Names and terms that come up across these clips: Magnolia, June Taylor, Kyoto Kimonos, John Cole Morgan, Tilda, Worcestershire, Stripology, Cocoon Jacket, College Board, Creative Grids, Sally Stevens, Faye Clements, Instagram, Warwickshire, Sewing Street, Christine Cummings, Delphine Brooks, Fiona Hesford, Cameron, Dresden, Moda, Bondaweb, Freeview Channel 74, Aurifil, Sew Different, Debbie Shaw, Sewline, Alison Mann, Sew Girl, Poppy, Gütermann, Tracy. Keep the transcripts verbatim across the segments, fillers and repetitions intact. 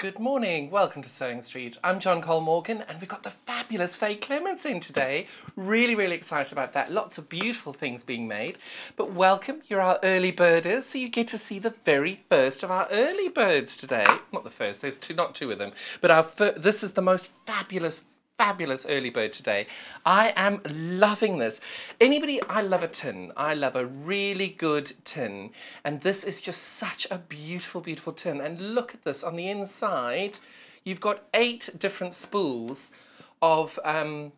Good morning, welcome to Sewing Street. I'm John Cole Morgan and we've got the fabulous Faye Clements in today. Really, really excited about that. Lots of beautiful things being made. But welcome, you're our early birders, so you get to see the very first of our early birds today. Not the first, there's two, not two of them, but our fir this is the most fabulous Fabulous early bird today. I am loving this. Anybody, I love a tin. I love a really good tin. And this is just such a beautiful, beautiful tin. And look at this, on the inside, you've got eight different spools of, um,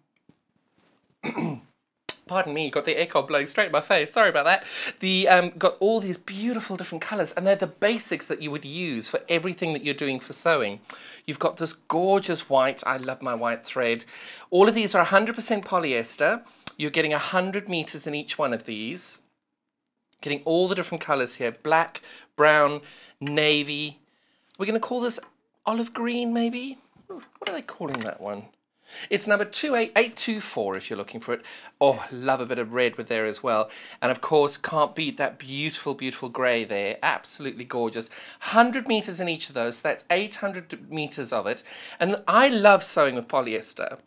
pardon me, got the aircon blowing straight in my face, sorry about that. The, um, got all these beautiful different colors and they're the basics that you would use for everything that you're doing for sewing. You've got this gorgeous white, I love my white thread. All of these are one hundred percent polyester. You're getting one hundred meters in each one of these. Getting all the different colors here, black, brown, navy. We're gonna call this olive green maybe? What are they calling that one? It's number two eight eight two four if you're looking for it. Oh, love a bit of red with there as well. And of course, can't beat that beautiful, beautiful grey there. Absolutely gorgeous. one hundred metres in each of those, so that's eight hundred metres of it. And I love sewing with polyester.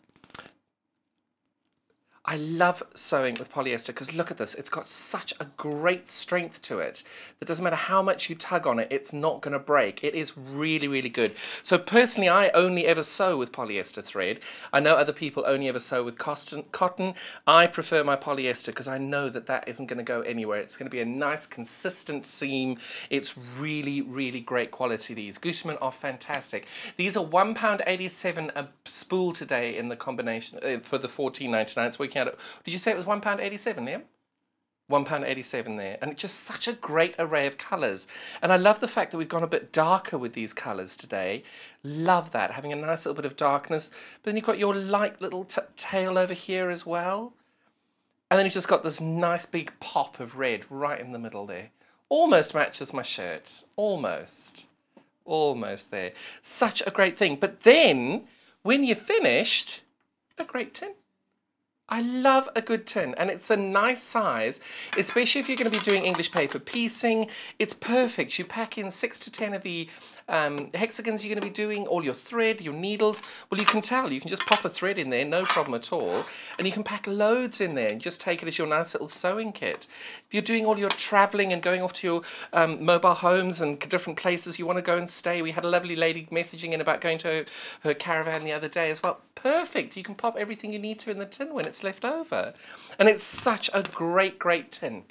I love sewing with polyester because look at this, it's got such a great strength to it that doesn't matter how much you tug on it, it's not going to break. It is really, really good. So personally, I only ever sew with polyester thread. I know other people only ever sew with cotton. I prefer my polyester because I know that that isn't going to go anywhere. It's going to be a nice, consistent seam. It's really, really great quality. These Gütermann are fantastic. These are one pound eighty-seven a spool today in the combination uh, for the fourteen ninety-nine. It's Did you say it was one pound eighty-seven, Liam? one pound eighty-seven there. And it's just such a great array of colours. And I love the fact that we've gone a bit darker with these colours today. Love that, having a nice little bit of darkness. But then you've got your light little t tail over here as well. And then you've just got this nice big pop of red right in the middle there. Almost matches my shirt. Almost. Almost there. Such a great thing. But then, when you're finished, a great tin. I love a good tin and it's a nice size, especially if you're going to be doing English paper piecing. It's perfect. You pack in six to ten of the um, hexagons you're going to be doing, all your thread, your needles. Well, you can tell, you can just pop a thread in there, no problem at all. And you can pack loads in there and just take it as your nice little sewing kit. If you're doing all your travelling and going off to your um, mobile homes and different places you want to go and stay. We had a lovely lady messaging in about going to her, her caravan the other day as well. Perfect. You can pop everything you need to in the tin when it's left over. And it's such a great, great tin.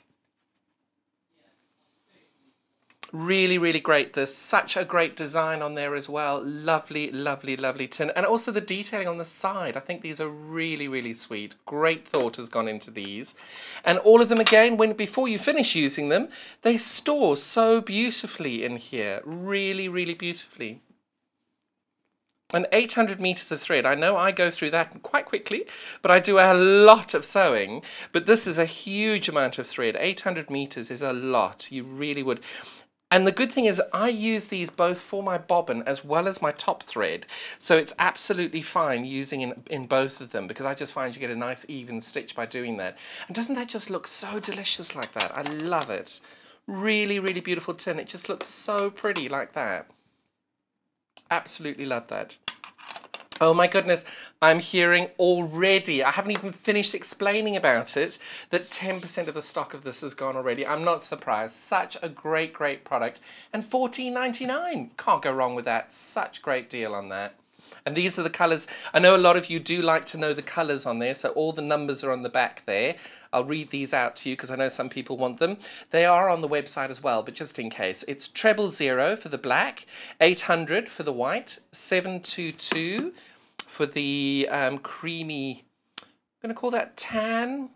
Really, really great. There's such a great design on there as well. Lovely, lovely, lovely tin. And also the detailing on the side. I think these are really, really sweet. Great thought has gone into these. And all of them again, when before you finish using them, they store so beautifully in here. Really, really beautifully. And eight hundred meters of thread. I know I go through that quite quickly, but I do a lot of sewing. But this is a huge amount of thread. eight hundred meters is a lot. You really would. And the good thing is I use these both for my bobbin as well as my top thread. So it's absolutely fine using in, in both of them because I just find you get a nice even stitch by doing that. And doesn't that just look so delicious like that? I love it. Really, really beautiful tin. It just looks so pretty like that. Absolutely love that. Oh my goodness, I'm hearing already, I haven't even finished explaining about it, that ten percent of the stock of this has gone already. I'm not surprised. Such a great, great product. And fourteen ninety-nine, can't go wrong with that. Such great deal on that. And these are the colours. I know a lot of you do like to know the colours on there, so all the numbers are on the back there. I'll read these out to you because I know some people want them. They are on the website as well, but just in case. It's treble zero for the black, eight hundred for the white, seven two two for the um, creamy, I'm going to call that tan.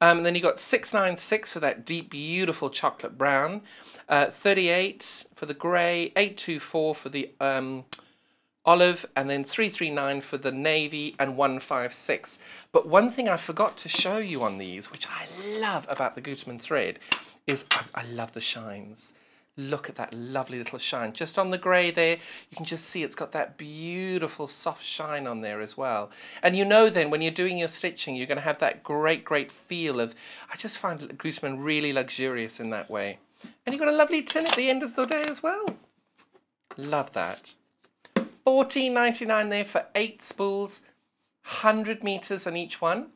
Um, and then you got six nine six for that deep, beautiful chocolate brown, uh, thirty-eight for the grey, eight two four for the... Um, olive, and then three three nine for the navy, and one five six. But one thing I forgot to show you on these, which I love about the Gütermann thread, is I, I love the shines. Look at that lovely little shine. Just on the grey there, you can just see it's got that beautiful soft shine on there as well. And you know then, when you're doing your stitching, you're going to have that great, great feel of, I just find Gütermann really luxurious in that way. And you've got a lovely tin at the end of the day as well. Love that. fourteen ninety-nine there for eight spools, one hundred meters on each one.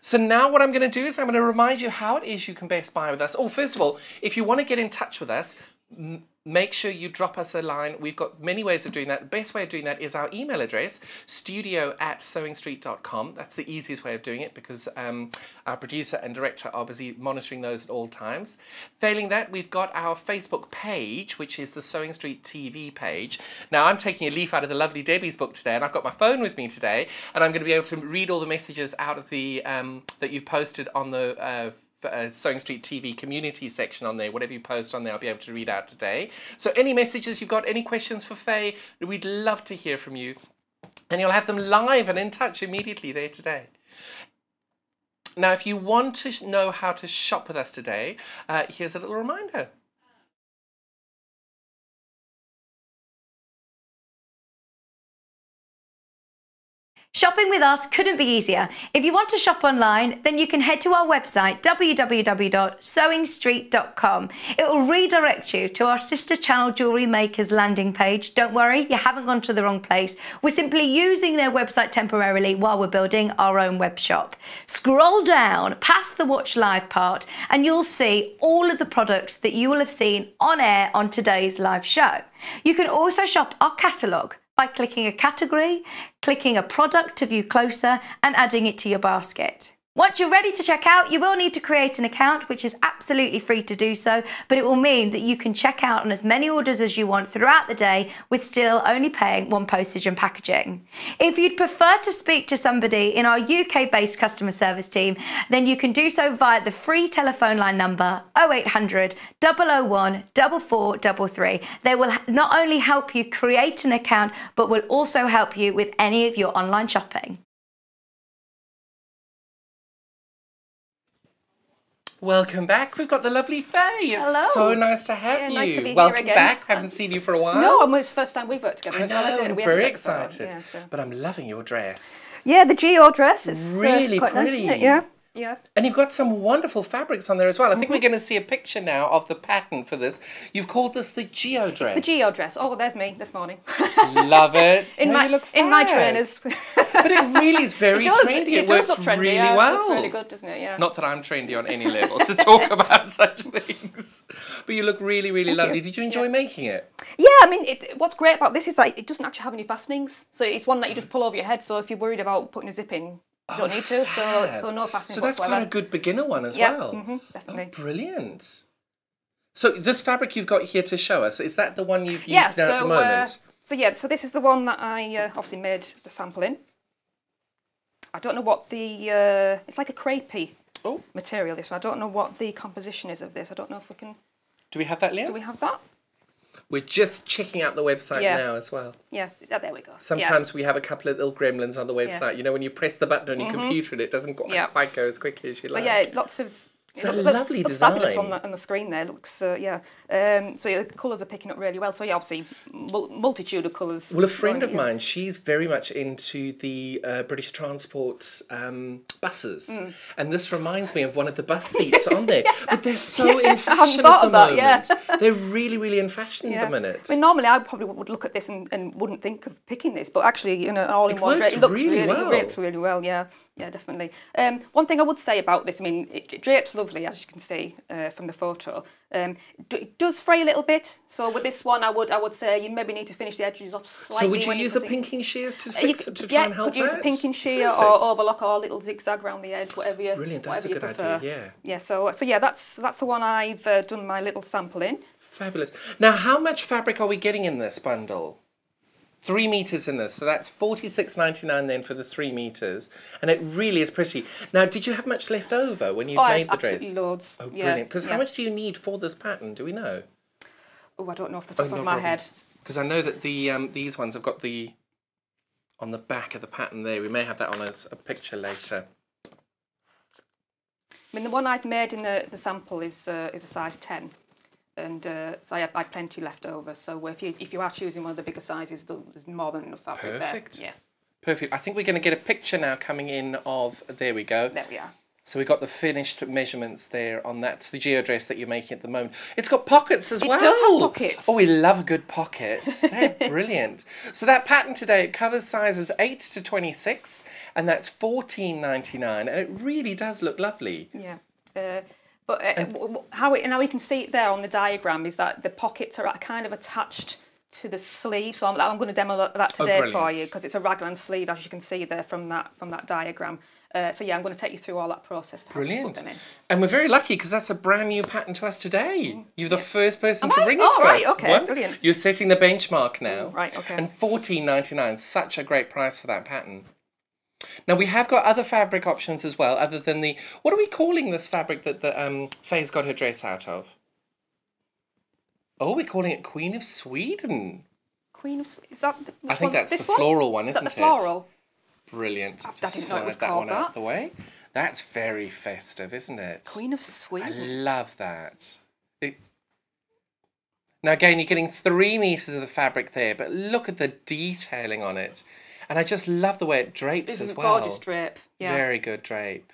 So now what I'm going to do is I'm going to remind you how it is you can best buy with us. Oh, first of all, if you want to get in touch with us, make sure you drop us a line. We've got many ways of doing that. The best way of doing that is our email address, studio at sewing street dot com. That's the easiest way of doing it because um, our producer and director are busy monitoring those at all times. Failing that, we've got our Facebook page, which is the Sewing Street T V page. Now, I'm taking a leaf out of the lovely Debbie's book today, and I've got my phone with me today, and I'm going to be able to read all the messages out of the um, that you've posted on the uh, Uh, Sewing Street T V community section on there. Whatever you post on there, I'll be able to read out today. So any messages you've got, any questions for Faye, we'd love to hear from you. And you'll have them live and in touch immediately there today. Now, if you want to know how to shop with us today, uh, here's a little reminder. Shopping with us couldn't be easier. If you want to shop online, then you can head to our website, w w w dot sewing street dot com. It will redirect you to our sister channel, Jewelry Makers landing page. Don't worry, you haven't gone to the wrong place. We're simply using their website temporarily while we're building our own web shop. Scroll down past the watch live part and you'll see all of the products that you will have seen on air on today's live show. You can also shop our catalogue by clicking a category, clicking a product to view closer, and adding it to your basket. Once you're ready to check out, you will need to create an account, which is absolutely free to do so, but it will mean that you can check out on as many orders as you want throughout the day with still only paying one postage and packaging. If you'd prefer to speak to somebody in our U K-based customer service team, then you can do so via the free telephone line number oh eight hundred, double oh one, four four three three. They will not only help you create an account, but will also help you with any of your online shopping. Welcome back. We've got the lovely Faye. It's Hello. So nice to have yeah, you. Nice to be Welcome here again. back. I haven't seen you for a while. No, it's the first time we've worked together. I know, as well, I'm we very excited. Yeah, so. But I'm loving your dress. Yeah, the G O dress. It's really uh, it's pretty. Nice, isn't it? Yeah. Yeah. And you've got some wonderful fabrics on there as well. I think mm-hmm. we're going to see a picture now of the pattern for this. You've called this the Geo dress. It's the Geo dress. Oh, there's me this morning. Love it. in, no, my, you look in my trainers. But it really is very it does, trendy. It, it works trendy, really yeah. well. It looks really good, doesn't it? Yeah. Not that I'm trendy on any level to talk about such things. But you look really, really Thank lovely. You. Did you enjoy yeah. making it? Yeah, I mean, it, what's great about this is like it doesn't actually have any fastenings. So it's one that you just pull over your head. So if you're worried about putting a zip in, You don't oh, need to, so, so no fastening. So that's whatsoever. Quite a good beginner one as yeah, well. Mm-hmm, definitely. Oh, brilliant. So this fabric you've got here to show us, is that the one you've used yeah, now so, at the moment? Uh, so yeah, so this is the one that I uh, obviously made the sample in. I don't know what the, uh, it's like a crepey oh. material, this one. I don't know what the composition is of this. I don't know if we can... Do we have that, Liam? Do we have that? We're just checking out the website yeah. now as well. Yeah, oh, there we go. Sometimes yeah. we have a couple of little gremlins on the website. Yeah. You know, when you press the button on your mm-hmm. computer and it doesn't quite, yeah. quite go as quickly as you so like. Yeah, lots of... It's a look, lovely looks design. Fabulous on the, on the screen there. Looks, uh, yeah. Um, so yeah, the colours are picking up really well. So yeah, obviously, mul multitude of colours. Well, a friend of mine, she's very much into the uh, British Transport um, buses. Mm. And this reminds me of one of the bus seats on there. Yeah. But they're so yeah. in fashion at the moment. That, yeah. They're really, really in fashion yeah. at the minute. I mean, normally I probably would look at this and, and wouldn't think of picking this. But actually, you know, all in it one dress, it looks really, really well. It works really well, yeah. Yeah, definitely. Um, one thing I would say about this, I mean, it, it drapes lovely, as you can see uh, from the photo. Um, do, it does fray a little bit, so with this one, I would I would say you maybe need to finish the edges off slightly. So would you use a pinking shears to fix it, to try and help? Yeah, could use a pinking shear or overlock or a little zigzag around the edge, whatever you. Brilliant, that's a good idea. Yeah. Yeah. So so yeah, that's that's the one I've uh, done my little sample in. Fabulous. Now, how much fabric are we getting in this bundle? Three meters in this, so that's forty-six ninety-nine then for the three meters, and it really is pretty. Now, did you have much left over when you oh, made the dress? Absolutely loads. Oh, brilliant! Because yeah. how much do you need for this pattern? Do we know? Oh, I don't know off the top oh, no of my problem. head. Because I know that the um, these ones have got the on the back of the pattern there. We may have that on as a picture later. I mean, the one I've made in the the sample is uh, is a size ten. And uh, so I had, I had plenty left over. So if you if you are choosing one of the bigger sizes, there's more than enough fabric there. Perfect. Yeah. Perfect. I think we're going to get a picture now coming in of. There we go. There we are. So we've got the finished measurements there on that. It's the geodress that you're making at the moment. It's got pockets as it well. It does have pockets. Oh, we love a good pockets. They're brilliant. So that pattern today, it covers sizes eight to twenty-six, and that's fourteen ninety-nine, and it really does look lovely. Yeah. Uh, but uh, and how, it, and how you can see it there on the diagram is that the pockets are kind of attached to the sleeve, so I'm, I'm going to demo that today oh, for you, because it's a raglan sleeve, as you can see there from that from that diagram. Uh, so yeah, I'm going to take you through all that process. Brilliant. To and we're very lucky because that's a brand new pattern to us today. Mm. You're the yeah. first person Am to I? bring it oh, to right, us. Okay, well, brilliant. You're setting the benchmark now. Mm, right. Okay. And fourteen ninety-nine, such a great price for that pattern. Now we have got other fabric options as well, other than the what are we calling this fabric that the um, Faye's got her dress out of? Oh, we're calling it Queen of Sweden. Queen of Sweden. Is that the, I think one? that's this the floral one, one isn't is that the floral? it? Floral. Brilliant. I, Just I didn't slide know it was that called one that. out of the way. That's very festive, isn't it? Queen of Sweden. I love that. It's now again, you're getting three meters of the fabric there, but look at the detailing on it, and I just love the way it drapes it's as well. Gorgeous drape. Yeah. Very good drape.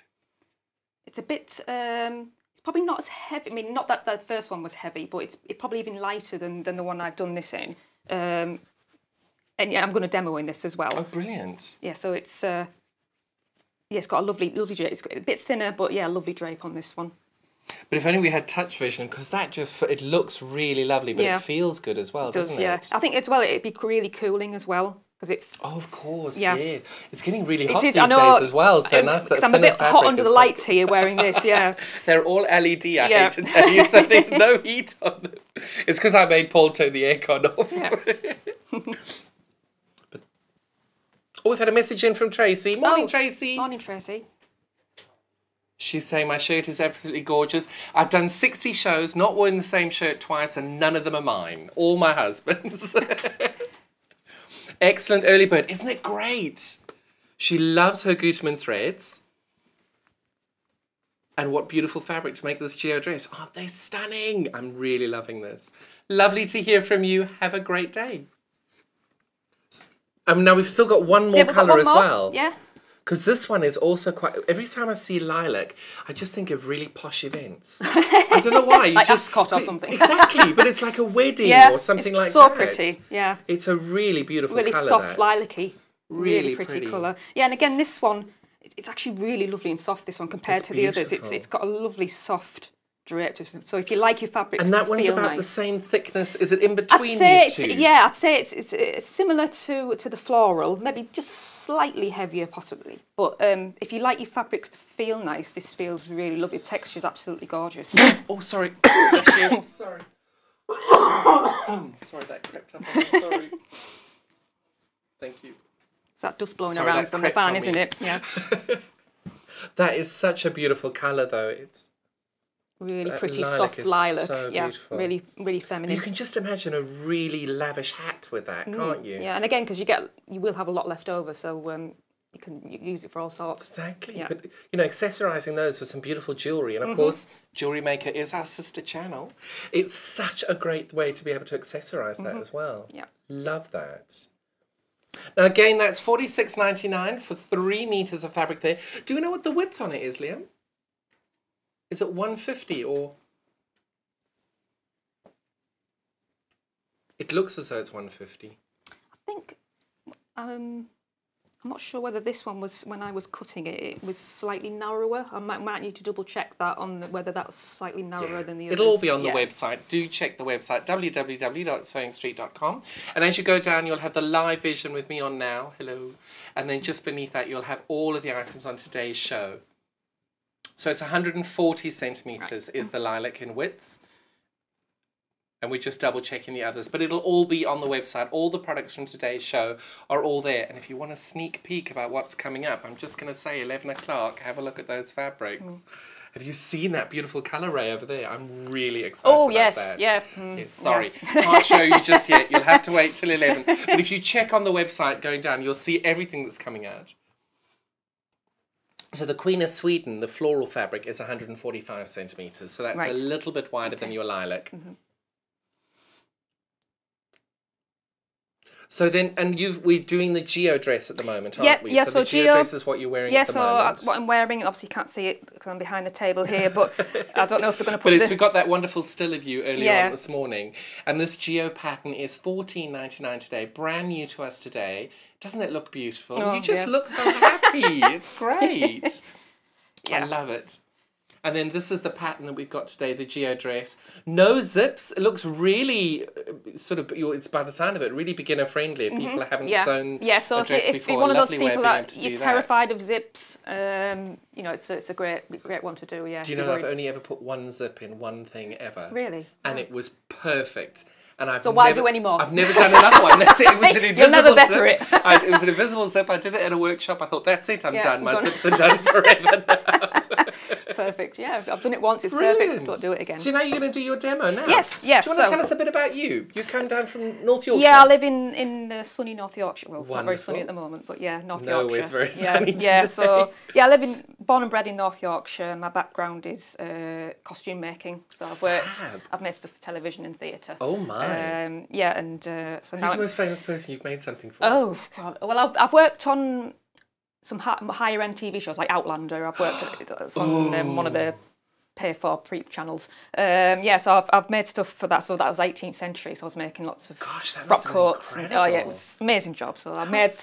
It's a bit. Um... Probably not as heavy. I mean, not that the first one was heavy, but it's it probably even lighter than, than the one I've done this in. Um, and yeah, I'm going to demo in this as well. Oh, brilliant. Yeah, so it's, uh, yeah, it's got a lovely, lovely drape. It's got a bit thinner, but yeah, a lovely drape on this one. But if only we had touch vision, because that just, it looks really lovely, but yeah. it feels good as well, it does, doesn't yeah. it? I think as well, it'd be really cooling as well. It's, oh, of course, yeah. yeah. It's getting really hot is, these know, days as well, so um, nice that I'm a bit hot under the lights here wearing this, yeah. They're all L E D, I yeah. hate to tell you, so there's no heat on them. It's because I made Paul turn the aircon off. Yeah. but, oh, we've had a message in from Tracy. Morning, oh, Tracy. Morning, Tracy. She's saying, my shirt is absolutely gorgeous. I've done sixty shows, not worn the same shirt twice, and none of them are mine. All my husband's. Excellent early bird. Isn't it great? She loves her Gütermann threads. And what beautiful fabric to make this geodress. Aren't they stunning? I'm really loving this. Lovely to hear from you. Have a great day. Um, now, we've still got one more yeah, colour as more. well. Yeah. Because this one is also quite... Every time I see lilac, I just think of really posh events. I don't know why. You like just Ascot or something. Exactly, but it's like a wedding yeah, or something like so that. It's so pretty, yeah. It's a really beautiful really colour. Soft, that. Lilac-y, really, really pretty, pretty colour. Yeah, and again, this one, it's actually really lovely and soft, this one, compared it's to beautiful. the others. It's It's got a lovely soft... So if you like your fabric, and that one's about nice. the same thickness. Is it in between these two? Yeah, I'd say it's, it's it's similar to to the floral, maybe just slightly heavier, possibly. But um, if you like your fabrics to feel nice, this feels really lovely. The texture is absolutely gorgeous. oh, sorry. oh, sorry. oh, sorry, that crept up. On sorry. Thank you. It's that dust blowing sorry, around from the fan, isn't it? Yeah. that is such a beautiful colour, though. It's. Really that pretty lilac soft lilac, so yeah, beautiful. really, really feminine. But you can just imagine a really lavish hat with that, mm. can't you? Yeah, and again, because you get, you will have a lot left over, so um, you can use it for all sorts. Exactly, yeah. but you know, accessorising those with some beautiful jewellery, and of mm-hmm. course, Jewelry Maker is our sister channel. It's such a great way to be able to accessorise that mm-hmm. as well. Yeah, love that. Now again, that's forty-six ninety-nine for three metres of fabric there. Do you know what the width on it is, Liam? Is it one fifty or? It looks as though it's one fifty. I think, um, I'm not sure whether this one was, when I was cutting it, it was slightly narrower. I might, might need to double check that on the, whether that was slightly narrower yeah. than the others. It'll all be on yeah. the website. Do check the website, w w w dot sewing street dot com. And as you go down, you'll have the live vision with me on now. Hello. And then just beneath that, you'll have all of the items on today's show. So it's one hundred forty centimetres right. is the lilac in width. And we're just double checking the others. But it'll all be on the website. All the products from today's show are all there. And if you want a sneak peek about what's coming up, I'm just going to say eleven o'clock, have a look at those fabrics. Mm. Have you seen that beautiful colour array over there? I'm really excited oh, about yes. that. Oh, yes, yeah. Mm, yes, sorry, yeah. can't show you just yet. You'll have to wait till eleven. But if you check on the website going down, you'll see everything that's coming out. So the Queen of Sweden, the floral fabric, is one hundred forty-five centimetres. So that's right. a little bit wider okay. than your lilac. Mm-hmm. So then, and you've, we're doing the geo dress at the moment, aren't yep, we? Yes, so, so the geo dress is what you're wearing yes, at the moment. Yes, so what I'm wearing, obviously you can't see it because I'm behind the table here, but I don't know if they're going to put But it's, the... we got that wonderful still of you earlier yeah. on this morning. And this geo pattern is fourteen ninety-nine today, brand new to us today. Doesn't it look beautiful? Oh, you just yeah. look so happy. It's great. Yeah. I love it. And then this is the pattern that we've got today, the geo dress. No zips. It looks really sort of, it's by the sound of it, really beginner friendly. If people mm-hmm. haven't yeah. sewn yeah, so a dress if, before, if you're one of those people that you're terrified that. of zips, um, you know, it's a, it's a great great one to do, yeah. Do you know I've only ever put one zip in one thing ever? Really? And yeah. it was perfect. And I've so why never, do any more? I've never done another one. That's it. It was an invisible You'll never better zip. It. I, it was an invisible zip. I did it at a workshop. I thought, that's it. I'm yeah, done. My done. zips are done forever now. Perfect. Yeah, I've done it once. It's Brilliant. perfect. Don't do it again. So now you're going to do your demo now. Yes, yes. Do you want so, to tell us a bit about you? You come down from North Yorkshire. Yeah, I live in in uh, sunny North Yorkshire. Well, Wonderful. Not very sunny at the moment, but yeah, North no, Yorkshire. No, it's very sunny. Yeah, yeah. So yeah, I live in, born and bred in North Yorkshire. My background is uh, costume making. So I've worked. Fab. I've made stuff for television and theatre. Oh my. Um, yeah, and uh, so who's now the most famous person you've made something for? Oh God. Well, I've, I've worked on some higher end T V shows like Outlander. I've worked at, on um, one of the pay for pre channels. Um, yeah, so I've, I've made stuff for that. So that was eighteenth century. So I was making lots of Gosh, that frock coats. And, oh yeah, it was an amazing job. So I made.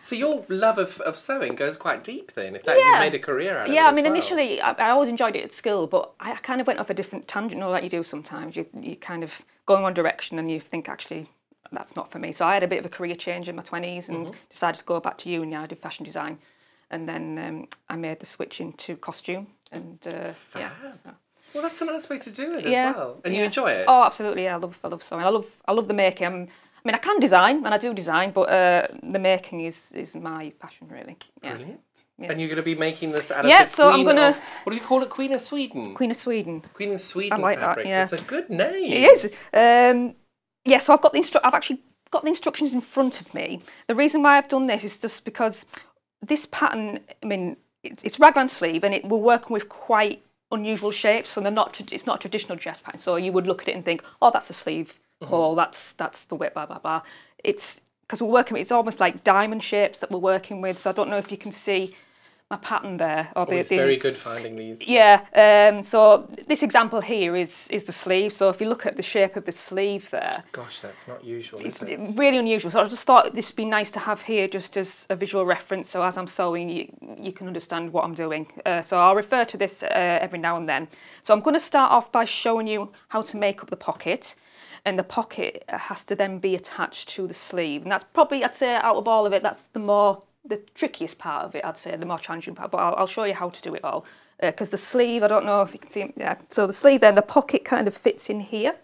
So your love of, of sewing goes quite deep then. If that yeah. you made a career out of yeah, it. Yeah, I mean well. initially I, I always enjoyed it at school, but I kind of went off a different tangent. You know, like you do sometimes. You you kind of go in one direction and you think actually, that's not for me. So I had a bit of a career change in my twenties and mm-hmm. decided to go back to uni. I did fashion design, and then um, I made the switch into costume. And uh, yeah, so. Well, that's a nice way to do it yeah. as well. And yeah. you enjoy it. Oh, absolutely. Yeah, I love, I love sewing. I love, I love the making. I'm, I mean, I can design and I do design, but uh, the making is is my passion really. Yeah. Brilliant. Yeah. And you're going to be making this out of yeah, the so Queen I'm gonna, of, what do you call it? Queen of Sweden. Queen of Sweden. Queen of Sweden I like fabrics. That, yeah. It's a good name. It is. Um, Yeah, so I've got the instru I've actually got the instructions in front of me. The reason why I've done this is just because this pattern, I mean, it's, it's raglan sleeve, and it, we're working with quite unusual shapes, and they're not. It's not a traditional dress pattern, so you would look at it and think, oh, that's a sleeve, mm-hmm. or that's that's the width, blah blah blah. It's because we're working. It's almost like diamond shapes that we're working with. So I don't know if you can see my pattern there. Or oh, the, it's the, very good finding these. Yeah, um, so this example here is is the sleeve. So if you look at the shape of the sleeve there. Gosh, that's not usual, is it? It's really unusual. So I just thought this would be nice to have here just as a visual reference. So as I'm sewing, you, you can understand what I'm doing. Uh, so I'll refer to this uh, every now and then. So I'm going to start off by showing you how to make up the pocket. And the pocket has to then be attached to the sleeve. And that's probably, I'd say, out of all of it, that's the more... the trickiest part of it, I'd say, the more challenging part, but I'll, I'll show you how to do it all. Because uh, the sleeve, I don't know if you can see it, yeah. So the sleeve then, the pocket kind of fits in here.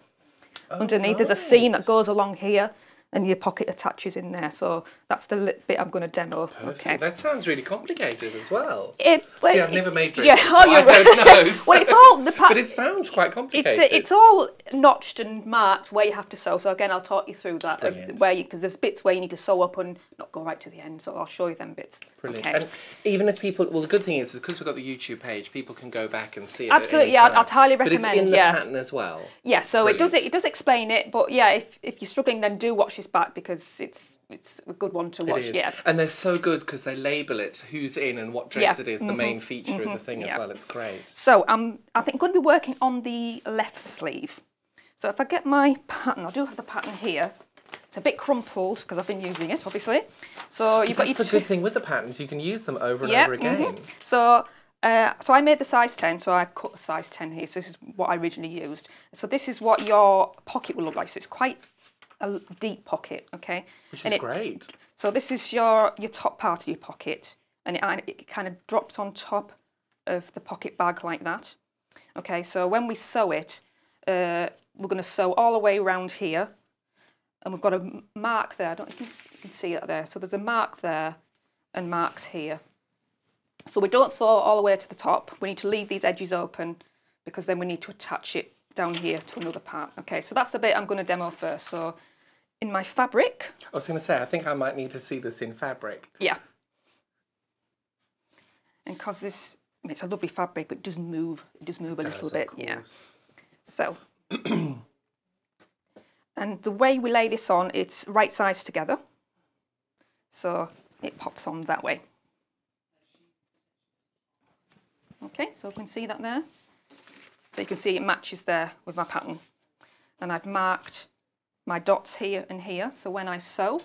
Oh, underneath, nice. There's a seam that goes along here, and your pocket attaches in there. So that's the bit I'm going to demo. Perfect. Okay. That sounds really complicated as well. It, well see, I've never made dresses, yeah, oh, so I right. don't know. So. Well, it's all the but it sounds quite complicated. It's, it's all notched and marked where you have to sew. So again, I'll talk you through that. Brilliant. Where because there's bits where you need to sew up and not go right to the end. So I'll show you them bits. Brilliant. Okay. And even if people, well, the good thing is because we've got the YouTube page, people can go back and see it. Absolutely. Yeah, I'd highly recommend. But it's in the yeah. pattern as well. Yeah. So Brilliant. it does it, it does explain it. But yeah, if if you're struggling, then do watch this back because it's it's a good one to watch. It is. Yeah, and they're so good because they label it who's in and what dress yeah. it is. Mm-hmm. The main feature mm-hmm. of the thing yeah. as well. It's great. So um, I think I'm going to be working on the left sleeve. So if I get my pattern, I do have the pattern here. It's a bit crumpled because I've been using it, obviously. So you've got. That's your a good thing with the patterns. You can use them over and yeah, over again. Mm-hmm. So. Uh, so I made the size ten, so I've cut a size ten here. So this is what I originally used. So this is what your pocket will look like. So it's quite a deep pocket, okay? Which is and it, great. So this is your your top part of your pocket, and it, it kind of drops on top of the pocket bag like that. Okay, so when we sew it, uh, we're going to sew all the way around here, and we've got a mark there. I don't know if you can, you can see that there. So there's a mark there and marks here. So we don't sew all the way to the top. We need to leave these edges open because then we need to attach it down here to another part. Okay, so that's the bit I'm going to demo first. So in my fabric. I was going to say, I think I might need to see this in fabric. Yeah. And because this, it's a lovely fabric, but it does move. It does move a does, little bit. Of course. Yeah. So And the way we lay this on, it's right sides together, so it pops on that way. Okay, so you can see that there. So you can see it matches there with my pattern. And I've marked my dots here and here, so when I sew,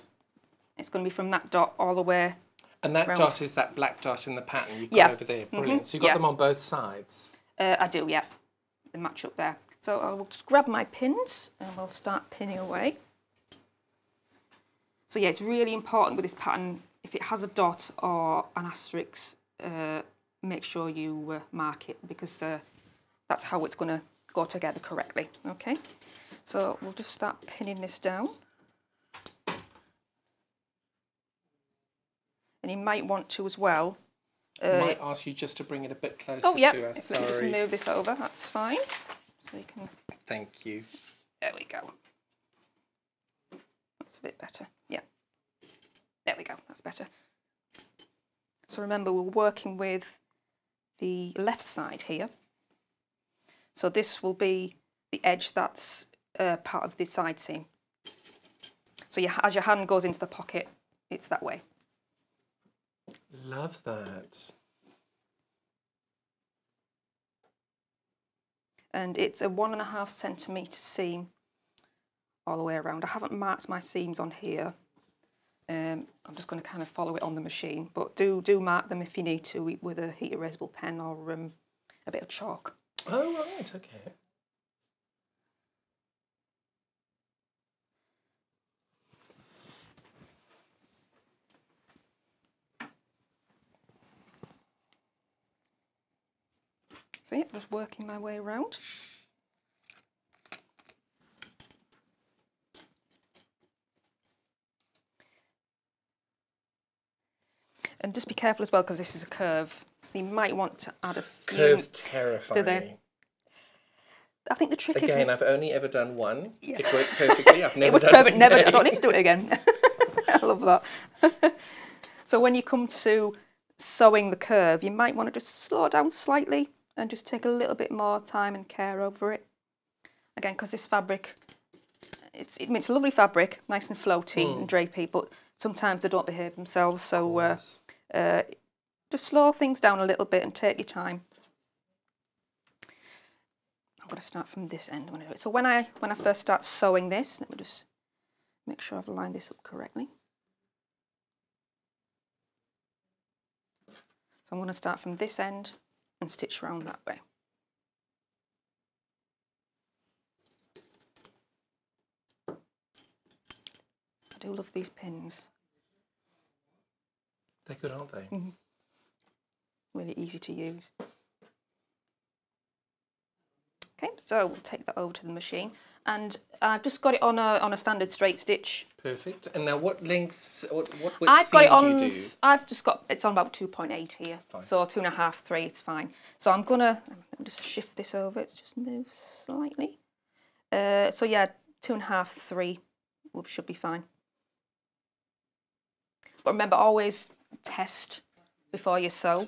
it's going to be from that dot all the way. And that around. Dot is that black dot in the pattern you've got yeah. over there. Brilliant. Mm-hmm. So you've got yeah. them on both sides? Uh, I do, yeah. They match up there. So I will just grab my pins and we'll start pinning away. So yeah, it's really important with this pattern, if it has a dot or an asterisk, uh, make sure you uh, mark it, because uh, that's how it's going to go together correctly. Okay, so we'll just start pinning this down. And you might want to as well. Uh, I might ask you just to bring it a bit closer oh, yeah. to us. Sorry. Just move this over, that's fine. So you can. Thank you. There we go. That's a bit better. Yeah. There we go. That's better. So remember, we're working with the left side here. So this will be the edge that's uh, part of the side seam. So you, as your hand goes into the pocket, it's that way. Love that. And it's a one and a half centimetre seam all the way around. I haven't marked my seams on here. Um, I'm just going to kind of follow it on the machine, but do do mark them if you need to with a heat erasable pen or um, a bit of chalk. Oh, right, okay. So yeah, just working my way around. And just be careful as well, because this is a curve. So you might want to add a few. Curves terrify me. I think the trick again, is... Again, I've only ever done one. Yeah. It worked perfectly. I've never it done perfect. it never. I don't need to do it again. I love that. So when you come to sewing the curve, you might want to just slow down slightly and just take a little bit more time and care over it. Again, because this fabric, it's, it, it's a lovely fabric, nice and floaty mm. and drapey, but sometimes they don't behave themselves, so uh, uh, just slow things down a little bit and take your time. I'm going to start from this end. When I do it. So when I, when I first start sewing this, let me just make sure I've lined this up correctly. I'm going to start from this end and stitch round that way. I do love these pins. They're good, aren't they? Mm-hmm. Really easy to use. Okay, so we'll take that over to the machine, and I've just got it on a on a standard straight stitch. Perfect. And now, what lengths? What what width I've got it on, do you do? I've just got it's on about two point eight here, fine. So two and a half, three. It's fine. So I'm gonna let me just shift this over. It's just moved slightly. Uh, so yeah, two and a half, three should be fine. But remember, always test before you sew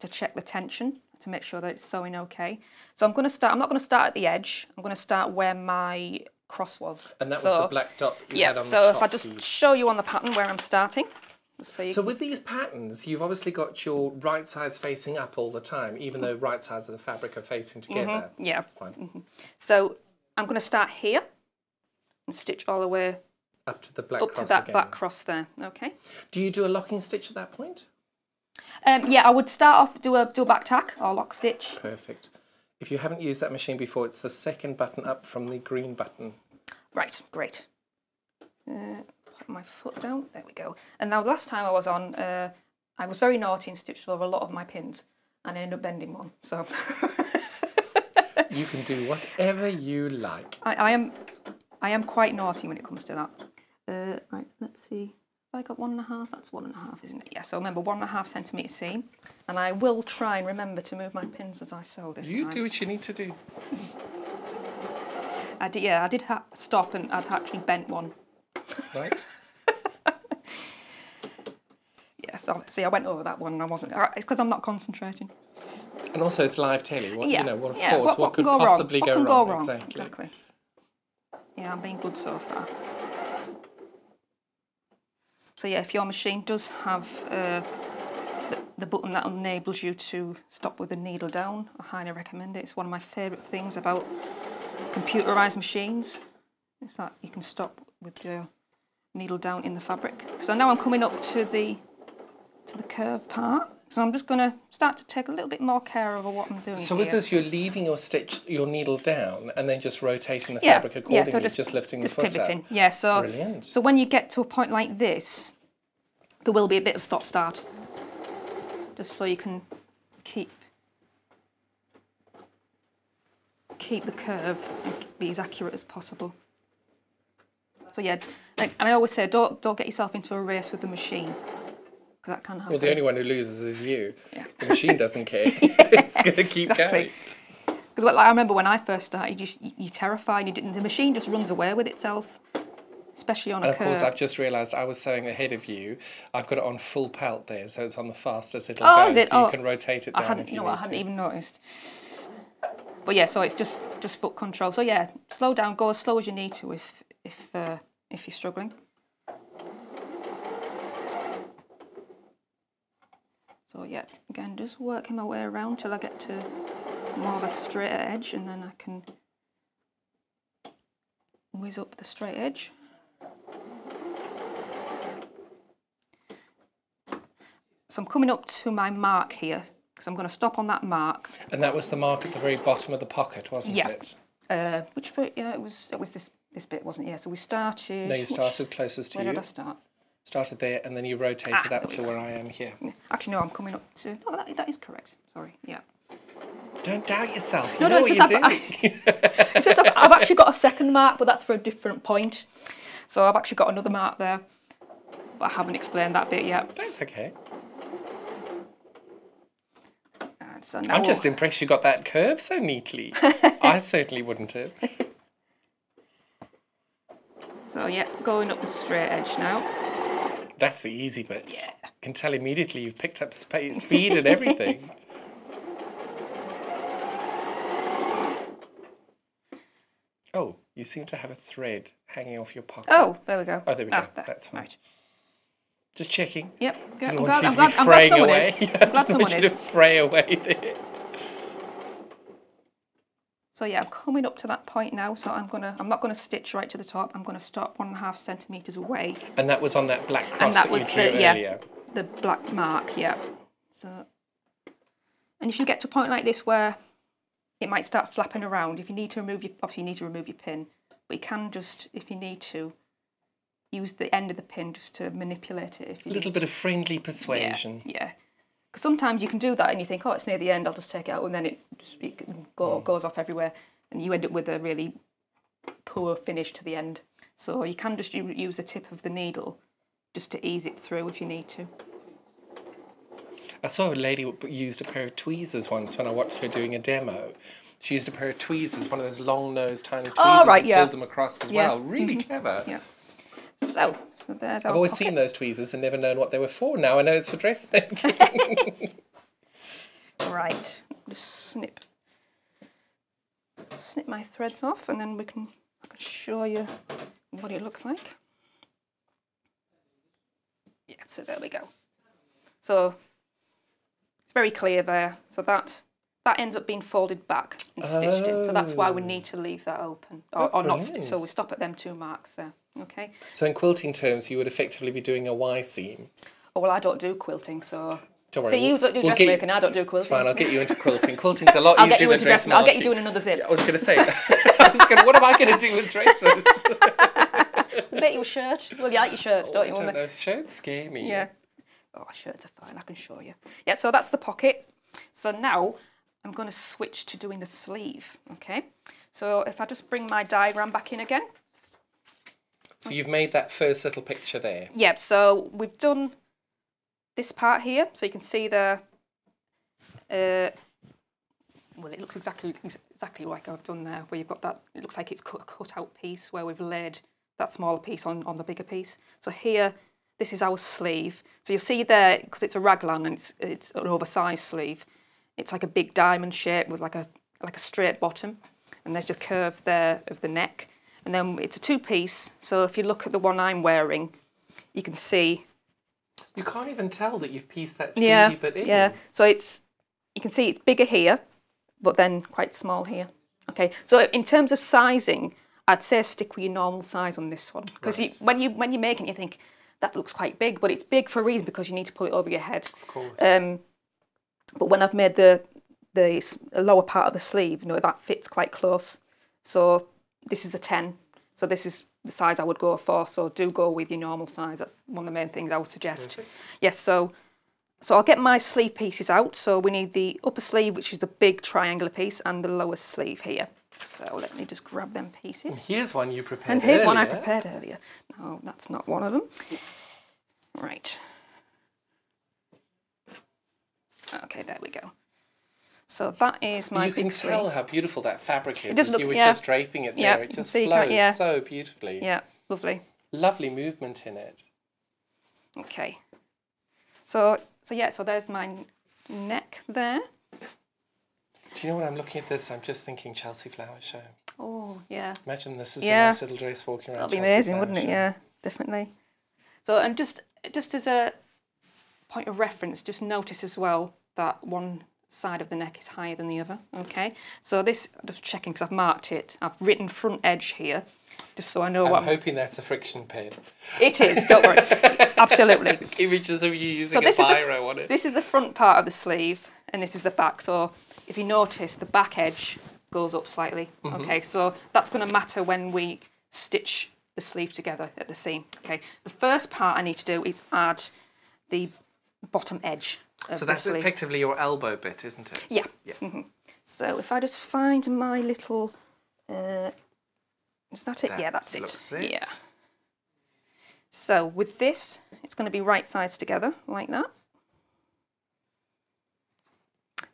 to check the tension, to make sure that it's sewing okay. So I'm going to start, I'm not going to start at the edge, I'm going to start where my cross was. And that so, was the black dot that you yeah, had on so the top. Yeah, so if I just piece. show you on the pattern where I'm starting. So, you so with these patterns, you've obviously got your right sides facing up all the time, even mm-hmm. though right sides of the fabric are facing together. Mm-hmm. Yeah. Fine. Mm-hmm. So I'm going to start here and stitch all the way up to the black up cross to that again. black cross there, okay? Do you do a locking stitch at that point? Um, yeah, I would start off, do a, do a back tack or lock stitch. Perfect. If you haven't used that machine before, it's the second button up from the green button. Right, great. Uh, put my foot down, there we go. And now last time I was on, uh, I was very naughty and stitched over a lot of my pins and I ended up bending one, so... You can do whatever you like. I, I am I am quite naughty when it comes to that. Uh, right, let's see. I got one and a half, that's one and a half, isn't it? Yeah, so remember, one and a half centimetre seam, and I will try and remember to move my pins as I sew this You time. do what you need to do. I did, yeah, I did ha stop and I'd actually bent one. Right. Yeah, so see, I went over that one and I wasn't, it's because I'm not concentrating. And also it's live telly, what, yeah. you know, well, of yeah. course, what, what, what could possibly wrong? What go, can wrong? go wrong? Exactly. exactly. Yeah, I'm being good so far. So yeah, if your machine does have uh, the, the button that enables you to stop with the needle down, I highly recommend it. It's one of my favourite things about computerised machines, is that you can stop with your needle down in the fabric. So now I'm coming up to the to the curve part. So I'm just going to start to take a little bit more care over what I'm doing. So with here. this, you're leaving your stitch, your needle down, and then just rotating the yeah. fabric accordingly, yeah, so just, just lifting just the foot pivoting. Out. Yeah, so brilliant. So when you get to a point like this, there will be a bit of stop-start, just so you can keep keep the curve and be as accurate as possible. So yeah, and I always say, don't don't get yourself into a race with the machine. That can happen. Well, the only one who loses is you. Yeah. The machine doesn't care. Yeah, it's going to keep exactly. going. Because well, like, I remember when I first started, you, you're terrified. You didn't, the machine just runs away with itself, especially on and a curve. And of course, I've just realised I was sewing ahead of you. I've got it on full pelt there, so it's on the fastest it'll oh, go. Is it? So oh, you can rotate it down I hadn't, if you, you know, I hadn't to. even noticed. But yeah, so it's just just foot control. So yeah, slow down. Go as slow as you need to if if uh, if you're struggling. So yeah, again, just working my way around till I get to more of a straight edge, and then I can whiz up the straight edge. So I'm coming up to my mark here, because I'm going to stop on that mark. And that was the mark at the very bottom of the pocket, wasn't yeah. it? Uh, which bit? Yeah, it was. It was this this bit, wasn't it? Yeah. So we started. No, you started which, closest to where you. Where did I start? Started there, and then you rotated ah, up to where I am here. Actually, no, I'm coming up to... No, that, that is correct. Sorry, yeah. Don't doubt yourself. You no, no, know it's, what just you're I've, doing. I, it's just I've, I've actually got a second mark, but that's for a different point. So I've actually got another mark there, but I haven't explained that bit yet. That's okay. And so now I'm just we'll... impressed you got that curve so neatly. I certainly wouldn't have. So, yeah, going up the straight edge now. That's the easy bit. Yeah. You can tell immediately you've picked up sp speed and everything. Oh, you seem to have a thread hanging off your pocket. Oh, there we go. Oh, there we go. Ah, there. That's fine. Right. Just checking. Yep. I'm glad, I'm, glad, I'm glad someone away. is. I'm glad someone is. To fray away there. So yeah, I'm coming up to that point now, so I'm gonna I'm not gonna stitch right to the top, I'm gonna stop one and a half centimetres away. And that was on that black cross and that, that was you drew the, earlier. Yeah, the black mark, yeah. So and if you get to a point like this where it might start flapping around, if you need to remove your obviously you need to remove your pin, but you can just, if you need to, use the end of the pin just to manipulate it. If you a little need. bit of friendly persuasion. Yeah. yeah. Sometimes you can do that and you think, oh, it's near the end, I'll just take it out, and then it, just, it go, mm. goes off everywhere and you end up with a really poor finish to the end. So you can just use the tip of the needle just to ease it through if you need to. I saw a lady used a pair of tweezers once when I watched her doing a demo. She used a pair of tweezers, one of those long-nosed tiny tweezers, oh, right, and yeah. pulled them across as yeah. well. Really mm-hmm. clever. Yeah. So, so there's our I've always pocket. seen those tweezers and never known what they were for. Now I know it's for dressmaking. Right, just snip, snip my threads off, and then we can, I can show you what it looks like. Yeah, so there we go. So it's very clear there. So that that ends up being folded back and stitched oh. in. So that's why we need to leave that open, or, or not. So we stop at them two marks there. Okay. So in quilting terms, you would effectively be doing a Y seam. Oh well, I don't do quilting, so. Don't worry. So you don't do we'll dressmaking, I don't do quilting. It's fine. I'll get you into quilting. Quilting's a lot I'll easier than dressmaking. I'll get you doing another zip. Yeah, I was going to say. I was gonna, what am I going to do with dresses? Bet your shirt. Well, you like your shirts, oh, don't you? I don't know. Shirts scare me. Yeah. Oh, shirts are fine. I can show you. Yeah. So that's the pocket. So now I'm going to switch to doing the sleeve. Okay. So if I just bring my diagram back in again. So you've made that first little picture there. Yeah, so we've done this part here, so you can see the, uh, well, it looks exactly exactly like I've done there, where you've got that, it looks like it's cut, cut out piece where we've laid that smaller piece on, on the bigger piece. So here, this is our sleeve. So you'll see there, because it's a raglan and it's, it's an oversized sleeve, it's like a big diamond shape with like a, like a straight bottom, and there's your curve there of the neck. and then it's a two-piece, so if you look at the one I'm wearing, you can see. You can't even tell that you've pieced that sleeve yeah, bit in. Yeah, so it's, you can see it's bigger here, but then quite small here. Okay, so in terms of sizing, I'd say stick with your normal size on this one, because right. you, when, you, when you're making it, you think, that looks quite big, but it's big for a reason, because you need to pull it over your head. Of course. Um, but when I've made the, the lower part of the sleeve, you know, that fits quite close. So this is a ten. So this is the size I would go for. So do go with your normal size. That's one of the main things I would suggest. Perfect. Yes, so so I'll get my sleeve pieces out. So we need the upper sleeve, which is the big triangular piece, and the lower sleeve here. So let me just grab them pieces. And here's one you prepared earlier. And here's earlier. one I prepared earlier. No, that's not one of them. Right. Okay, there we go. So that is my. You can tell sleeve. How beautiful that fabric is. As look, you were yeah. just draping it there. Yeah, it just flows yeah. so beautifully. Yeah, lovely. Lovely movement in it. Okay. So so yeah, so there's my neck there. Do you know when I'm looking at this, I'm just thinking Chelsea Flower Show. Oh, yeah. Imagine this is yeah. a nice little dress walking around. That'd be Chelsea amazing, Flower wouldn't it? Show. Yeah, definitely. So, and just just as a point of reference, just notice as well that one side of the neck is higher than the other, okay? So this, I'm just checking because I've marked it. I've written front edge here, just so I know I'm what... I'm hoping that's a friction pin. It is, don't worry. Absolutely. Images of you using so a biro the, on it. This is the front part of the sleeve, and this is the back, so... If you notice, the back edge goes up slightly. Mm-hmm. Okay, so that's going to matter when we stitch the sleeve together at the seam. Okay, the first part I need to do is add the bottom edge. Of so that's the sleeve. Effectively your elbow bit, isn't it? Yeah. yeah. Mm-hmm. So if I just find my little, uh, is that it? That yeah, that's it. it. Yeah. So with this, it's going to be right sides together like that.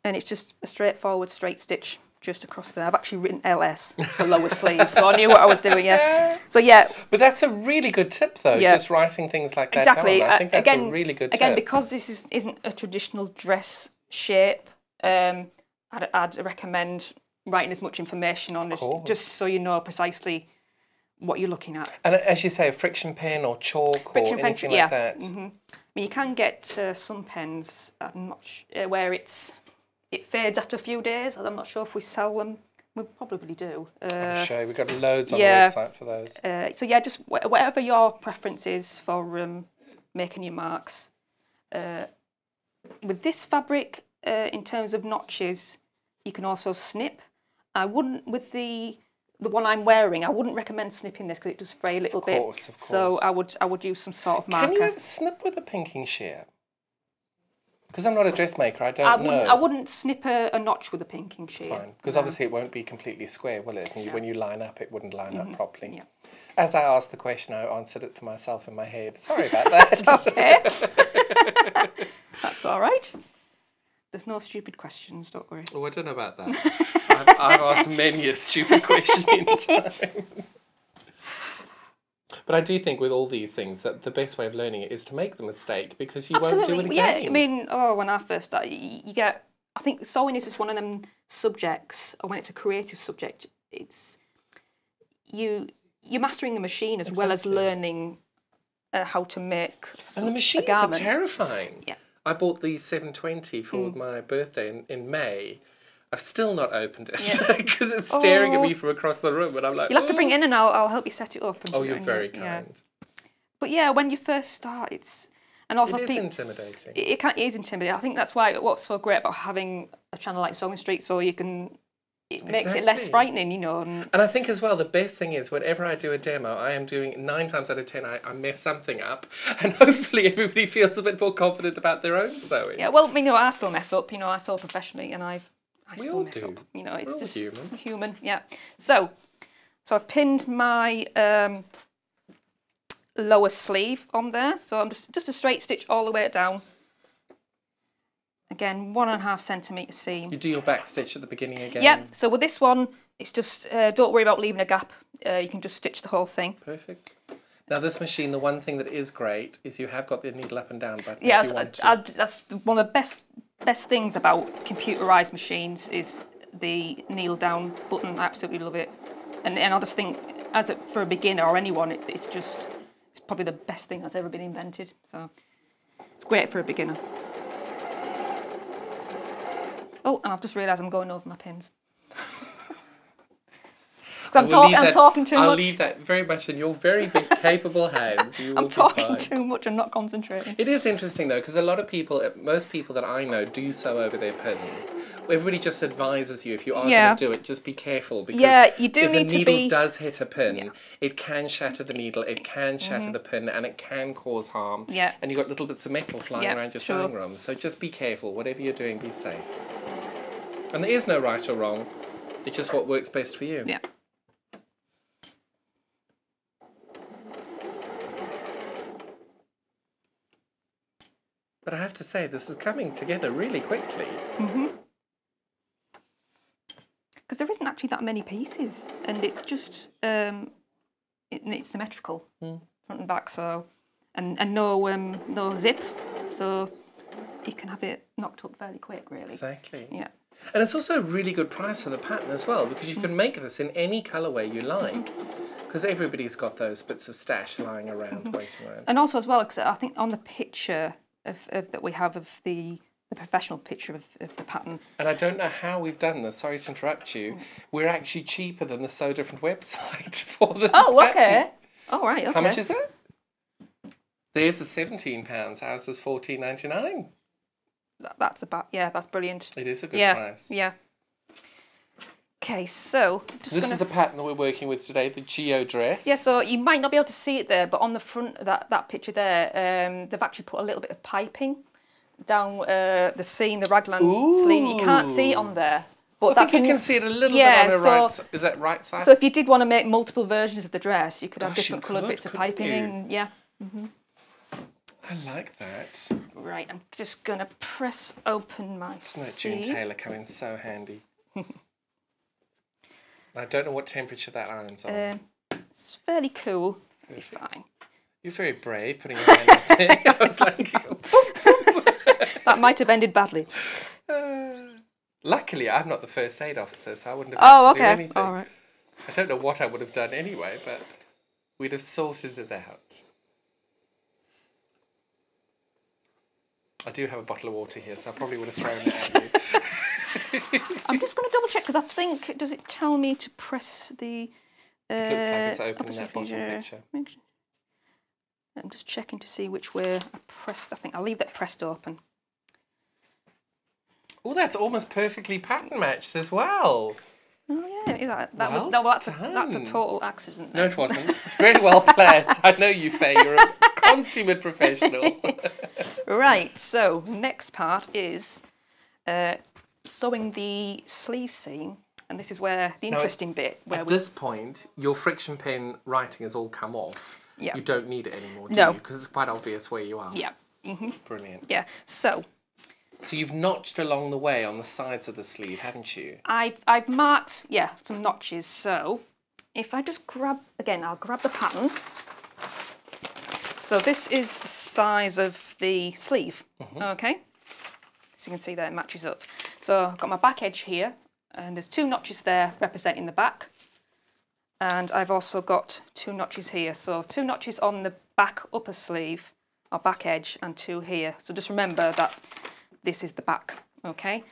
And it's just a straightforward straight stitch just across there. I've actually written L S for lower sleeve, so I knew what I was doing, yeah. So, yeah. But that's a really good tip, though, yeah. just writing things like that exactly. down. I think that's again, a really good tip. Again, because this is, isn't a traditional dress shape, um, I'd, I'd recommend writing as much information on it, just so you know precisely what you're looking at. And as you say, a friction pen or chalk friction or anything pen, like yeah. that. Mm-hmm. I mean, you can get uh, some pens, I'm not sure, where it's... It fades after a few days. I'm not sure if we sell them. We probably do. Uh, I'm sure. We've got loads on yeah. the website for those. Uh, so, yeah, just wh whatever your preference is for um, making your marks. Uh, with this fabric, uh, in terms of notches, you can also snip. I wouldn't, with the the one I'm wearing, I wouldn't recommend snipping this because it does fray a little bit. Of course, bit. of course. So I would, I would use some sort of marker. Can you ever snip with a pinking shear? Because I'm not a dressmaker, I don't I know. I wouldn't snip a, a notch with a pinking shear. Fine, because no. obviously it won't be completely square, will it? And yeah. when you line up, it wouldn't line mm-hmm. up properly. Yeah. As I asked the question, I answered it for myself in my head. Sorry about that. That's okay. That's all right. There's no stupid questions, don't worry. Oh, I don't know about that. I've, I've asked many a stupid question in time. But I do think with all these things that the best way of learning it is to make the mistake because you Absolutely. won't do it again. Yeah, I mean, oh, when I first started, you get, I think sewing is just one of them subjects, or when it's a creative subject, it's, you, you're mastering the machine as exactly. well as learning uh, how to make a And the machines are terrifying. Yeah. I bought the seven twenty for mm. my birthday in, in May. I've still not opened it because yeah. it's staring oh. at me from across the room and I'm like... You'll have oh. to bring it in and I'll, I'll help you set it up. Oh, you're very it. kind. Yeah. But yeah, when you first start, it's... and also It is intimidating. It, it, can, it is intimidating. I think that's why what's so great about having a channel like Sewing Street, so you can... It makes exactly. it less frightening, you know. And, and I think as well, the best thing is whenever I do a demo, I am doing nine times out of ten, I, I mess something up, and hopefully everybody feels a bit more confident about their own sewing. Yeah, well, you know, I still mess up. You know, I sew professionally and I've... I we still all mess do. Up. You know, it's We're just human. human. Yeah. So, so I've pinned my um, lower sleeve on there. So I'm just just a straight stitch all the way down. Again, one and a half centimetre seam. You do your back stitch at the beginning again. Yeah. So with this one, it's just uh, don't worry about leaving a gap. Uh, you can just stitch the whole thing. Perfect. Now this machine, the one thing that is great is you have got the needle up and down button. Yeah, if you want to. I, I, that's one of the best. Best things about computerised machines is the kneel down button. I absolutely love it, and and I just think as a, for a beginner or anyone, it, it's just, it's probably the best thing that's ever been invented. So it's great for a beginner. Oh, and I've just realised I'm going over my pins. I'm, talk I'm that, talking too I'll much. I'll leave that very much in your very big, capable hands. You I'm talking too much and not concentrating. It is interesting, though, because a lot of people, most people that I know, do sew over their pins. Everybody just advises you, if you are yeah. going to do it, just be careful. Because yeah, you do if need the needle to be... does hit a pin, yeah. it can shatter the needle, it can shatter mm-hmm. the pin, and it can cause harm. Yeah. And you've got little bits of metal flying yeah, around your sure. sewing room. So just be careful. Whatever you're doing, be safe. And there is no right or wrong. It's just what works best for you. Yeah. But I have to say, this is coming together really quickly. Mm-hmm. Because there isn't actually that many pieces, and it's just um, it, it's symmetrical mm. front and back, so and and no um, no zip, so you can have it knocked up fairly quick, really. Exactly. Yeah. And it's also a really good price for the pattern as well, because you mm. can make this in any colourway you like. Mm-hmm. Because everybody's got those bits of stash lying around, mm-hmm. waiting around. And also as well, because I think on the picture. Of, of, that we have of the, the professional picture of, of the pattern. And I don't know how we've done this, sorry to interrupt you. We're actually cheaper than the Sew Different website for this Oh, pattern. Okay. All oh, right, okay. How much is it? Theirs is seventeen pounds, ours is fourteen ninety-nine. That, that's about, yeah, that's brilliant. It is a good yeah, price. Yeah. Okay, so... Just this gonna... is the pattern that we're working with today, the Geo dress. Yeah, so you might not be able to see it there, but on the front of that, that picture there, um, they've actually put a little bit of piping down uh, the seam, the raglan Ooh. sleeve. You can't see it on there. But I that's think you an... can see it a little yeah, bit on the so, right. Is that right side? So if you did want to make multiple versions of the dress, you could have Gosh, different coloured bits of piping you? in. Yeah. Mm-hmm. I like that. Right, I'm just going to press open my Doesn't that June Taylor come in so handy? I don't know what temperature that iron's on. Um, it's fairly cool. It'll be fine. You're very brave putting your hand up there. I was like... That might have ended badly. Uh, luckily, I'm not the first aid officer, so I wouldn't have had oh, to okay. do anything. All right. I don't know what I would have done anyway, but we'd have sorted it out. I do have a bottle of water here, so I probably would have thrown it at you. I'm just going to double check because I think, does it tell me to press the... Uh, it looks like it's open in that bottom picture. picture. I'm just checking to see which way I pressed. I think I'll leave that pressed open. Oh, that's almost perfectly pattern matched as well. Oh, yeah. That, that well was, no, well, that's, a, that's a total accident. Then. No, it wasn't. Very well planned. I know you, Faye. You're a consummate professional. Right, so next part is... Uh, sewing the sleeve seam, and this is where the interesting now, bit where at we... this point your friction pin writing has all come off. Yeah, you don't need it anymore, do no. you? Because it's quite obvious where you are. Yeah. Mm-hmm. Brilliant. Yeah, so so you've notched along the way on the sides of the sleeve, haven't you? I've I've marked yeah some notches. So if I just grab again, I'll grab the pattern. So this is the size of the sleeve. Mm-hmm. Okay, so you can see that it matches up. So I've got my back edge here, and there's two notches there representing the back. And I've also got two notches here. So two notches on the back upper sleeve, or back edge, and two here. So just remember that this is the back, okay?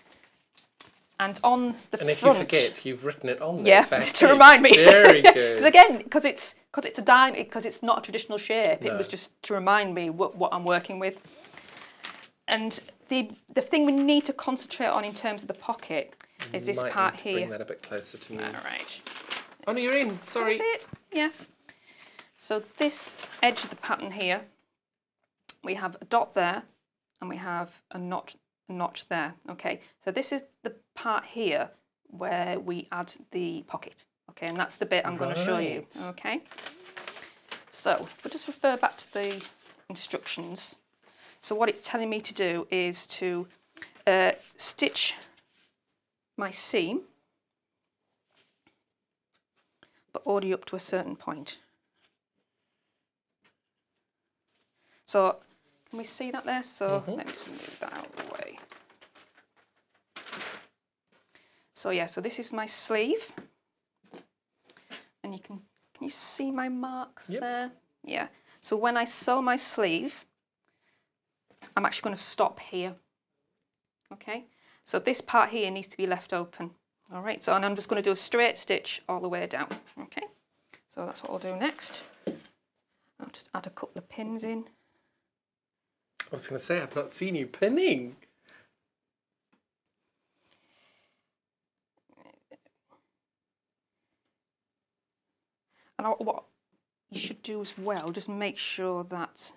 And on the and front... And if you forget, you've written it on there. Yeah, back to edge. Remind me. Very good. Because again, because it's, it's a dime, because it's not a traditional shape, no. It was just to remind me what, what I'm working with. And the the thing we need to concentrate on in terms of the pocket is this Might part need to here. Bring that a bit closer to me. All right. Oh no, you're in. Sorry. That's it. Yeah. So this edge of the pattern here, we have a dot there, and we have a notch a notch there. Okay. So this is the part here where we add the pocket. Okay, and that's the bit I'm right. going to show you. Okay. So we'll just refer back to the instructions. So what it's telling me to do is to uh, stitch my seam, but only up to a certain point. So can we see that there? So mm-hmm. let me just move that out of the way. So yeah, so this is my sleeve, and you can can you see my marks yep. there? Yeah. So when I sew my sleeve, I'm actually going to stop here. Okay. So this part here needs to be left open. All right. So and I'm just going to do a straight stitch all the way down. Okay. So that's what I'll do next. I'll just add a couple of pins in. I was going to say, I've not seen you pinning. And I, what you should do as well, just make sure that,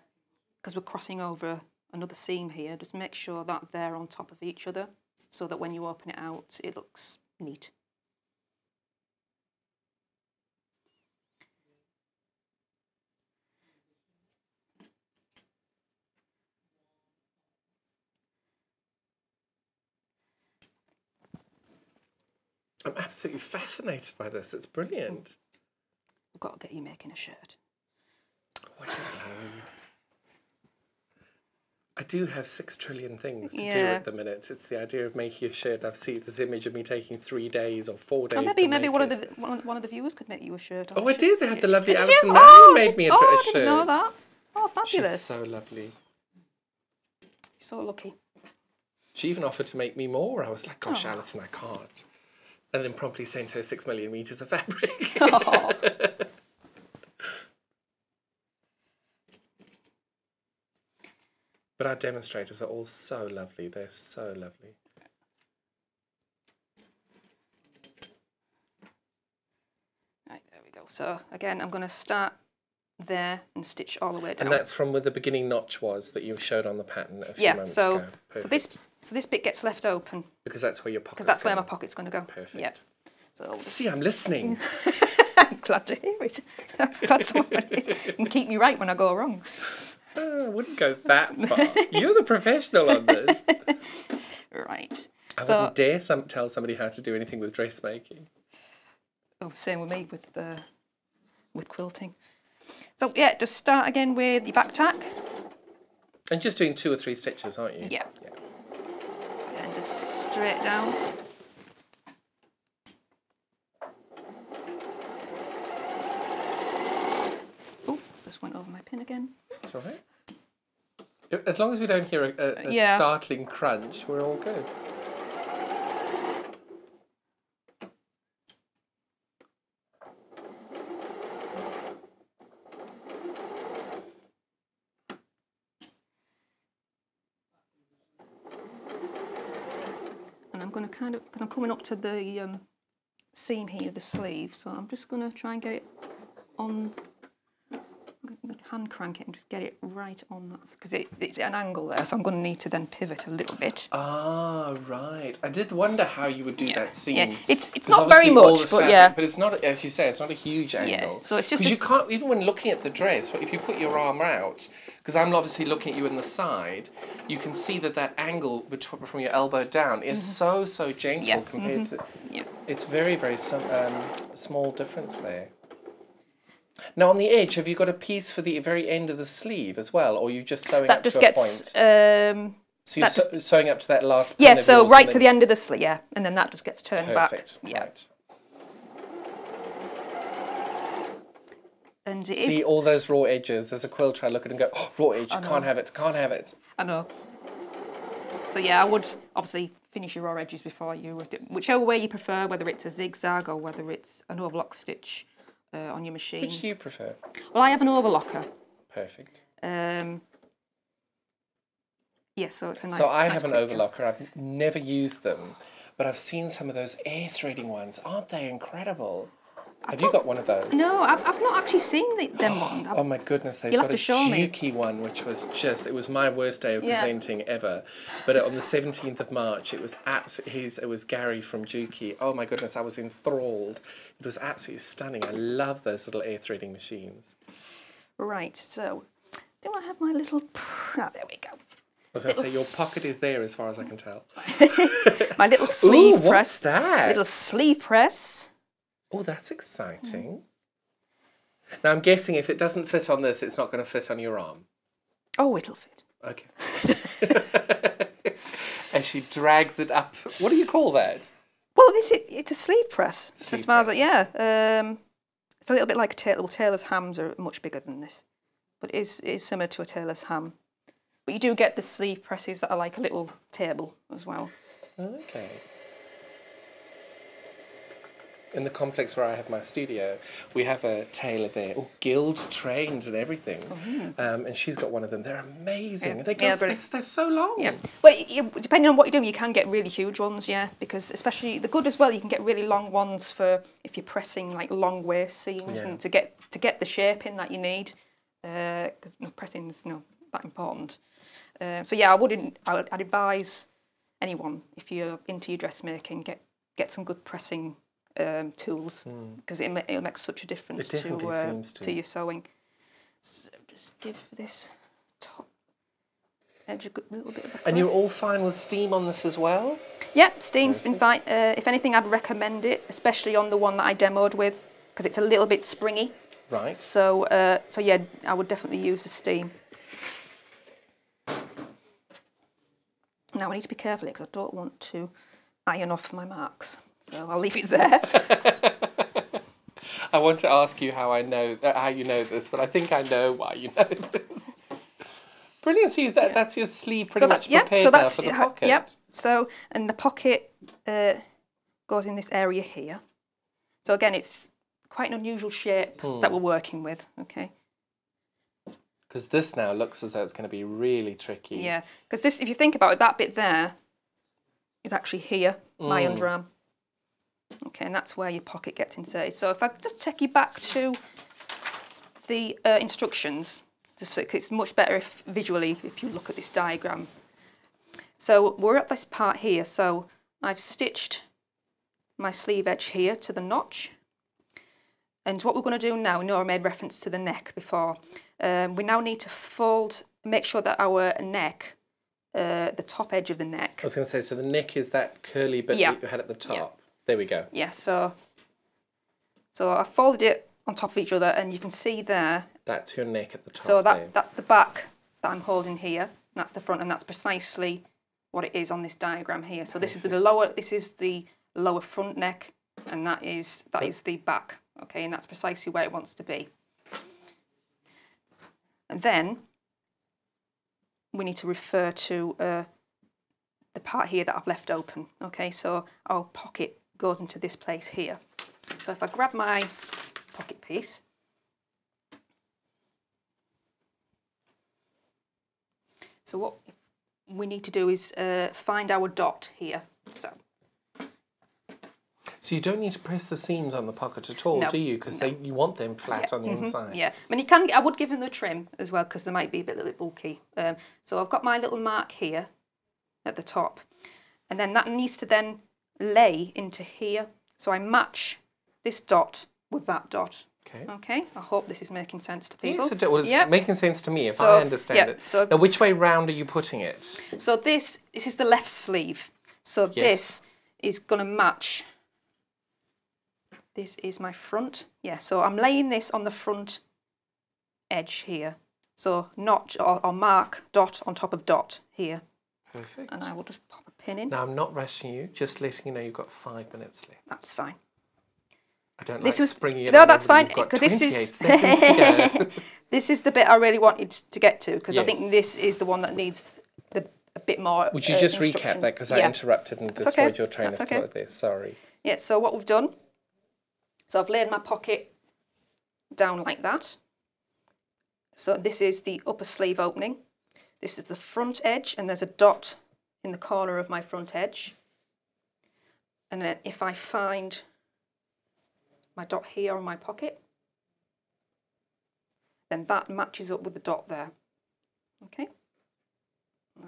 because we're crossing over another seam here, just make sure that they're on top of each other so that when you open it out, it looks neat. I'm absolutely fascinated by this. It's brilliant. We've got to get you making a shirt. Oh, I don't know. I do have six trillion things to yeah. do at the minute. It's the idea of making a shirt. I've seen this image of me taking three days or four days. Oh, maybe to maybe make one it. of the one, one of the viewers could make you a shirt. Oh, I did. They had the lovely Alison Mann oh, made did, me into oh, a shirt. Oh, I didn't know that. Oh, fabulous. She's so lovely. You're so lucky. She even offered to make me more. I was like, gosh, oh. Alison, I can't. And then promptly sent her six million meters of fabric. Oh. But our demonstrators are all so lovely. They're so lovely. Right, there we go. So again, I'm going to start there and stitch all the way down. And that's from where the beginning notch was that you showed on the pattern a few yeah, months so, ago. Yeah. So this. So this bit gets left open. Because that's where your pocket's going. Because that's where my pocket's going to go. Perfect. Yep. So see, I'm listening. I'm glad to hear it. I'm glad someone can keep me right when I go wrong. Oh, I wouldn't go that far. You're the professional on this. Right. I so, wouldn't dare some, tell somebody how to do anything with dressmaking. Oh, same with me with, uh, with quilting. So, yeah, just start again with your back tack. And just doing two or three stitches, aren't you? Yeah. Yeah. And just straight down. Oh, just went over my pin again. That's all right. As long as we don't hear a, a, a yeah. startling crunch, we're all good. Kind of, because I'm coming up to the um, seam here, the sleeve, so I'm just going to try and get it on, hand crank it and just get it right on that, because it, it's at an angle there, so I'm going to need to then pivot a little bit. Ah, right. I did wonder how you would do yeah. that seam. Yeah, it's it's not very much, but fabric, yeah. But it's not, as you say, it's not a huge angle. Yeah, so it's just... Because you can't, even when looking at the dress, if you put your arm out, because I'm obviously looking at you in the side, you can see that that angle between, from your elbow down is mm-hmm. so, so gentle yeah. compared mm-hmm. to... Yeah. It's very, very um, small difference there. Now on the edge, have you got a piece for the very end of the sleeve as well, or are you just sewing that up just to gets, a point? Um, so you're so just... sewing up to that last pin. Yeah, so right to the end of the sleeve, yeah, and then that just gets turned Perfect. back. Yeah. Right. And it See is... all those raw edges. As a quilter, I look at it and go, oh, raw edge, can't have it, can't have it. I know. So yeah, I would obviously finish your raw edges before you, whichever way you prefer, whether it's a zigzag or whether it's an overlock stitch. Uh, on your machine. Which do you prefer? Well, I have an overlocker. Perfect. Um, yes, yeah, so it's a nice... So I nice have an creature. overlocker. I've never used them, but I've seen some of those air threading ones. Aren't they incredible? I've have not, you got one of those? No, I've, I've not actually seen the, them ones. I've, oh my goodness, they've got a Juki one, which was just, it was my worst day of yeah. presenting ever. But on the seventeenth of March, it was absolutely, his, it was Gary from Juki. Oh my goodness, I was enthralled. It was absolutely stunning. I love those little air threading machines. Right, so, do I have my little, ah, oh, there we go. I was going to say, your pocket is there as far as I can tell. My little sleeve Ooh, press. what's that? Little sleeve press. Oh, that's exciting. Mm. Now, I'm guessing if it doesn't fit on this, it's not going to fit on your arm. Oh, it'll fit. Okay. And she drags it up. What do you call that? Well, this it, it's a sleeve press. Sleeve as far press. As, yeah. Um, It's a little bit like a tailor. Well, tailor's hams are much bigger than this, but it is, it is similar to a tailor's ham. But you do get the sleeve presses that are like a little table as well. Okay. In the complex where I have my studio, we have a tailor there, all guild trained and everything. Mm-hmm. um, and she's got one of them. They're amazing. Yeah. They go, yeah, they're, they're so long. Yeah. But you, depending on what you do, you can get really huge ones, yeah, because especially the good as well, you can get really long ones for if you're pressing like long waist seams, yeah, and to get to get the shape in that you need, because uh, pressing's not that important. Uh, so yeah, I wouldn't. I would, I'd advise anyone if you're into your dressmaking, get get some good pressing. Um, tools, because mm. it, it makes such a difference it definitely to, uh, seems to. to your sewing. So just give this top edge a good little bit of a. And you're all fine with steam on this as well? Yep, steam's Perfect. been fine. Uh, if anything, I'd recommend it, especially on the one that I demoed with, because it's a little bit springy. Right. So, uh, so yeah, I would definitely use the steam. Now I need to be careful because I don't want to iron off my marks. So I'll leave it there. I want to ask you how I know uh, how you know this, but I think I know why you know this. Brilliant. So you, that, yeah. that's your sleeve pretty so much prepared yep, so that's, now for the uh, pocket. Yep. So and the pocket uh, goes in this area here. So again, it's quite an unusual shape hmm. that we're working with. Okay. Because this now looks as though it's going to be really tricky. Yeah. Because this, if you think about it, that bit there is actually here, mm. my underarm. Okay, and that's where your pocket gets inserted. So if I just take you back to the uh, instructions, just so it's much better if visually if you look at this diagram. So we're at this part here. So I've stitched my sleeve edge here to the notch. And what we're going to do now, you know, I made reference to the neck before. Um, we now need to fold, make sure that our neck, uh, the top edge of the neck. I was going to say, so the neck is that curly bit yeah. that you had at the top. Yeah. There we go. Yeah, so so I folded it on top of each other, and you can see there. That's your neck at the top. So that there. that's the back that I'm holding here. And that's the front, and that's precisely what it is on this diagram here. So this Perfect. is the lower. This is the lower front neck, and that is that is the back. Okay, and that's precisely where it wants to be. And then we need to refer to uh, the part here that I've left open. Okay, so our pocket goes into this place here. So if I grab my pocket piece, so what we need to do is uh, find our dot here. So so you don't need to press the seams on the pocket at all, no, do you? Because no. you want them flat yeah. on the mm-hmm. inside. Yeah, I mean you can. I would give them a trim as well because they might be a bit, little bit bulky. Um, so I've got my little mark here at the top, and then that needs to then lay into here. So I match this dot with that dot. Okay. Okay. I hope this is making sense to people. Yes, it, well, it's yep. making sense to me if so, I understand yep. it. So, now, which way round are you putting it? So this, this is the left sleeve. So yes. this is going to match. This is my front. Yeah. So I'm laying this on the front edge here. So notch or, or mark dot on top of dot here. Perfect. And I will just pop a pin in. Now, I'm not rushing you, just letting you know you've got five minutes left. That's fine. I don't this like was, springing it No, that's fine. Because this is this is the bit I really wanted to get to, because yes. I think this is the one that needs the, a bit more. Would you uh, just recap that, because yeah. I interrupted and that's destroyed okay. your train that's of okay. thought there. Sorry. Yeah, so what we've done, so I've laid my pocket down like that. So this is the upper sleeve opening. This is the front edge, and there's a dot in the corner of my front edge. And then if I find my dot here on my pocket, then that matches up with the dot there. Okay.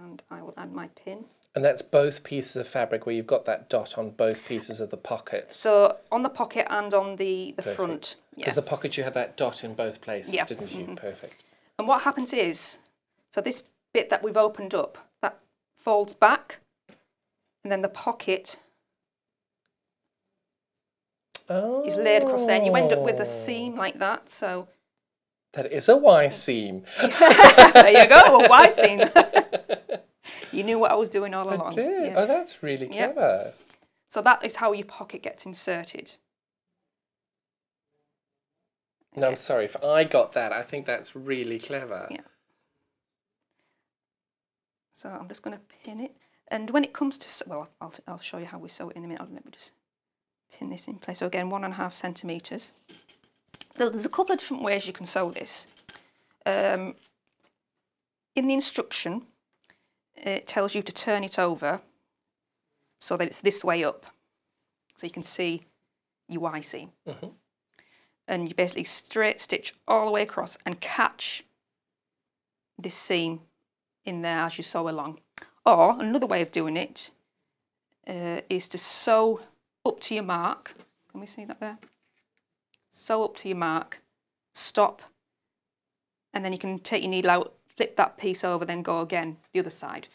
And I will add my pin. And that's both pieces of fabric where you've got that dot on both pieces of the pocket. So on the pocket and on the, the front. Because yeah. the pocket you had that dot in both places, yeah. didn't you? Mm-hmm. Perfect. And what happens is, so this bit that we've opened up, that folds back, and then the pocket oh. is laid across there, and you end up with a seam like that. So that is a Y seam. There you go, a Y seam. You knew what I was doing all along. I did. Yeah. Oh, that's really clever. Yep. So that is how your pocket gets inserted. No, I'm sorry. If I got that, I think that's really clever. Yeah. So I'm just going to pin it. And when it comes to, well, I'll, I'll show you how we sew it in a minute. Let me just pin this in place. So again, one and a half centimetres. There's a couple of different ways you can sew this. Um, in the instruction, it tells you to turn it over so that it's this way up. So you can see your Y seam. Mm-hmm. And you basically straight stitch all the way across and catch this seam in there as you sew along. Or another way of doing it uh, is to sew up to your mark. Can we see that there? Sew up to your mark, stop, and then you can take your needle out, flip that piece over, then go again the other side.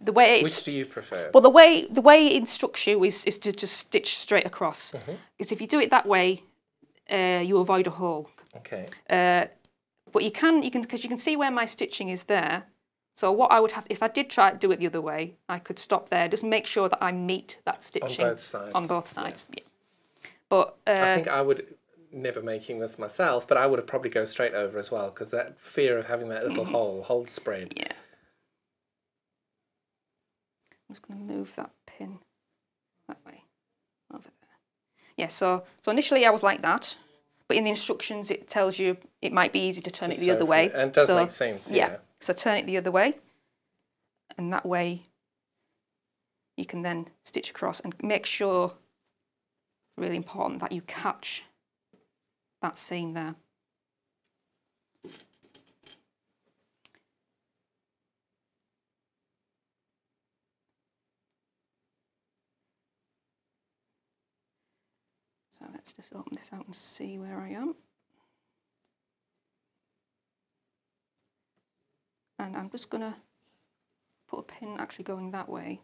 The way it, which do you prefer? Well, the way the way it instructs you is is to just stitch straight across. Mm-hmm. Because if you do it that way, uh, you avoid a hole. Okay. Uh, but you can you can because you can see where my stitching is there. So what I would have, if I did try to do it the other way, I could stop there. Just make sure that I meet that stitching. On both sides. On both sides, yeah. yeah. But uh, I think I would, never making this myself, but I would have probably go straight over as well, because that fear of having that little hole, hole spread. Yeah. I'm just going to move that pin that way, over there. Yeah, so, so initially I was like that, but in the instructions it tells you it might be easy to turn just it the so other way. It. And it does so, make sense, yeah. yeah. So turn it the other way, and that way you can then stitch across and make sure, really important, that you catch that seam there. So let's just open this out and see where I am. And I'm just going to put a pin actually going that way,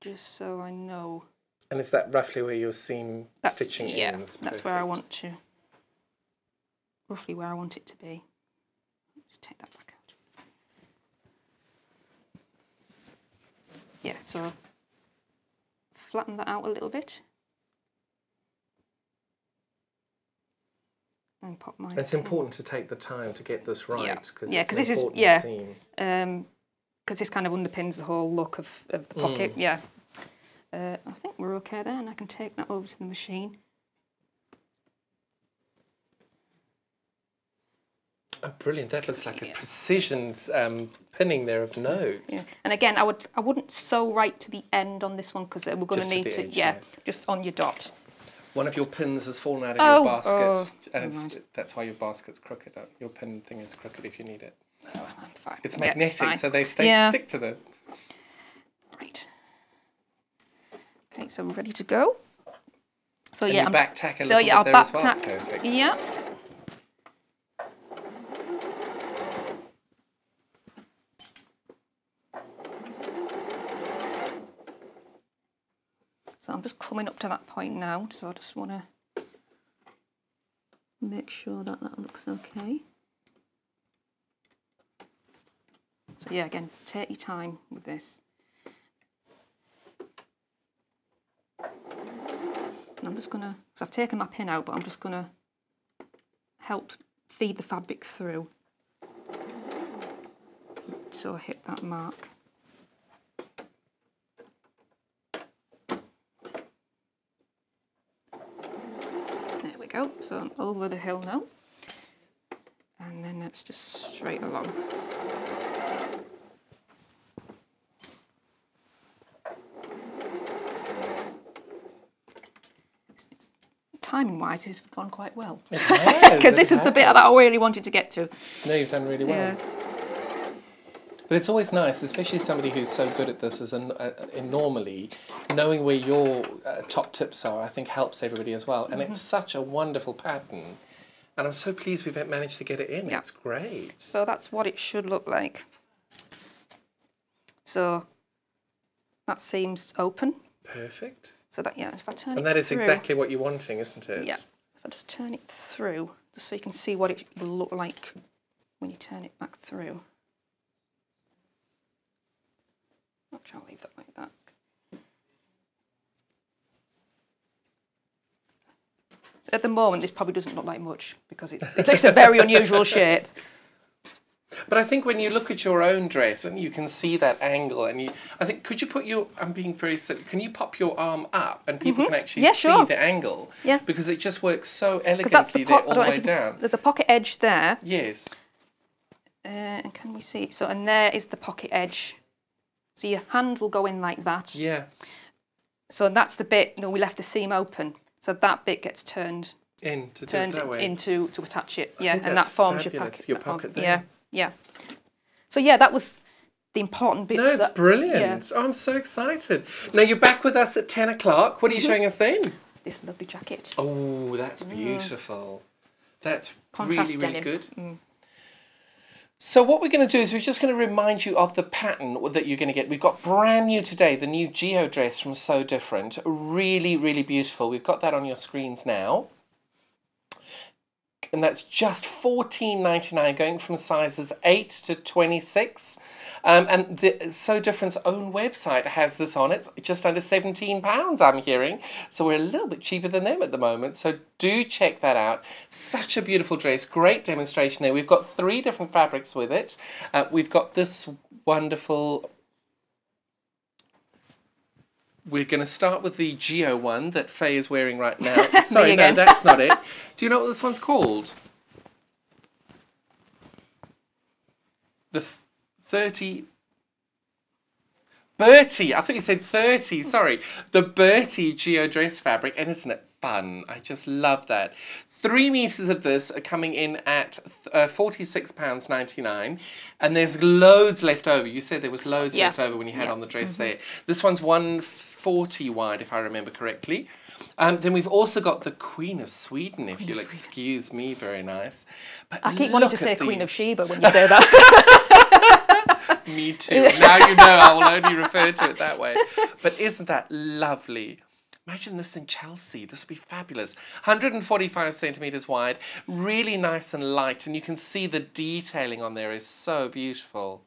just so I know. And is that roughly where your seam that's, stitching yeah, ends? Yeah, that's where I want to, roughly where I want it to be. Just take that back out. Yeah, so flatten that out a little bit. And pop my it's important in. to take the time to get this right, because yeah. yeah, it's this is yeah, because um, this kind of underpins the whole look of, of the pocket. Mm. Yeah, uh, I think we're okay there, and I can take that over to the machine. Oh, brilliant! That looks like yeah. a precision um, pinning there of nodes. Yeah, and again, I would I wouldn't sew right to the end on this one, because we're going to need to edge, yeah, yeah, just on your dot. One of your pins has fallen out of oh, your basket, oh, and it's, that's why your basket's crooked. Your pin thing is crooked if you need it. No, I'm fine. It's magnetic, yeah, fine. so they stay, yeah. stick to them. Right. Okay, so I'm ready to go. So and yeah, I'm back tack a little so, yeah, bit I'll there back as well. Tack. Perfect. Yeah. So I'm just coming up to that point now, so I just want to make sure that that looks okay. So yeah, again, take your time with this. And I'm just going to, because I've taken my pin out, but I'm just going to help feed the fabric through. So I hit that mark. Oh, so I'm over the hill now, and then that's just straight along. It's, it's, timing wise, this has gone quite well, because this is the bit that I really wanted to get to. No, you've done really well. Yeah. But it's always nice, especially somebody who's so good at this as an, uh, normally, knowing where your uh, top tips are, I think helps everybody as well. And mm-hmm. it's such a wonderful pattern. And I'm so pleased we've managed to get it in. Yeah. It's great. So that's what it should look like. So that seems open. Perfect. So that, yeah, if I turn it through. And that is exactly what you're wanting, isn't it? Yeah. If I just turn it through, just so you can see what it will look like when you turn it back through. Actually, I'll leave that like that. At the moment, this probably doesn't look like much because it's, it's a very unusual shape. But I think when you look at your own dress and you can see that angle, and you, I think, could you put your, I'm being very silly, can you pop your arm up and people mm-hmm. can actually yeah, see sure. the angle? Yeah. Because it just works so elegantly that's the there all the way down. There's a pocket edge there. Yes. Uh, and can we see? So, and there is the pocket edge. So your hand will go in like that. Yeah. So that's the bit, no, we left the seam open. So that bit gets turned in to turned it into to attach it. Yeah, and that forms your pocket. Your pocket there. Yeah. Yeah. So, yeah, that was the important bit. No, it's that, brilliant. Yeah. Oh, I'm so excited. Now, you're back with us at ten o'clock. What are you showing us then? This lovely jacket. Oh, that's beautiful. Mm. That's Contrast really, really denim. good. Mm. So what we're going to do is we're just going to remind you of the pattern that you're going to get. We've got brand new today, the new Geo dress from Sew Different. Really, really beautiful. We've got that on your screens now. And that's just fourteen ninety-nine, going from sizes eight to twenty-six. Um, and the Sew Different's own website has this on. It's just under seventeen pounds, I'm hearing. So we're a little bit cheaper than them at the moment. So do check that out. Such a beautiful dress. Great demonstration there. We've got three different fabrics with it. Uh, we've got this wonderful... We're going to start with the Geo one that Faye is wearing right now. Sorry, no, that's not it. Do you know what this one's called? The th thirty... Bertie! I thought you said thirty, sorry. The Bertie Geo dress fabric, and isn't it fun? I just love that. Three metres of this are coming in at uh, forty-six pounds ninety-nine, and there's loads left over. You said there was loads yeah. left over when you had yeah. on the dress mm-hmm. there. This one's one forty wide, if I remember correctly. Um, then we've also got the Queen of Sweden, if Queen you'll excuse me, very nice. But I keep wanting to say the... Queen of Sheba when you say that. Me too. Now you know I will only refer to it that way. But isn't that lovely? Imagine this in Chelsea. This would be fabulous. one hundred forty-five centimetres wide, really nice and light, and you can see the detailing on there is so beautiful.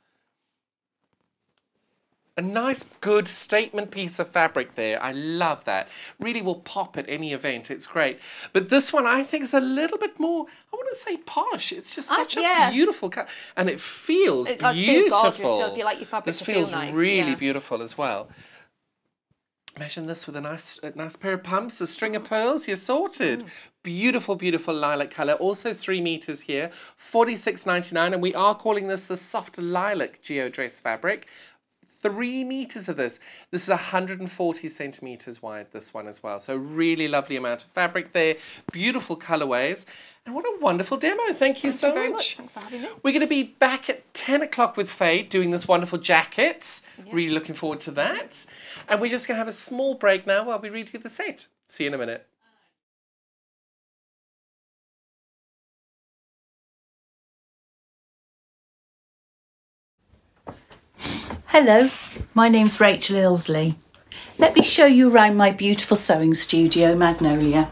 A nice, good statement piece of fabric there. I love that. Really will pop at any event. It's great. But this one, I think, is a little bit more, I wouldn't say posh. It's just such I, yeah. a beautiful cut. And it feels it's, beautiful. It feels gorgeous. So you like your fabric this feels feel nice. really yeah. beautiful as well. Imagine this with a nice, a nice pair of pumps, a string of pearls, you're sorted. Mm. Beautiful, beautiful lilac colour. Also three metres here, forty-six ninety-nine. And we are calling this the soft lilac Geo dress fabric. Three metres of this. This is one hundred forty centimetres wide, this one as well. So really lovely amount of fabric there. Beautiful colourways. And what a wonderful demo. Thank you Thank so you very much. much. Thanks for having me. We're going to be back at ten o'clock with Faye doing this wonderful jacket. Yep. Really looking forward to that. And we're just going to have a small break now while we read you the set. See you in a minute. Hello, my name's Rachel Ilsley. Let me show you around my beautiful sewing studio, Magnolia.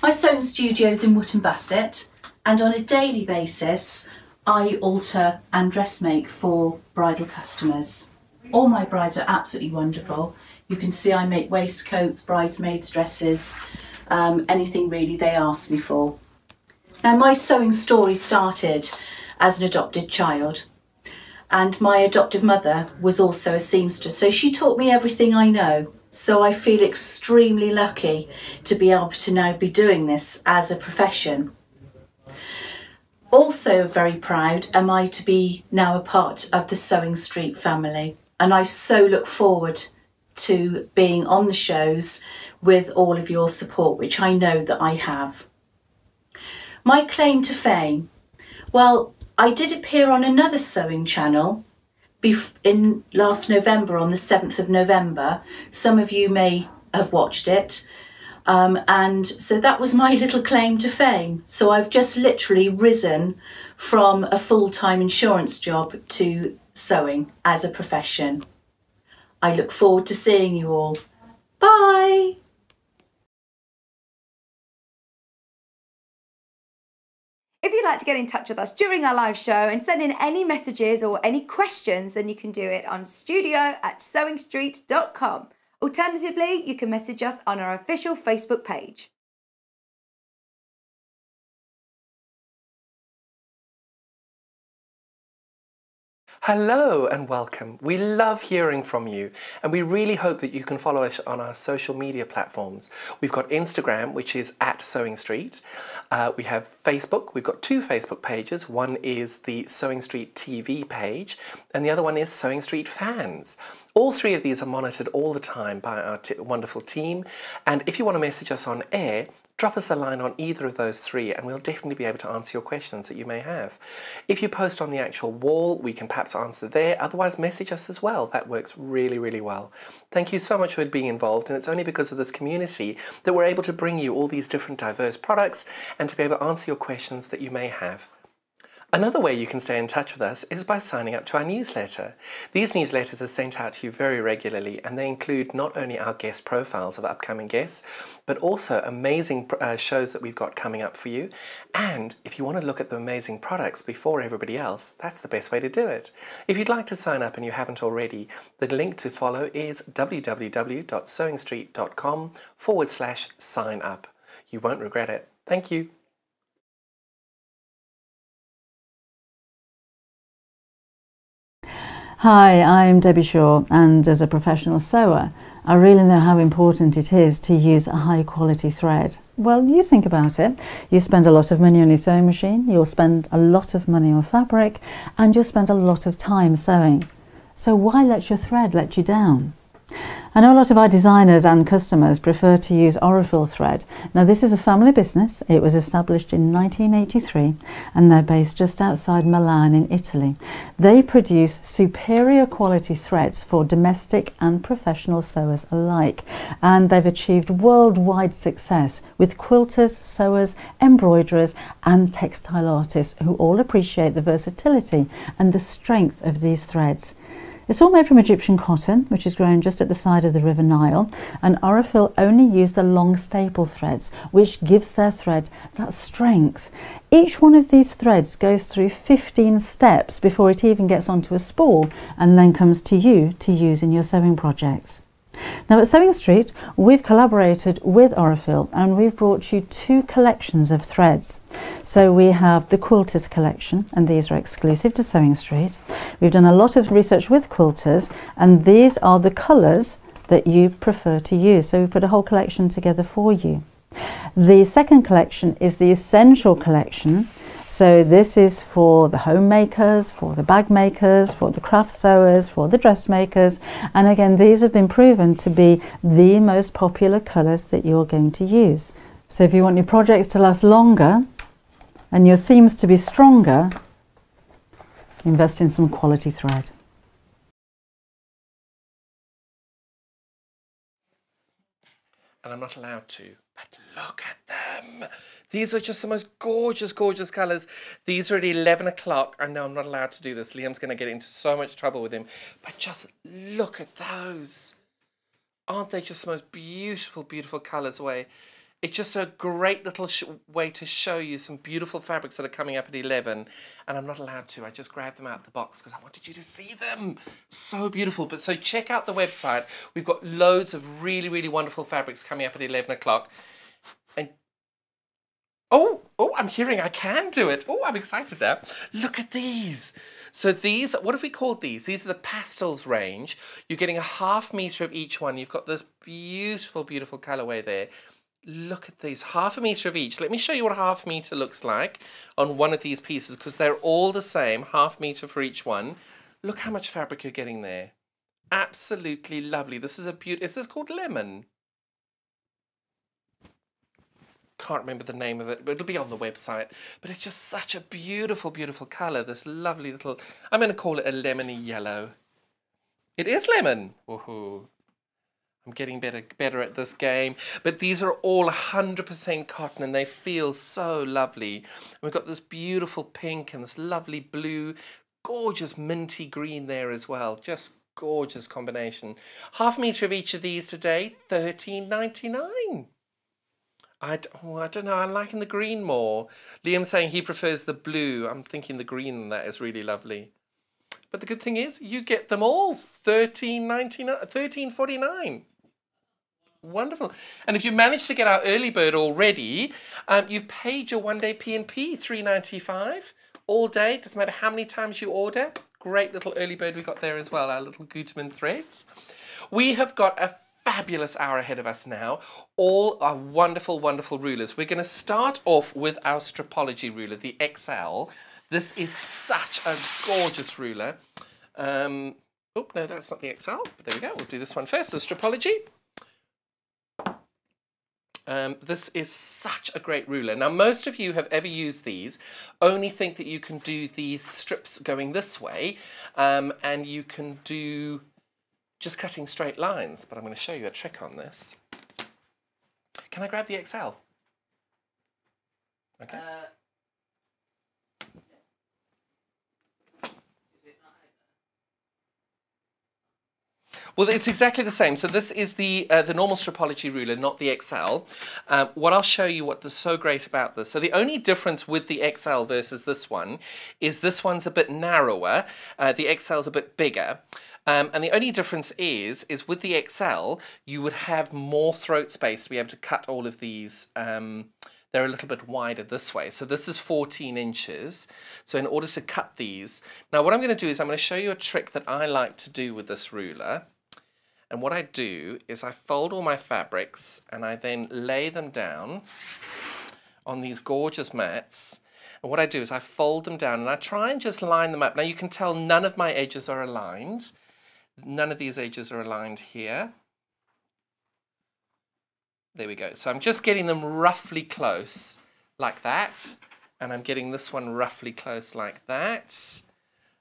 My sewing studio is in Wootton Bassett, and on a daily basis, I alter and dress make for bridal customers. All my brides are absolutely wonderful. You can see I make waistcoats, bridesmaids' dresses, um, anything really they ask me for. Now, my sewing story started as an adopted child. And my adoptive mother was also a seamstress, so she taught me everything I know. So I feel extremely lucky to be able to now be doing this as a profession. Also very proud am I to be now a part of the Sewing Street family. And I so look forward to being on the shows with all of your support, which I know that I have. My claim to fame, well, I did appear on another sewing channel in last November, on the seventh of November. Some of you may have watched it. Um, and so that was my little claim to fame. So I've just literally risen from a full-time insurance job to sewing as a profession. I look forward to seeing you all. Bye. If you'd like to get in touch with us during our live show and send in any messages or any questions, then you can do it on studio at sewing street dot com. Alternatively, you can message us on our official Facebook page. Hello and welcome. We love hearing from you and we really hope that you can follow us on our social media platforms. We've got Instagram, which is at Sewing Street. Uh, we have Facebook. We've got two Facebook pages. One is the Sewing Street T V page and the other one is Sewing Street Fans. All three of these are monitored all the time by our t wonderful team, and if you want to message us on air, drop us a line on either of those three and we'll definitely be able to answer your questions that you may have. If you post on the actual wall, we can perhaps answer there. Otherwise, message us as well. That works really, really well. Thank you so much for being involved, and it's only because of this community that we're able to bring you all these different diverse products and to be able to answer your questions that you may have. Another way you can stay in touch with us is by signing up to our newsletter. These newsletters are sent out to you very regularly and they include not only our guest profiles of upcoming guests, but also amazing uh, shows that we've got coming up for you. And if you want to look at the amazing products before everybody else, that's the best way to do it. If you'd like to sign up and you haven't already, the link to follow is www.sewingstreet.com forward slash sign up. You won't regret it. Thank you. Hi, I'm Debbie Shaw, and as a professional sewer, I really know how important it is to use a high quality thread. Well, you think about it. You spend a lot of money on your sewing machine, you'll spend a lot of money on fabric, and you'll spend a lot of time sewing. So why let your thread let you down? I know a lot of our designers and customers prefer to use Aurifil thread. Now, this is a family business. It was established in nineteen eighty-three and they're based just outside Milan in Italy. They produce superior quality threads for domestic and professional sewers alike, and they've achieved worldwide success with quilters, sewers, embroiderers and textile artists who all appreciate the versatility and the strength of these threads. It's all made from Egyptian cotton, which is grown just at the side of the River Nile, and Aurifil only use the long staple threads, which gives their thread that strength. Each one of these threads goes through fifteen steps before it even gets onto a spool and then comes to you to use in your sewing projects. Now, at Sewing Street, we've collaborated with Aurifil and we've brought you two collections of threads. So we have the Quilters collection, and these are exclusive to Sewing Street. We've done a lot of research with quilters, and these are the colours that you prefer to use. So we've put a whole collection together for you. The second collection is the Essential collection. So this is for the homemakers, for the bag makers, for the craft sewers, for the dressmakers. And again, these have been proven to be the most popular colours that you're going to use. So if you want your projects to last longer and your seams to be stronger, invest in some quality thread. And I'm not allowed to, but look at them. These are just the most gorgeous, gorgeous colours. These are at eleven o'clock. I know I'm not allowed to do this. Liam's going to get into so much trouble with him. But just look at those. Aren't they just the most beautiful, beautiful colours away? It's just a great little sh way to show you some beautiful fabrics that are coming up at eleven. And I'm not allowed to. I just grabbed them out of the box because I wanted you to see them. So beautiful. But so check out the website. We've got loads of really, really wonderful fabrics coming up at eleven o'clock. And oh, oh, I'm hearing I can do it. Oh, I'm excited now. Look at these. So these, what have we called these? These are the pastels range. You're getting a half metre of each one. You've got this beautiful, beautiful colourway there. Look at these, half a metre of each. Let me show you what a half metre looks like on one of these pieces, because they're all the same, half metre for each one. Look how much fabric you're getting there. Absolutely lovely. This is a beaut- is this called lemon? Can't remember the name of it, but it'll be on the website. But it's just such a beautiful, beautiful colour, this lovely little, I'm going to call it a lemony yellow. It is lemon. Woohoo. I'm getting better better at this game. But these are all one hundred percent cotton and they feel so lovely. And we've got this beautiful pink and this lovely blue, gorgeous minty green there as well. Just gorgeous combination. Half metre of each of these today, thirteen ninety-nine. I, oh, I don't know, I'm liking the green more. Liam's saying he prefers the blue. I'm thinking the green on that is really lovely. But the good thing is you get them all, thirteen ninety-nine, thirteen forty-nine. Wonderful. And if you manage to get our early bird already, um, you've paid your one day P and P, three ninety-five all day. Doesn't matter how many times you order. Great little early bird we got there as well, our little Gütermann threads. We have got a fabulous hour ahead of us now. All our wonderful, wonderful rulers. We're going to start off with our Stripology ruler, the X L. This is such a gorgeous ruler. Um, oh, no, that's not the X L. But there we go. We'll do this one first, the Stripology. Um, this is such a great ruler. Now, most of you have ever used these, only think that you can do these strips going this way, um, and you can do just cutting straight lines, but I'm going to show you a trick on this. Can I grab the X L? Okay. Uh, Well, it's exactly the same. So this is the uh, the normal Stripology ruler, not the X L. Uh, what I'll show you what's so great about this. So the only difference with the X L versus this one is this one's a bit narrower. Uh, the X L's a bit bigger. Um, and the only difference is, is with the X L, you would have more throat space to be able to cut all of these. Um, they're a little bit wider this way. So this is fourteen inches. So in order to cut these, now what I'm going to do is I'm going to show you a trick that I like to do with this ruler. And what I do is I fold all my fabrics and I then lay them down on these gorgeous mats. And what I do is I fold them down and I try and just line them up. Now you can tell none of my edges are aligned. None of these edges are aligned here. There we go. So I'm just getting them roughly close like that. And I'm getting this one roughly close like that.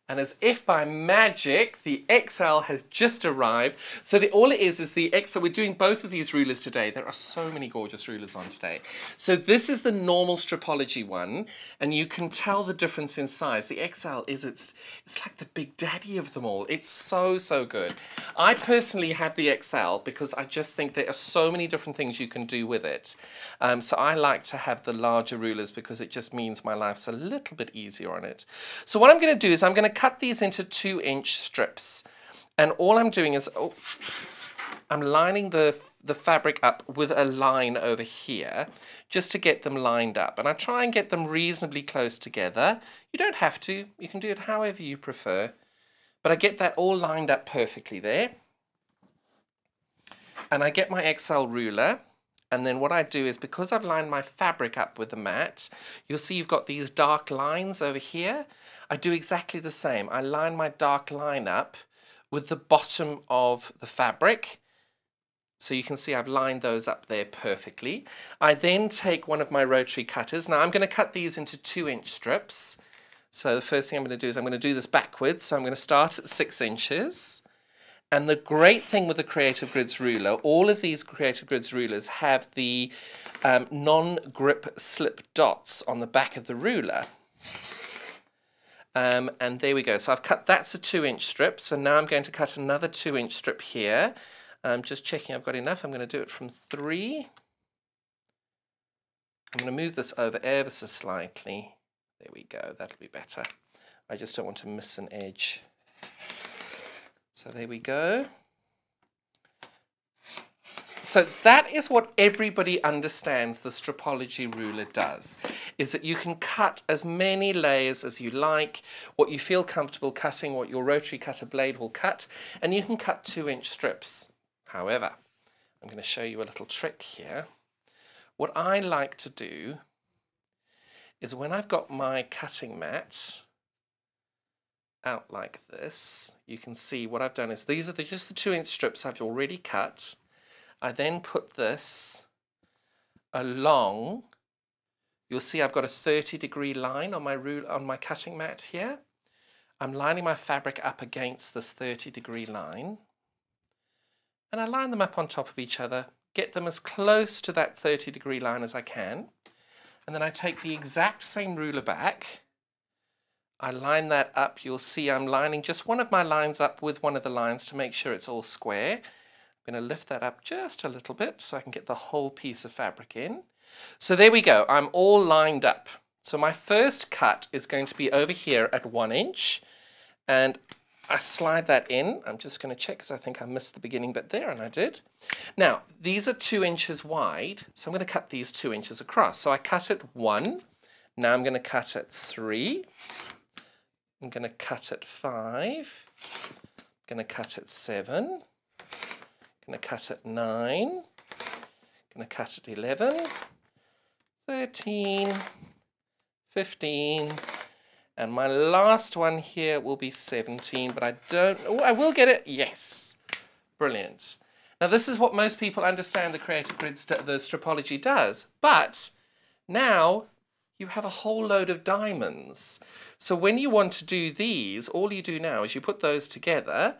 And as if by magic, the X L has just arrived. So the, all it is is the X L. We're doing both of these rulers today. There are so many gorgeous rulers on today. So this is the normal Stripology one, and you can tell the difference in size. The X L is it's it's like the big daddy of them all. It's so, so good. I personally have the X L because I just think there are so many different things you can do with it. Um, so I like to have the larger rulers because it just means my life's a little bit easier on it. So what I'm going to do is I'm going to cut these into two inch strips, and all I'm doing is oh, I'm lining the the fabric up with a line over here just to get them lined up, and I try and get them reasonably close together. You don't have to, you can do it however you prefer, but I get that all lined up perfectly there, and I get my X L ruler. And then what I do is, because I've lined my fabric up with the mat, you'll see you've got these dark lines over here. I do exactly the same. I line my dark line up with the bottom of the fabric. So you can see I've lined those up there perfectly. I then take one of my rotary cutters. Now I'm going to cut these into two inch strips. So the first thing I'm going to do is I'm going to do this backwards. So I'm going to start at six inches. And the great thing with the Creative Grids ruler, all of these Creative Grids rulers have the um, non-grip slip dots on the back of the ruler. Um, and there we go. So I've cut, that's a two inch strip. So now I'm going to cut another two inch strip here. I'm just checking I've got enough. I'm going to do it from three. I'm going to move this over ever so slightly. There we go. That'll be better. I just don't want to miss an edge. So there we go. So that is what everybody understands the Stripology ruler does, is that you can cut as many layers as you like, what you feel comfortable cutting, what your rotary cutter blade will cut, and you can cut two inch strips. However, I'm going to show you a little trick here. What I like to do is when I've got my cutting mat out like this, you can see what I've done is these are the, just the two inch strips I've already cut. I then put this along, you'll see I've got a thirty degree line on my rule on my cutting mat here. I'm lining my fabric up against this thirty degree line, and I line them up on top of each other, get them as close to that thirty degree line as I can, and then I take the exact same ruler back. I line that up, you'll see I'm lining just one of my lines up with one of the lines to make sure it's all square. I'm going to lift that up just a little bit so I can get the whole piece of fabric in. So there we go, I'm all lined up. So my first cut is going to be over here at one inch, and I slide that in. I'm just going to check because I think I missed the beginning bit there, and I did. Now, these are two inches wide, so I'm going to cut these two inches across. So I cut at one, now I'm going to cut at three. I'm going to cut at five. I'm going to cut at seven. I'm going to cut at nine. I'm going to cut at eleven, thirteen, fifteen, and my last one here will be seventeen, but I don't, oh, I will get it, yes, brilliant. Now this is what most people understand the Creative Grids, the Stripology does, but now you have a whole load of diamonds. So when you want to do these, all you do now is you put those together,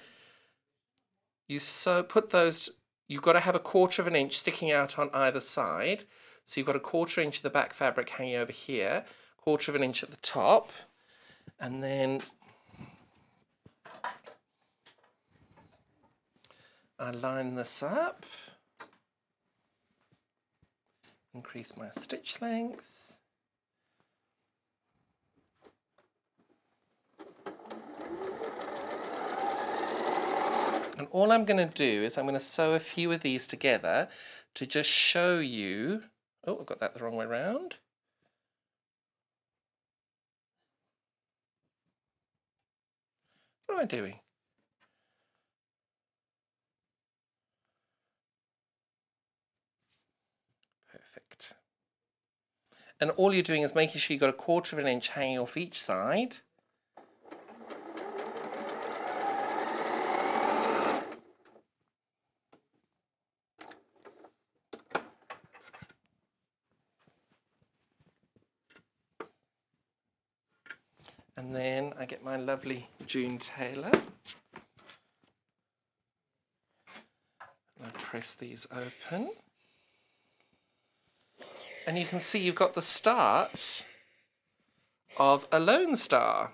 you sew, put those, you've got to have a quarter of an inch sticking out on either side, so you've got a quarter inch of the back fabric hanging over here, quarter of an inch at the top, and then I line this up, increase my stitch length, and all I'm going to do is I'm going to sew a few of these together to just show you, oh, I've got that the wrong way around. What am I doing? Perfect. And all you're doing is making sure you've got a quarter of an inch hanging off each side. And then I get my lovely June Taylor. And I press these open. And you can see you've got the start of a Lone Star.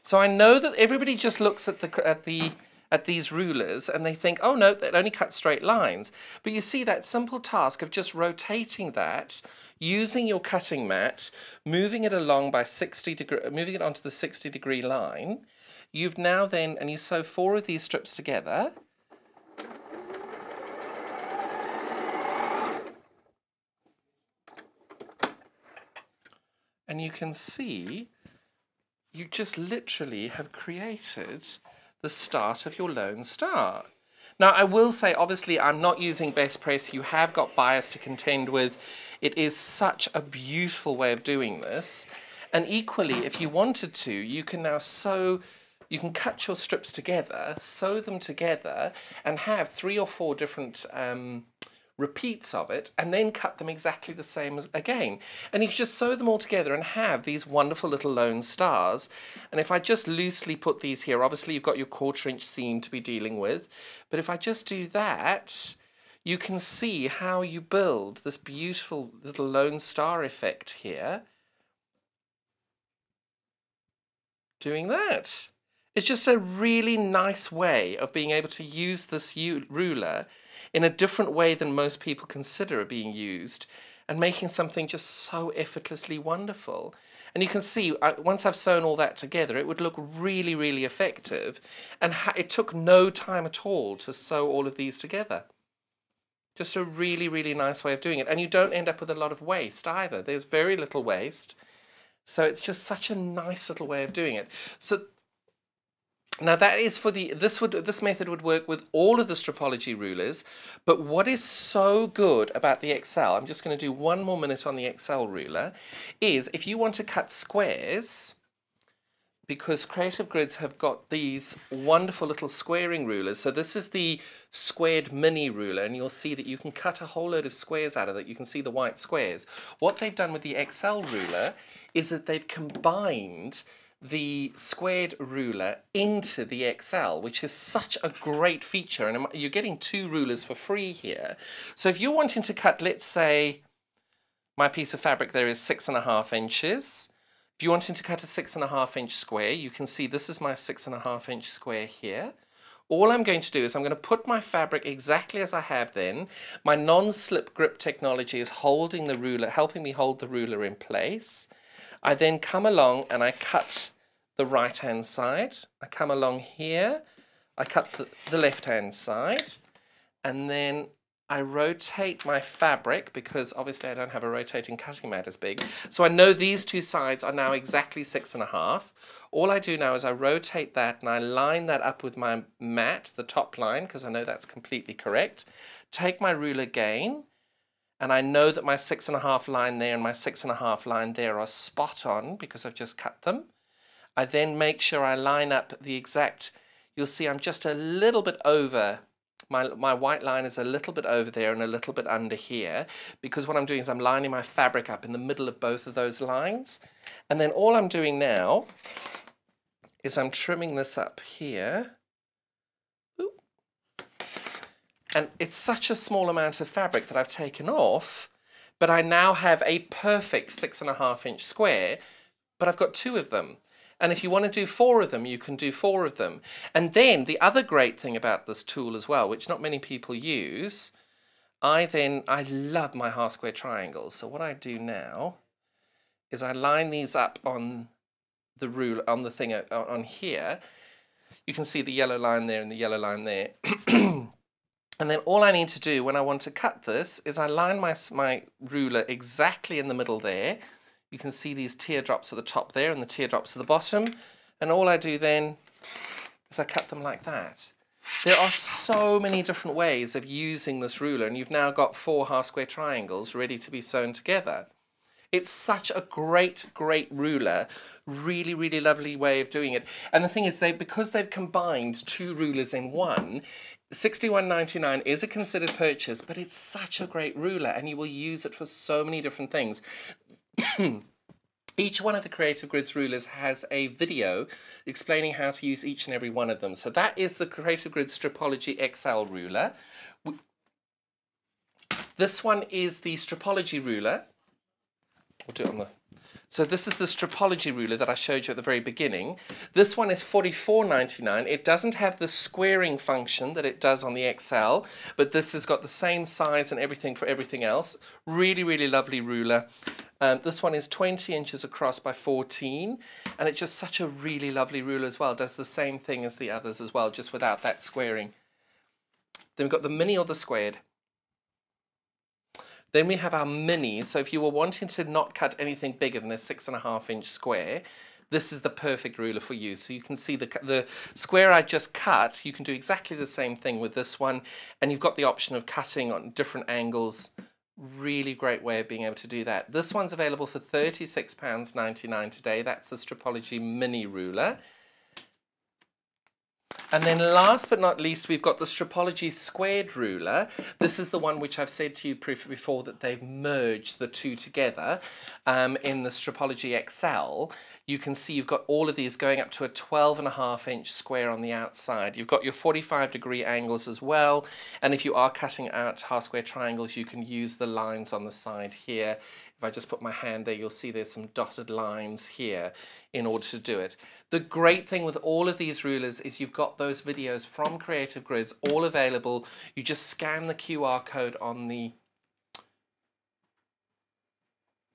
So I know that everybody just looks at the at the at these rulers and they think, oh no, that only cuts straight lines. But you see that simple task of just rotating that, using your cutting mat, moving it along by sixty degree, moving it onto the sixty degree line. You've now then, and you sew four of these strips together. And you can see, you just literally have created the start of your Lone Star. Now I will say, obviously I'm not using best press, you have got bias to contend with. It is such a beautiful way of doing this. And equally, if you wanted to, you can now sew, you can cut your strips together, sew them together, and have three or four different um, repeats of it, and then cut them exactly the same as again. And you can just sew them all together and have these wonderful little Lone Stars. And if I just loosely put these here, obviously you've got your quarter inch seam to be dealing with, but if I just do that, you can see how you build this beautiful little Lone Star effect here. Doing that. It's just a really nice way of being able to use this ruler in a different way than most people consider being used, and making something just so effortlessly wonderful. And you can see, once I've sewn all that together, it would look really, really effective, and it took no time at all to sew all of these together. Just a really, really nice way of doing it, and you don't end up with a lot of waste either. There's very little waste, so it's just such a nice little way of doing it. So. Now that is for the, this would this method would work with all of the Stripology rulers, but what is so good about the X L, I'm just going to do one more minute on the X L ruler, is if you want to cut squares, because Creative Grids have got these wonderful little squaring rulers, so this is the squared mini ruler, and you'll see that you can cut a whole load of squares out of it, you can see the white squares. What they've done with the X L ruler is that they've combined the squared ruler into the X L, which is such a great feature, and you're getting two rulers for free here. So if you're wanting to cut, let's say my piece of fabric there is six and a half inches. If you're wanting to cut a six and a half inch square, you can see this is my six and a half inch square here. All I'm going to do is I'm going to put my fabric exactly as I have then. My non-slip grip technology is holding the ruler, helping me hold the ruler in place. I then come along and I cut the right-hand side. I come along here, I cut the, the left-hand side, and then I rotate my fabric because obviously I don't have a rotating cutting mat as big. So I know these two sides are now exactly six and a half. All I do now is I rotate that and I line that up with my mat, the top line, because I know that's completely correct. Take my ruler again, and I know that my six and a half line there and my six and a half line there are spot on because I've just cut them. I then make sure I line up the exact, you'll see I'm just a little bit over. My, my white line is a little bit over there and a little bit under here, because what I'm doing is I'm lining my fabric up in the middle of both of those lines. And then all I'm doing now is I'm trimming this up here. Ooh. And it's such a small amount of fabric that I've taken off, but I now have a perfect six and a half inch square, but I've got two of them. And if you want to do four of them, you can do four of them. And then the other great thing about this tool as well, which not many people use, I then, I love my half square triangles. So what I do now is I line these up on the ruler, on the thing on here. You can see the yellow line there and the yellow line there. And then all I need to do when I want to cut this is I line my, my ruler exactly in the middle there. You can see these teardrops at the top there and the teardrops at the bottom. And all I do then is I cut them like that. There are so many different ways of using this ruler, and you've now got four half square triangles ready to be sewn together. It's such a great, great ruler. Really, really lovely way of doing it. And the thing is, they because they've combined two rulers in one, sixty-one ninety-nine is a considered purchase, but it's such a great ruler and you will use it for so many different things. Each one of the Creative Grids rulers has a video explaining how to use each and every one of them. So that is the Creative Grids Stripology X L ruler. This one is the Stripology ruler. We'll do it on the... So this is the Stripology ruler that I showed you at the very beginning. This one is forty-four ninety-nine. It doesn't have the squaring function that it does on the X L, but this has got the same size and everything for everything else. Really, really lovely ruler. Um, this one is twenty inches across by fourteen, and it's just such a really lovely ruler as well. It does the same thing as the others as well, just without that squaring. Then we've got the mini or the squared. Then we have our mini. So if you were wanting to not cut anything bigger than a six and a half inch square, this is the perfect ruler for you. So you can see the, the square I just cut, you can do exactly the same thing with this one, and you've got the option of cutting on different angles. Really great way of being able to do that. This one's available for thirty-six pounds ninety-nine today. That's the Stripology mini ruler. And then last but not least, we've got the Stripology squared ruler. This is the one which I've said to you before that they've merged the two together um, in the Stripology X L. You can see you've got all of these going up to a twelve and a half inch square on the outside. You've got your forty-five degree angles as well. And if you are cutting out half square triangles, you can use the lines on the side here. If I just put my hand there, you'll see there's some dotted lines here in order to do it. The great thing with all of these rulers is you've got those videos from Creative Grids all available. You just scan the Q R code on the...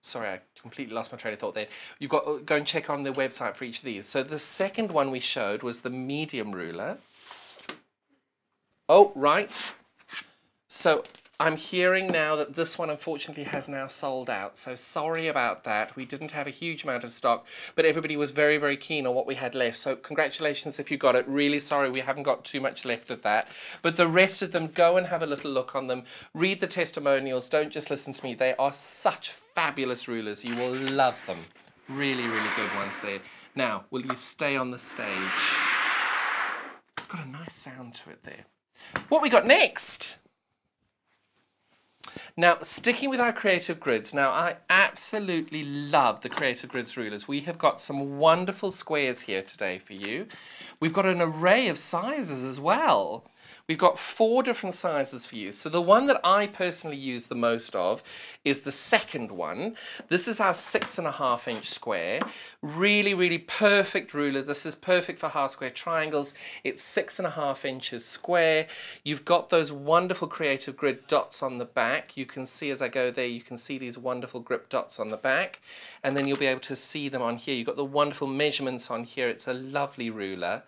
Sorry, I completely lost my train of thought there. You've got, go and check on their website for each of these. So the second one we showed was the medium ruler. Oh, right. So... I'm hearing now that this one unfortunately has now sold out, so sorry about that. We didn't have a huge amount of stock, but everybody was very, very keen on what we had left, so congratulations if you got it. Really sorry we haven't got too much left of that, but the rest of them, go and have a little look on them. Read the testimonials, don't just listen to me. They are such fabulous rulers, you will love them. Really, really good ones there. Now, will you stay on the stage? It's got a nice sound to it there. What we got next? Now, sticking with our Creative Grids, now I absolutely love the Creative Grids rulers. We have got some wonderful squares here today for you. We've got an array of sizes as well. We've got four different sizes for you. So the one that I personally use the most of is the second one. This is our six and a half inch square. Really, really perfect ruler. This is perfect for half square triangles. It's six and a half inches square. You've got those wonderful Creative Grid dots on the back. You can see as I go there, you can see these wonderful grip dots on the back. And then you'll be able to see them on here. You've got the wonderful measurements on here. It's a lovely ruler.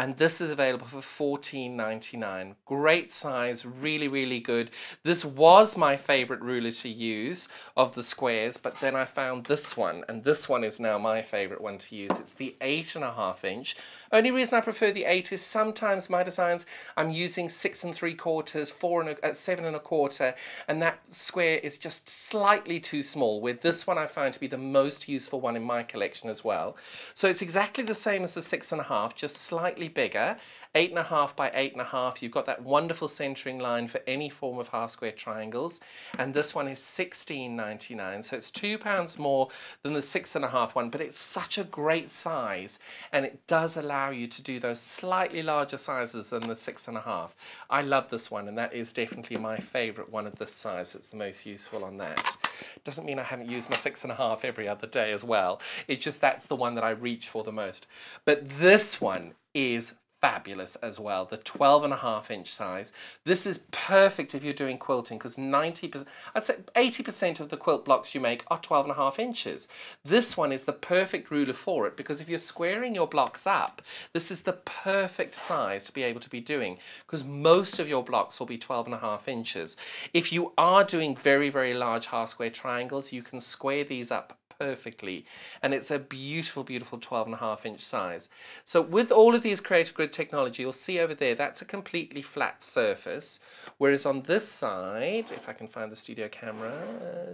and this is available for fourteen ninety-nine. Great size, really, really good. This was my favorite ruler to use of the squares, but then I found this one, and this one is now my favorite one to use. It's the eight and a half inch. Only reason I prefer the eight is sometimes my designs, I'm using six and three quarters, four and a, uh, seven and a quarter, and that square is just slightly too small, where this one I find to be the most useful one in my collection as well. So it's exactly the same as the six and a half, just slightly bigger, eight and a half by eight and a half. You've got that wonderful centering line for any form of half square triangles, and this one is sixteen ninety-nine, so it's two pounds more than the six and a half one, but it's such a great size, and it does allow you to do those slightly larger sizes than the six and a half. I love this one, and that is definitely my favorite one of this size. It's the most useful on that. Doesn't mean I haven't used my six and a half every other day as well. It's just that's the one that I reach for the most. But this one is fabulous as well, the twelve and a half inch size. This is perfect if you're doing quilting, because ninety percent, I'd say eighty percent of the quilt blocks you make are twelve and a half inches. This one is the perfect ruler for it, because if you're squaring your blocks up, this is the perfect size to be able to be doing, because most of your blocks will be twelve and a half inches. If you are doing very, very large half square triangles, you can square these up perfectly, and it's a beautiful, beautiful twelve and a half inch size. So with all of these Creative Grid technology, you'll see over there that's a completely flat surface, whereas on this side, if I can find the studio camera,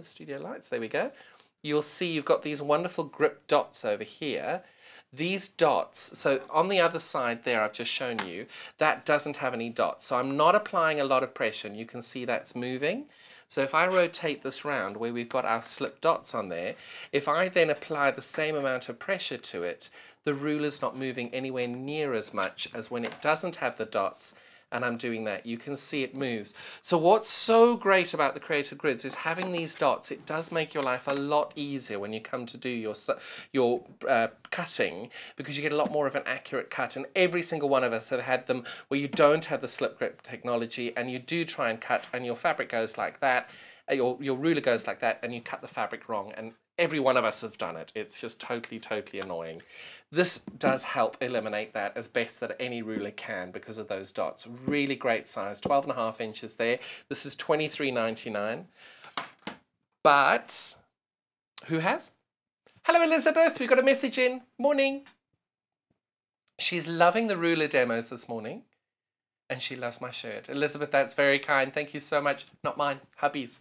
studio lights, there we go, you'll see you've got these wonderful grip dots over here. These dots, so on the other side there I've just shown you, that doesn't have any dots, so I'm not applying a lot of pressure, and you can see that's moving. So if I rotate this round where we've got our slip dots on there, if I then apply the same amount of pressure to it, the ruler's not moving anywhere near as much as when it doesn't have the dots and I'm doing that. You can see it moves. So what's so great about the Creative Grids is having these dots, it does make your life a lot easier when you come to do your, your uh, cutting, because you get a lot more of an accurate cut, and every single one of us have had them where you don't have the slip grip technology and you do try and cut and your fabric goes like that, your, your ruler goes like that, and you cut the fabric wrong, and every one of us have done it. It's just totally, totally annoying. This does help eliminate that as best that any ruler can because of those dots. Really great size, twelve and a half inches there. This is twenty-three ninety-nine. But who has? Hello, Elizabeth. We've got a message in. Morning. She's loving the ruler demos this morning, and she loves my shirt. Elizabeth, that's very kind. Thank you so much. Not mine, hubby's.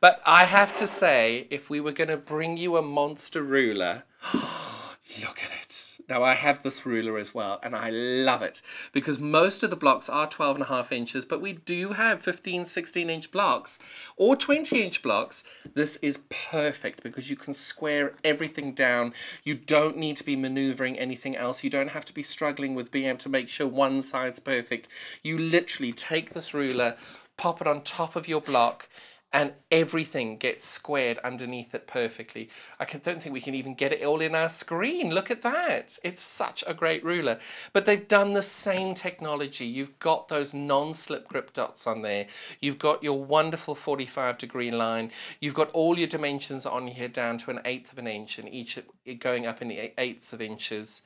But I have to say, if we were going to bring you a monster ruler, look at it. Now, I have this ruler as well, and I love it, because most of the blocks are twelve and a half inches, but we do have fifteen, sixteen inch blocks or twenty inch blocks. This is perfect because you can square everything down. You don't need to be maneuvering anything else. You don't have to be struggling with being able to make sure one side's perfect. You literally take this ruler, pop it on top of your block, and everything gets squared underneath it perfectly. I can, don't think we can even get it all in our screen. Look at that. It's such a great ruler. But they've done the same technology. You've got those non-slip grip dots on there. You've got your wonderful forty-five degree line. You've got all your dimensions on here down to an eighth of an inch, and each going up in the eighths of inches.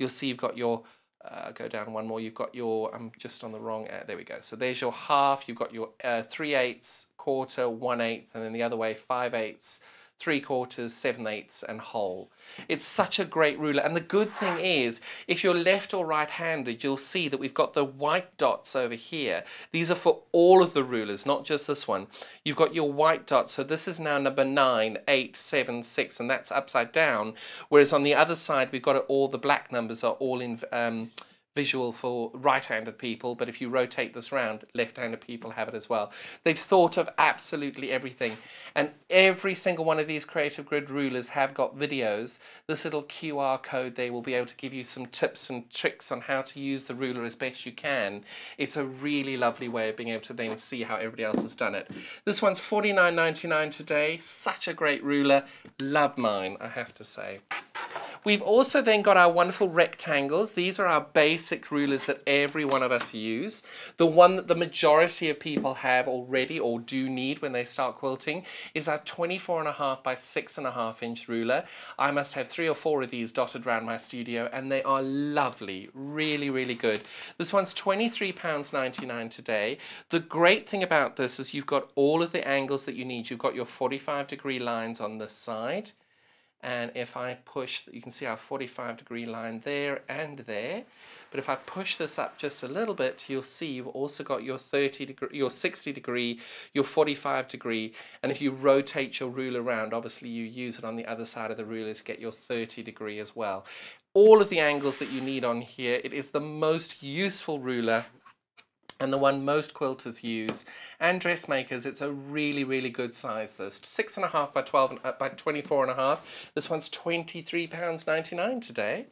You'll see you've got your Uh, go down one more, you've got your, I'm just on the wrong, uh, there we go, so there's your half, you've got your uh, three eighths, quarter, one eighth, and then the other way, five eighths, three quarters, seven eighths, and whole. It's such a great ruler, and the good thing is, if you're left or right-handed, you'll see that we've got the white dots over here. These are for all of the rulers, not just this one. You've got your white dots, so this is now number nine, eight, seven, six, and that's upside down, whereas on the other side, we've got it all, the black numbers are all in um, visual for right-handed people, but if you rotate this round, left-handed people have it as well. They've thought of absolutely everything, and every single one of these Creative Grid rulers have got videos. This little Q R code, they will be able to give you some tips and tricks on how to use the ruler as best you can. It's a really lovely way of being able to then see how everybody else has done it. This one's forty-nine ninety-nine today. Such a great ruler. Love mine, I have to say. We've also then got our wonderful rectangles. These are our basic rulers that every one of us use. The one that the majority of people have already or do need when they start quilting is our twenty-four and a half by six and a half inch ruler. I must have three or four of these dotted around my studio and they are lovely, really, really good. This one's twenty-three pounds ninety-nine today. The great thing about this is you've got all of the angles that you need. You've got your forty-five degree lines on this side. And if I push, you can see our forty-five degree line there and there. But if I push this up just a little bit, you'll see you've also got your thirty degree, your sixty degree, your forty-five degree. And if you rotate your ruler around, obviously you use it on the other side of the ruler to get your thirty degree as well. All of the angles that you need on here, it is the most useful ruler and the one most quilters use, and dressmakers. It's a really, really good size, this. Six and a half by twelve and, uh, by twenty-four and a half. This one's twenty-three pounds ninety-nine today.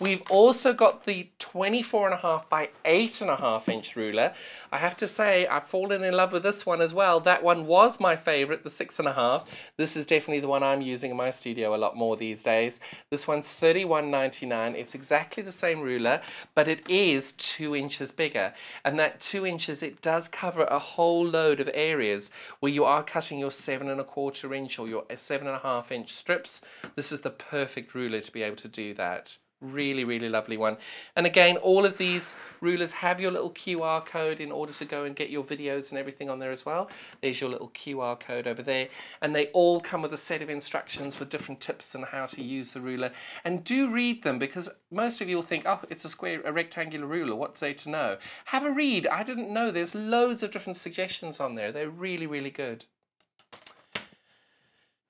We've also got the twenty-four and a half by eight and a half inch ruler. I have to say, I've fallen in love with this one as well. That one was my favorite, the six and a half. This is definitely the one I'm using in my studio a lot more these days. This one's thirty-one ninety-nine. It's exactly the same ruler, but it is two inches bigger. And that two inches, it does cover a whole load of areas where you are cutting your seven and a quarter inch or your seven and a half inch strips. This is the perfect ruler to be able to do that. Really, really lovely one. And again, all of these rulers have your little Q R code in order to go and get your videos and everything on there as well. There's your little Q R code over there. And they all come with a set of instructions with different tips on how to use the ruler. And do read them, because most of you will think, oh, it's a square, a rectangular ruler. What's there to know? Have a read. I didn't know. There's loads of different suggestions on there. They're really, really good.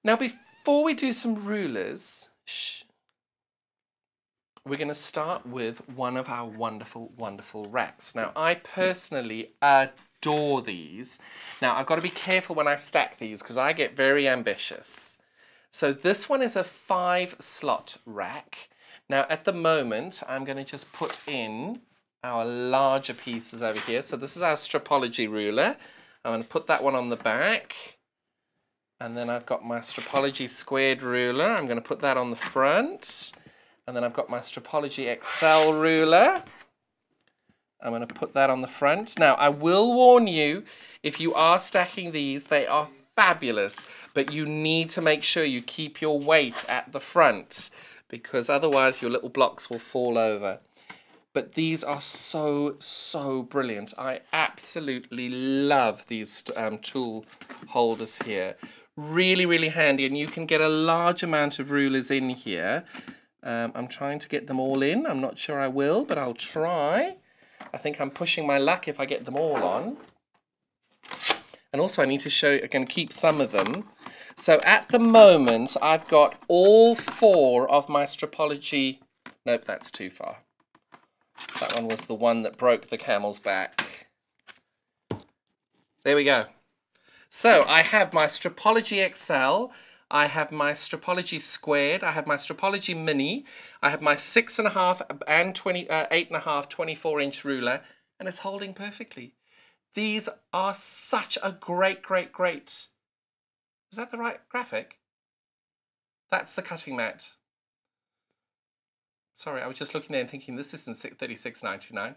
Now, before we do some rulers, shh, we're going to start with one of our wonderful, wonderful racks. Now, I personally adore these. Now, I've got to be careful when I stack these because I get very ambitious. So this one is a five slot rack. Now, at the moment, I'm going to just put in our larger pieces over here. So this is our Stripology ruler. I'm going to put that one on the back. And then I've got my Stripology squared ruler. I'm going to put that on the front. And then I've got my Stripology X L ruler. I'm going to put that on the front. Now, I will warn you, if you are stacking these, they are fabulous, but you need to make sure you keep your weight at the front, because otherwise your little blocks will fall over. But these are so, so brilliant. I absolutely love these um, tool holders here. Really, really handy, and you can get a large amount of rulers in here. Um, I'm trying to get them all in. I'm not sure I will, but I'll try. I think I'm pushing my luck if I get them all on. And also I need to show, I'm going to keep some of them. So at the moment, I've got all four of my Stripology. Nope, that's too far. That one was the one that broke the camel's back. There we go. So I have my Stripology X L. I have my Stripology squared, I have my Stripology mini, I have my six and a half and twenty, uh, eight and a half, twenty-four inch ruler, and it's holding perfectly. These are such a great, great, great. Is that the right graphic? That's the cutting mat. Sorry, I was just looking there and thinking this isn't thirty-six ninety-nine.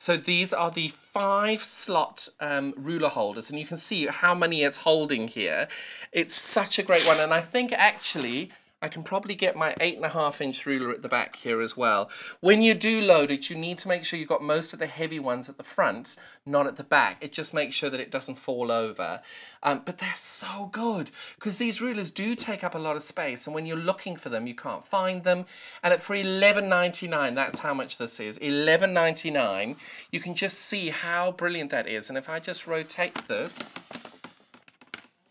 So these are the five slot um, ruler holders, and you can see how many it's holding here. It's such a great one, and I think actually I can probably get my eight and a half inch ruler at the back here as well. When you do load it, you need to make sure you've got most of the heavy ones at the front, not at the back. It just makes sure that it doesn't fall over. Um, but they're so good, because these rulers do take up a lot of space, and when you're looking for them, you can't find them. And at for eleven ninety-nine, that's how much this is, eleven ninety-nine. You can just see how brilliant that is. And if I just rotate this,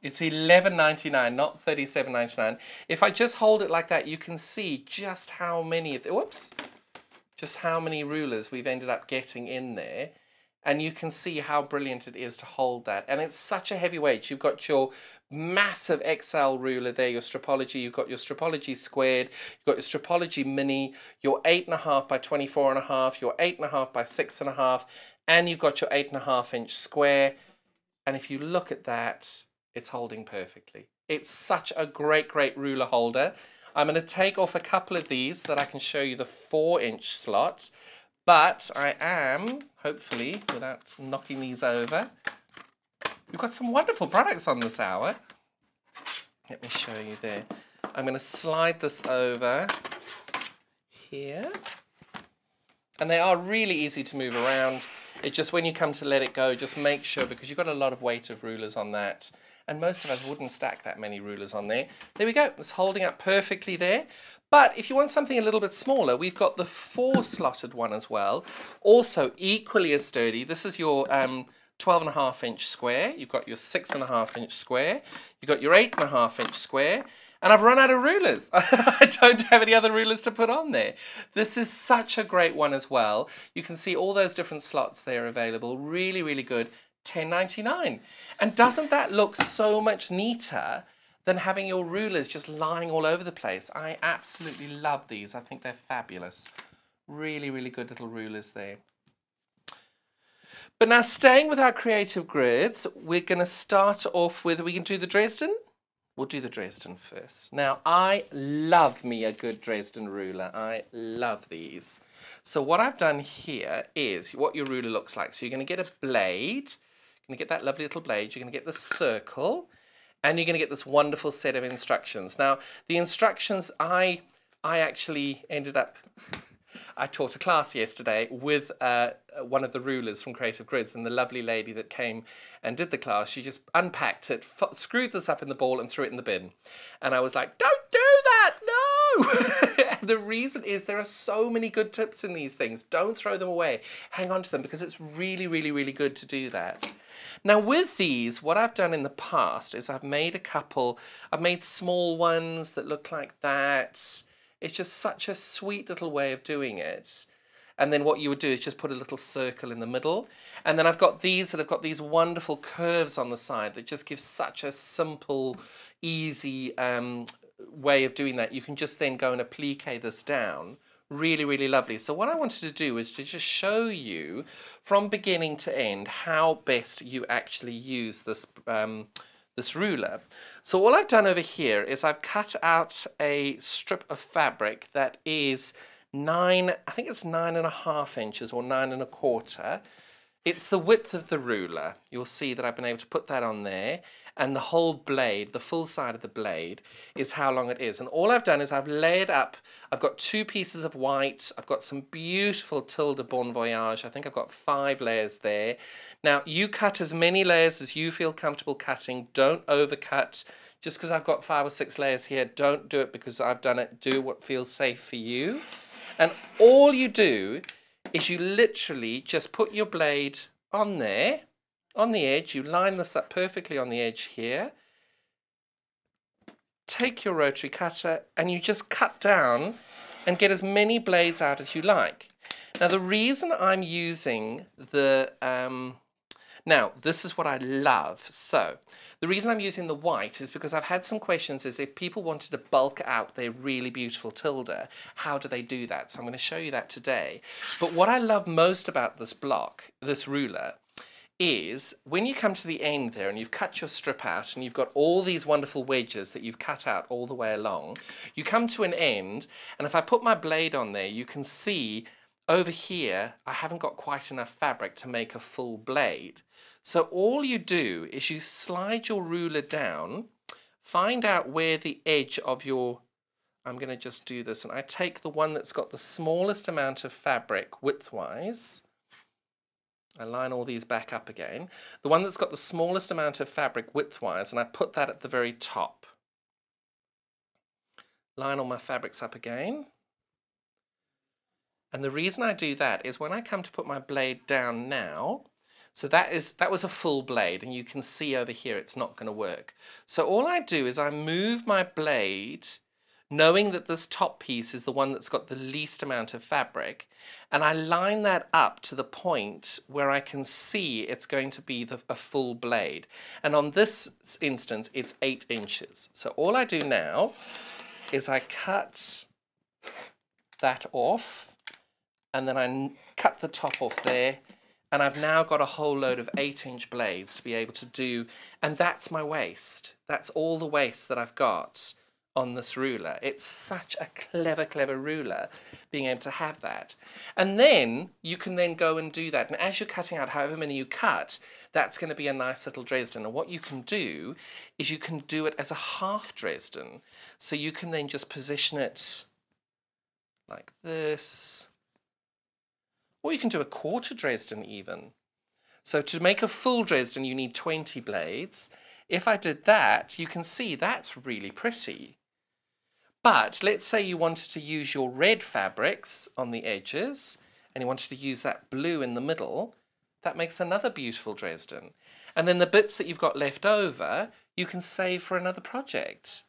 it's eleven ninety-nine, not thirty-seven ninety-nine. If I just hold it like that, you can see just how many of the, whoops, just how many rulers we've ended up getting in there. And you can see how brilliant it is to hold that. And it's such a heavy weight. You've got your massive X L ruler there, your Stripology, you've got your Stripology squared, you've got your Stripology mini, your eight and a half by twenty-four and a half, your eight and a half by six and a half, and you've got your eight and a half inch square. And if you look at that, it's holding perfectly. It's such a great, great ruler holder. I'm going to take off a couple of these so that I can show you the four inch slots. But I am, hopefully, without knocking these over, we've got some wonderful products on this hour. Let me show you there. I'm going to slide this over here. And they are really easy to move around. It's just when you come to let it go, just make sure, because you've got a lot of weight of rulers on that. And most of us wouldn't stack that many rulers on there. There we go. It's holding up perfectly there. But if you want something a little bit smaller, we've got the four slotted one as well. Also equally as sturdy. This is your um, twelve and a half inch square. You've got your six and a half inch square. You've got your eight and a half inch square. And I've run out of rulers. I don't have any other rulers to put on there. This is such a great one as well. You can see all those different slots there available. Really, really good. ten ninety-nine. And doesn't that look so much neater than having your rulers just lying all over the place? I absolutely love these. I think they're fabulous. Really, really good little rulers there. But now, staying with our creative grids, we're going to start off with, we can do the Dresden. We'll do the Dresden first. Now, I love me a good Dresden ruler. I love these. So what I've done here is what your ruler looks like. So you're going to get a blade. You're going to get that lovely little blade. You're going to get the circle. And you're going to get this wonderful set of instructions. Now, the instructions, I, I actually ended up... I taught a class yesterday with uh, one of the rulers from Creative Grids, and the lovely lady that came and did the class, she just unpacked it, f screwed this up in the ball and threw it in the bin. And I was like, don't do that, no! And the reason is there are so many good tips in these things. Don't throw them away. Hang on to them, because it's really, really, really good to do that. Now with these, what I've done in the past is I've made a couple, I've made small ones that look like that. It's just such a sweet little way of doing it. And then what you would do is just put a little circle in the middle. And then I've got these that have got these wonderful curves on the side that just give such a simple, easy um, way of doing that. You can just then go and applique this down. Really, really lovely. So what I wanted to do is to just show you from beginning to end how best you actually use this um, this ruler. So all I've done over here is I've cut out a strip of fabric that is nine, I think it's nine and a half inches or nine and a quarter. It's the width of the ruler. You'll see that I've been able to put that on there, and the whole blade, the full side of the blade, is how long it is. And all I've done is I've layered up, I've got two pieces of white, I've got some beautiful Tilda Bon Voyage, I think I've got five layers there. Now, you cut as many layers as you feel comfortable cutting, don't overcut. Just because I've got five or six layers here, don't do it because I've done it, do what feels safe for you. And all you do is you literally just put your blade on there, on the edge, you line this up perfectly on the edge here, take your rotary cutter and you just cut down and get as many blades out as you like. Now the reason I'm using the, um, now this is what I love, so the reason I'm using the white is because I've had some questions is if people wanted to bulk out their really beautiful Tilda, how do they do that? So I'm going to show you that today. But what I love most about this block, this ruler, is when you come to the end there and you've cut your strip out and you've got all these wonderful wedges that you've cut out all the way along, you come to an end, and if I put my blade on there, you can see over here I haven't got quite enough fabric to make a full blade. So all you do is you slide your ruler down, find out where the edge of your, I'm going to just do this, and I take the one that's got the smallest amount of fabric widthwise. I line all these back up again. The one that's got the smallest amount of fabric widthwise, and I put that at the very top. Line all my fabrics up again. And the reason I do that is when I come to put my blade down now, so that is that was a full blade, and you can see over here it's not going to work. So all I do is I move my blade, knowing that this top piece is the one that's got the least amount of fabric, and I line that up to the point where I can see it's going to be the, a full blade. And on this instance, it's eight inches. So all I do now is I cut that off, and then I cut the top off there, And I've now got a whole load of eight inch blades to be able to do, and that's my waist. That's all the waist that I've got on this ruler. It's such a clever, clever ruler, being able to have that. And then you can then go and do that. And as you're cutting out however many you cut, that's going to be a nice little Dresden. And what you can do is you can do it as a half Dresden. So you can then just position it like this. Or you can do a quarter Dresden even. So to make a full Dresden, you need twenty blades. If I did that, you can see that's really pretty. But let's say you wanted to use your red fabrics on the edges and you wanted to use that blue in the middle. That makes another beautiful Dresden. And then the bits that you've got left over, you can save for another project.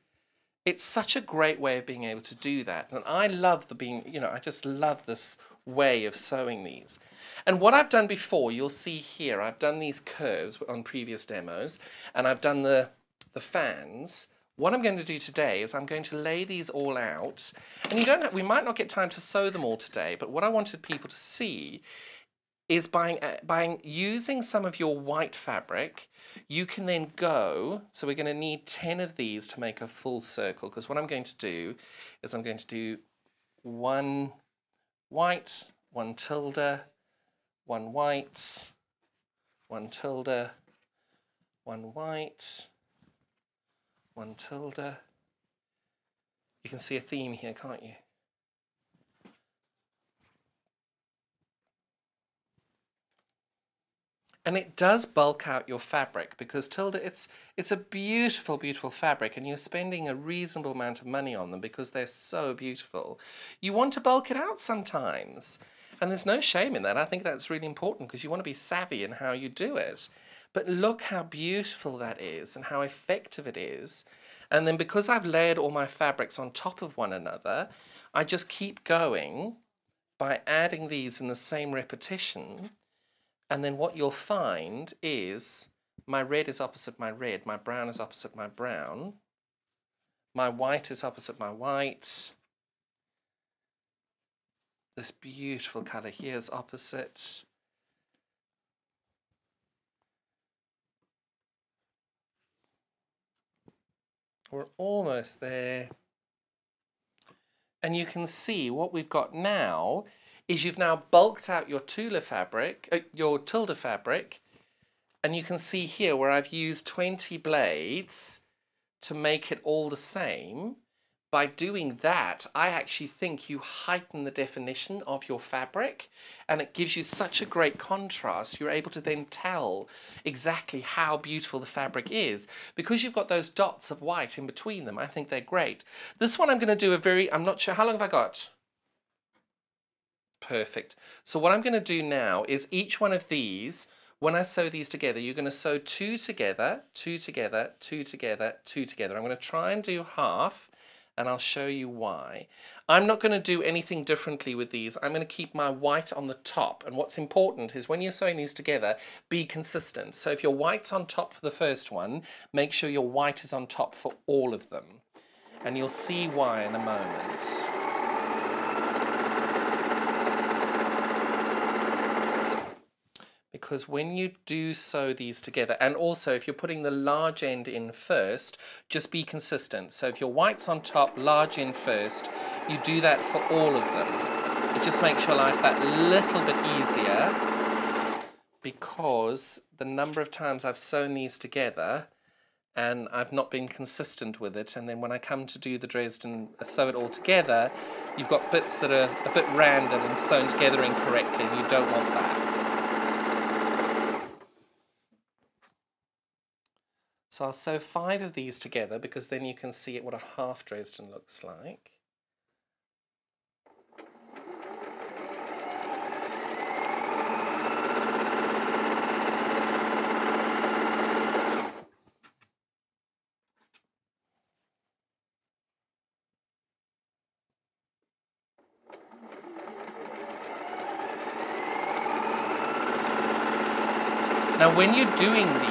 It's such a great way of being able to do that. And I love the being, you know, I just love this way of sewing these. And what I've done before, you'll see here, I've done these curves on previous demos, and I've done the, the fans. What I'm going to do today is I'm going to lay these all out, and you don't have, we might not get time to sew them all today, but what I wanted people to see is by, by using some of your white fabric, you can then go, so we're going to need ten of these to make a full circle, because what I'm going to do is I'm going to do one white, one tilde, one white, one tilde, one white, one tilde. You can see a theme here, can't you? And it does bulk out your fabric, because tilde, it's, it's a beautiful, beautiful fabric, and you're spending a reasonable amount of money on them because they're so beautiful. You want to bulk it out sometimes, and there's no shame in that. I think that's really important because you want to be savvy in how you do it. But look how beautiful that is and how effective it is. And then because I've layered all my fabrics on top of one another, I just keep going by adding these in the same repetition. And then what you'll find is my red is opposite my red, my brown is opposite my brown, my white is opposite my white, this beautiful colour here is opposite, we're almost there, and you can see what we've got now is you've now bulked out your Tula fabric, uh, your tilde fabric, and you can see here where I've used twenty blades to make it all the same. By doing that, I actually think you heighten the definition of your fabric, and it gives you such a great contrast. You're able to then tell exactly how beautiful the fabric is because you've got those dots of white in between them. I think they're great. This one I'm going to do a very, I'm not sure, how long have I got? Perfect. So what I'm going to do now is each one of these, when I sew these together, you're going to sew two together, two together, two together, two together. I'm going to try and do half, and I'll show you why. I'm not going to do anything differently with these. I'm going to keep my white on the top. And what's important is when you're sewing these together, be consistent. So if your white's on top for the first one, make sure your white is on top for all of them. And you'll see why in a moment. Because when you do sew these together, and also if you're putting the large end in first, just be consistent. So if your white's on top, large end first, you do that for all of them. It just makes your life that little bit easier because the number of times I've sewn these together and I've not been consistent with it, and then when I come to do the Dresden, sew it all together, you've got bits that are a bit random and sewn together incorrectly, and you don't want that. So I'll sew five of these together because then you can see what a half Dresden looks like. Now when you're doing these,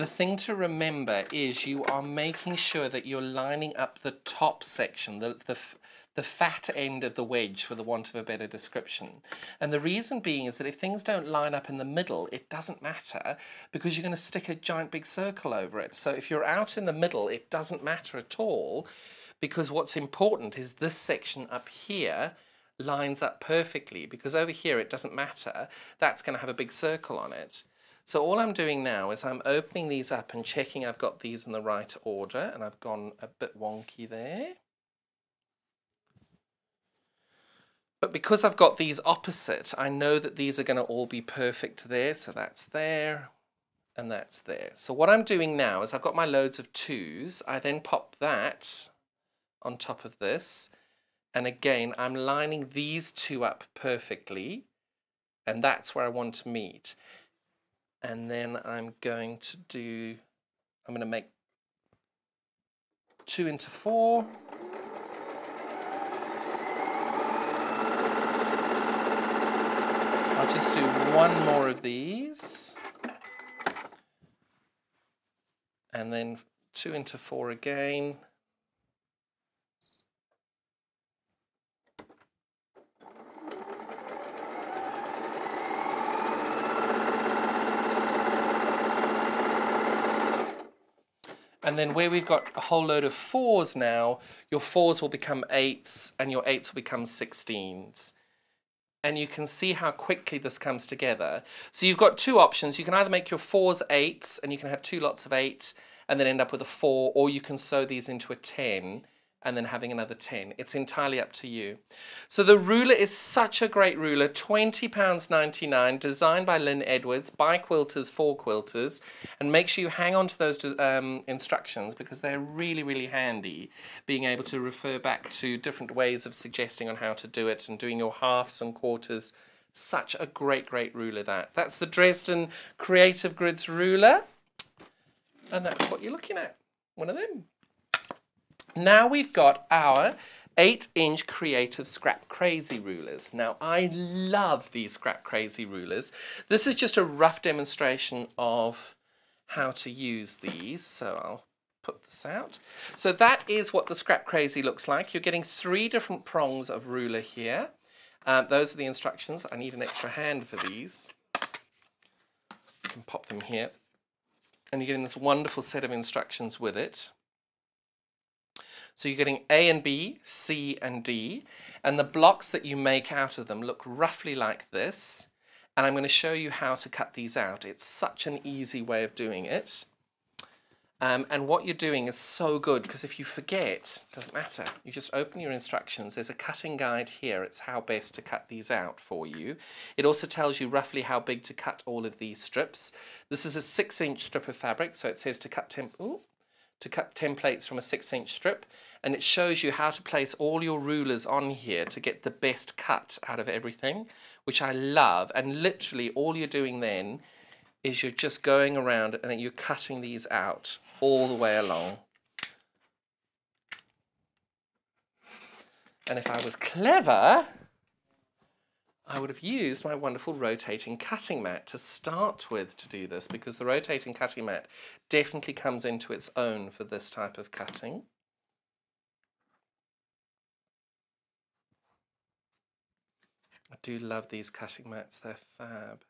The thing to remember is you are making sure that you're lining up the top section, the, the, the fat end of the wedge, for the want of a better description. And the reason being is that if things don't line up in the middle, it doesn't matter, because you're going to stick a giant big circle over it. So if you're out in the middle, it doesn't matter at all, because what's important is this section up here lines up perfectly, because over here it doesn't matter. That's going to have a big circle on it. So all I'm doing now is I'm opening these up and checking I've got these in the right order, and I've gone a bit wonky there. But because I've got these opposite, I know that these are going to all be perfect there. So that's there and that's there. So what I'm doing now is I've got my loads of twos. I then pop that on top of this. And again, I'm lining these two up perfectly. And that's where I want to meet. And then I'm going to do, I'm going to make two into four. I'll just do one more of these. And then two into four again. And then where we've got a whole load of fours now, your fours will become eights and your eights will become sixteens. And you can see how quickly this comes together. So you've got two options. You can either make your fours eights, and you can have two lots of eight and then end up with a four, or you can sew these into a ten and then having another ten. It's entirely up to you. So the ruler is such a great ruler, twenty pounds ninety-nine, designed by Lynn Edwards, by quilters, for quilters. And make sure you hang on to those um, instructions, because they're really, really handy, being able to refer back to different ways of suggesting on how to do it and doing your halves and quarters. Such a great, great ruler that. That's the Dresden Creative Grids ruler. And that's what you're looking at, one of them. Now we've got our eight inch Creative Scrap Crazy rulers. Now I love these Scrap Crazy rulers. This is just a rough demonstration of how to use these, so I'll put this out. So that is what the Scrap Crazy looks like. You're getting three different prongs of ruler here. Um, those are the instructions. I need an extra hand for these. You can pop them here. And you're getting this wonderful set of instructions with it. So you're getting A and B, C and D, and the blocks that you make out of them look roughly like this. And I'm going to show you how to cut these out. It's such an easy way of doing it. Um, and what you're doing is so good, because if you forget, it doesn't matter. You just open your instructions. There's a cutting guide here. It's how best to cut these out for you. It also tells you roughly how big to cut all of these strips. This is a six inch strip of fabric, so it says to cut temp... Ooh. to cut templates from a six inch strip, and it shows you how to place all your rulers on here to get the best cut out of everything, which I love. And literally all you're doing then is you're just going around and you're cutting these out all the way along. And if I was clever, I would have used my wonderful rotating cutting mat to start with to do this, because the rotating cutting mat definitely comes into its own for this type of cutting. I do love these cutting mats, they're fab.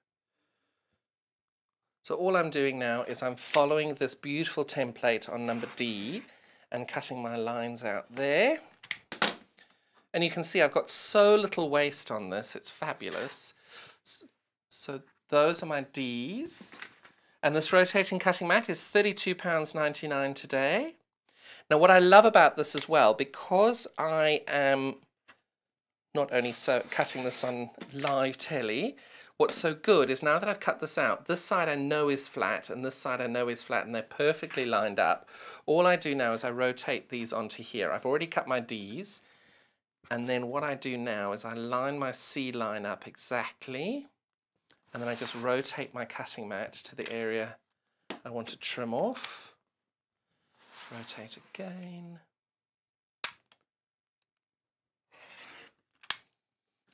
So all I'm doing now is I'm following this beautiful template on number D and cutting my lines out there. And you can see I've got so little waste on this, it's fabulous. So those are my D's. And this rotating cutting mat is thirty-two pounds ninety-nine today. Now what I love about this as well, because I am not only so cutting this on live telly, what's so good is now that I've cut this out, this side I know is flat and this side I know is flat, and they're perfectly lined up. All I do now is I rotate these onto here. I've already cut my D's. And then what I do now is I line my C line up exactly, and then I just rotate my cutting mat to the area I want to trim off. Rotate again.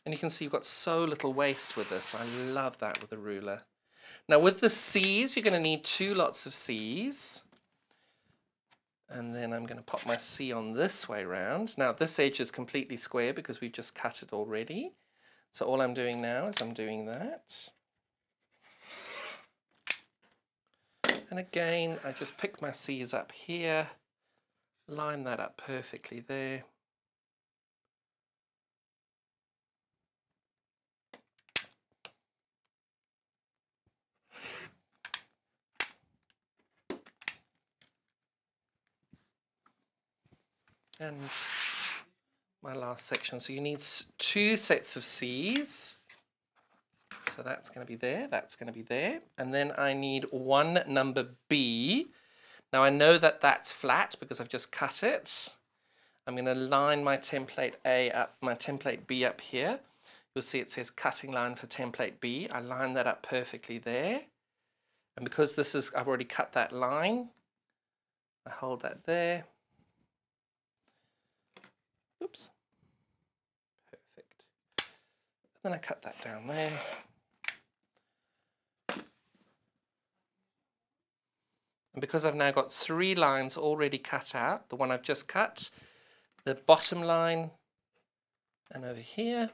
And you can see you've got so little waste with this. I love that with a ruler. Now with the C's, you're going to need two lots of C's. And then I'm going to pop my C on this way round. Now this edge is completely square because we've just cut it already. So all I'm doing now is I'm doing that. And again, I just pick my C's up here, line that up perfectly there. And my last section. So you need two sets of C's. So that's going to be there, that's going to be there. And then I need one number B. Now I know that that's flat because I've just cut it. I'm going to line my template A up, my template B up here. You'll see it says cutting line for template B. I line that up perfectly there. And because this is, I've already cut that line, I hold that there. Oops. Perfect. Then I cut that down there. And because I've now got three lines already cut out, the one I've just cut, the bottom line, and over here,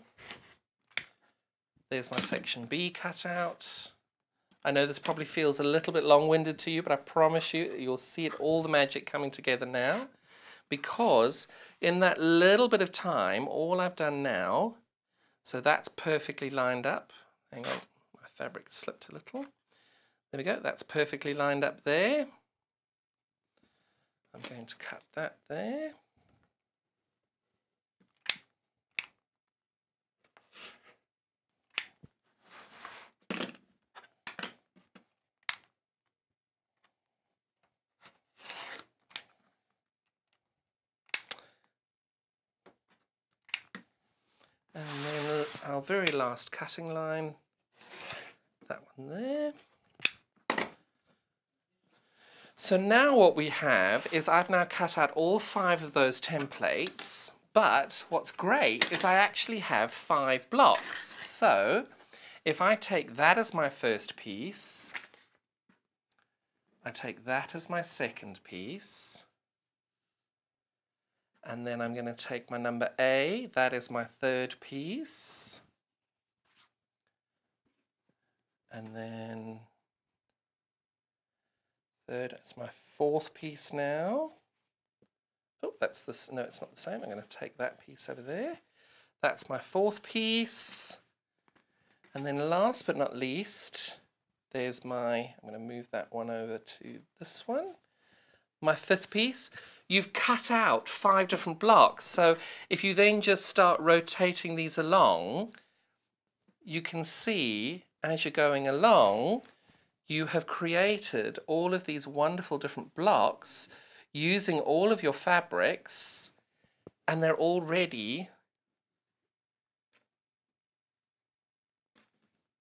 there's my section B cut out. I know this probably feels a little bit long-winded to you, but I promise you, you'll see it all the magic coming together now, because in that little bit of time, all I've done now, so that's perfectly lined up. Hang on, my fabric slipped a little. There we go, that's perfectly lined up there. I'm going to cut that there. And then our very last cutting line, that one there. So now what we have is I've now cut out all five of those templates, but what's great is I actually have five blocks. So if I take that as my first piece, I take that as my second piece, and then I'm going to take my number A, that is my third piece, and then third, it's my fourth piece now. Oh, that's this. No, it's not the same. I'm going to take that piece over there. That's my fourth piece. And then last but not least, there's my, I'm going to move that one over to this one. My fifth piece. You've cut out five different blocks. So if you then just start rotating these along, you can see as you're going along, you have created all of these wonderful different blocks using all of your fabrics, and they're already,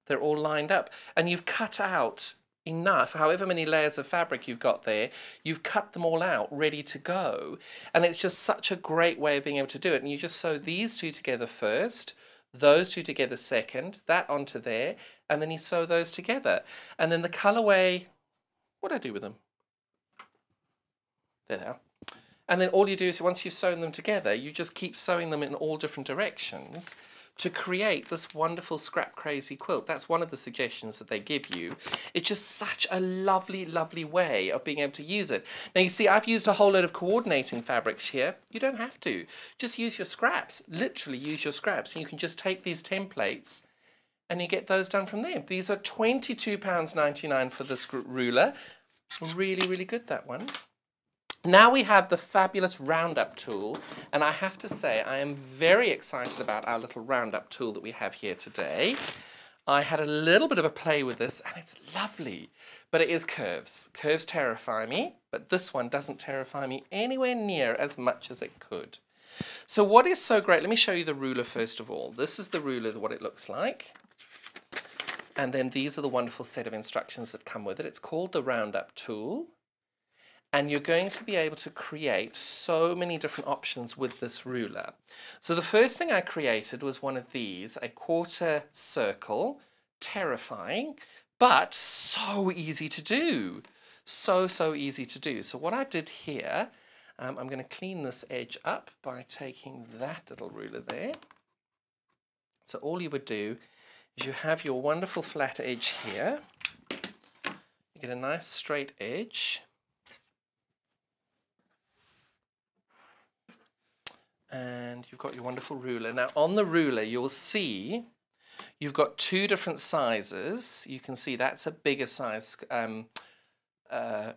they're all lined up. And you've cut out enough, however many layers of fabric you've got there, you've cut them all out, ready to go. And it's just such a great way of being able to do it. And you just sew these two together first, those two together second, that onto there, and then you sew those together. And then the colourway, what do I do with them? There they are. And then all you do is once you've sewn them together, you just keep sewing them in all different directions to create this wonderful scrap crazy quilt. That's one of the suggestions that they give you. It's just such a lovely, lovely way of being able to use it. Now you see, I've used a whole load of coordinating fabrics here. You don't have to. Just use your scraps. Literally use your scraps. And you can just take these templates and you get those done from there. These are twenty-two pounds ninety-nine for this ruler. Really, really good, that one. Now we have the fabulous roundup tool, and I have to say I am very excited about our little roundup tool that we have here today. I had a little bit of a play with this and it's lovely, but it is curves. Curves terrify me, but this one doesn't terrify me anywhere near as much as it could. So what is so great, let me show you the ruler first of all. This is the ruler, what it looks like. And then these are the wonderful set of instructions that come with it. It's called the roundup tool. And you're going to be able to create so many different options with this ruler. So the first thing I created was one of these, a quarter circle, terrifying, but so easy to do. So, so easy to do. So what I did here, um, I'm going to clean this edge up by taking that little ruler there. So all you would do is you have your wonderful flat edge here. You get a nice straight edge. And you've got your wonderful ruler. Now on the ruler you'll see you've got two different sizes. You can see that's a bigger size um, uh,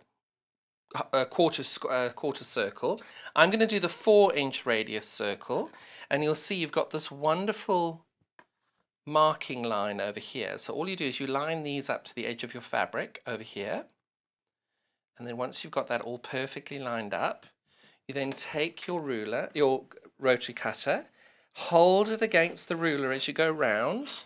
a quarter, uh, quarter circle. I'm going to do the four inch radius circle, and you'll see you've got this wonderful marking line over here. So all you do is you line these up to the edge of your fabric over here, and then once you've got that all perfectly lined up, you then take your ruler, your rotary cutter, hold it against the ruler as you go round,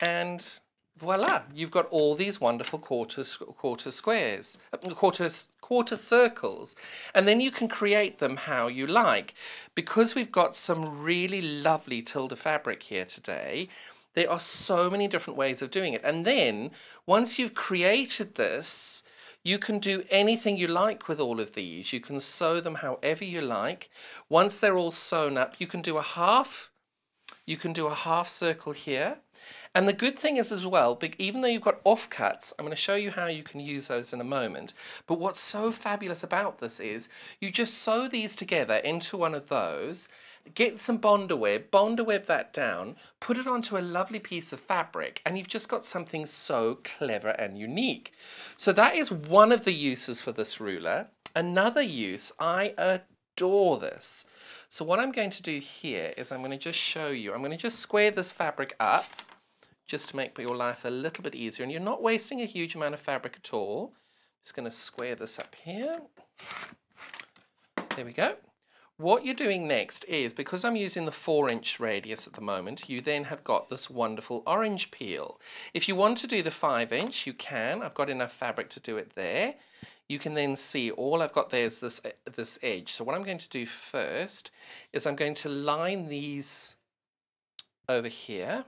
and voila, you've got all these wonderful quarter, quarter squares, quarter, quarter circles. And then you can create them how you like. Because we've got some really lovely Tilda fabric here today, there are so many different ways of doing it. And then once you've created this, you can do anything you like with all of these. You can sew them however you like. Once they're all sewn up, you can do a half, you can do a half circle here. And the good thing is as well, even though you've got offcuts, I'm going to show you how you can use those in a moment. But what's so fabulous about this is you just sew these together into one of those, get some Bondaweb, Bondaweb that down, put it onto a lovely piece of fabric, and you've just got something so clever and unique. So that is one of the uses for this ruler. Another use, I adore this. So what I'm going to do here is I'm going to just show you, I'm going to just square this fabric up just to make your life a little bit easier, and you're not wasting a huge amount of fabric at all. I'm just going to square this up here. There we go. What you're doing next is, because I'm using the four inch radius at the moment, you then have got this wonderful orange peel. If you want to do the five inch, you can. I've got enough fabric to do it there. You can then see all I've got there is this, this edge. So what I'm going to do first is I'm going to line these over here.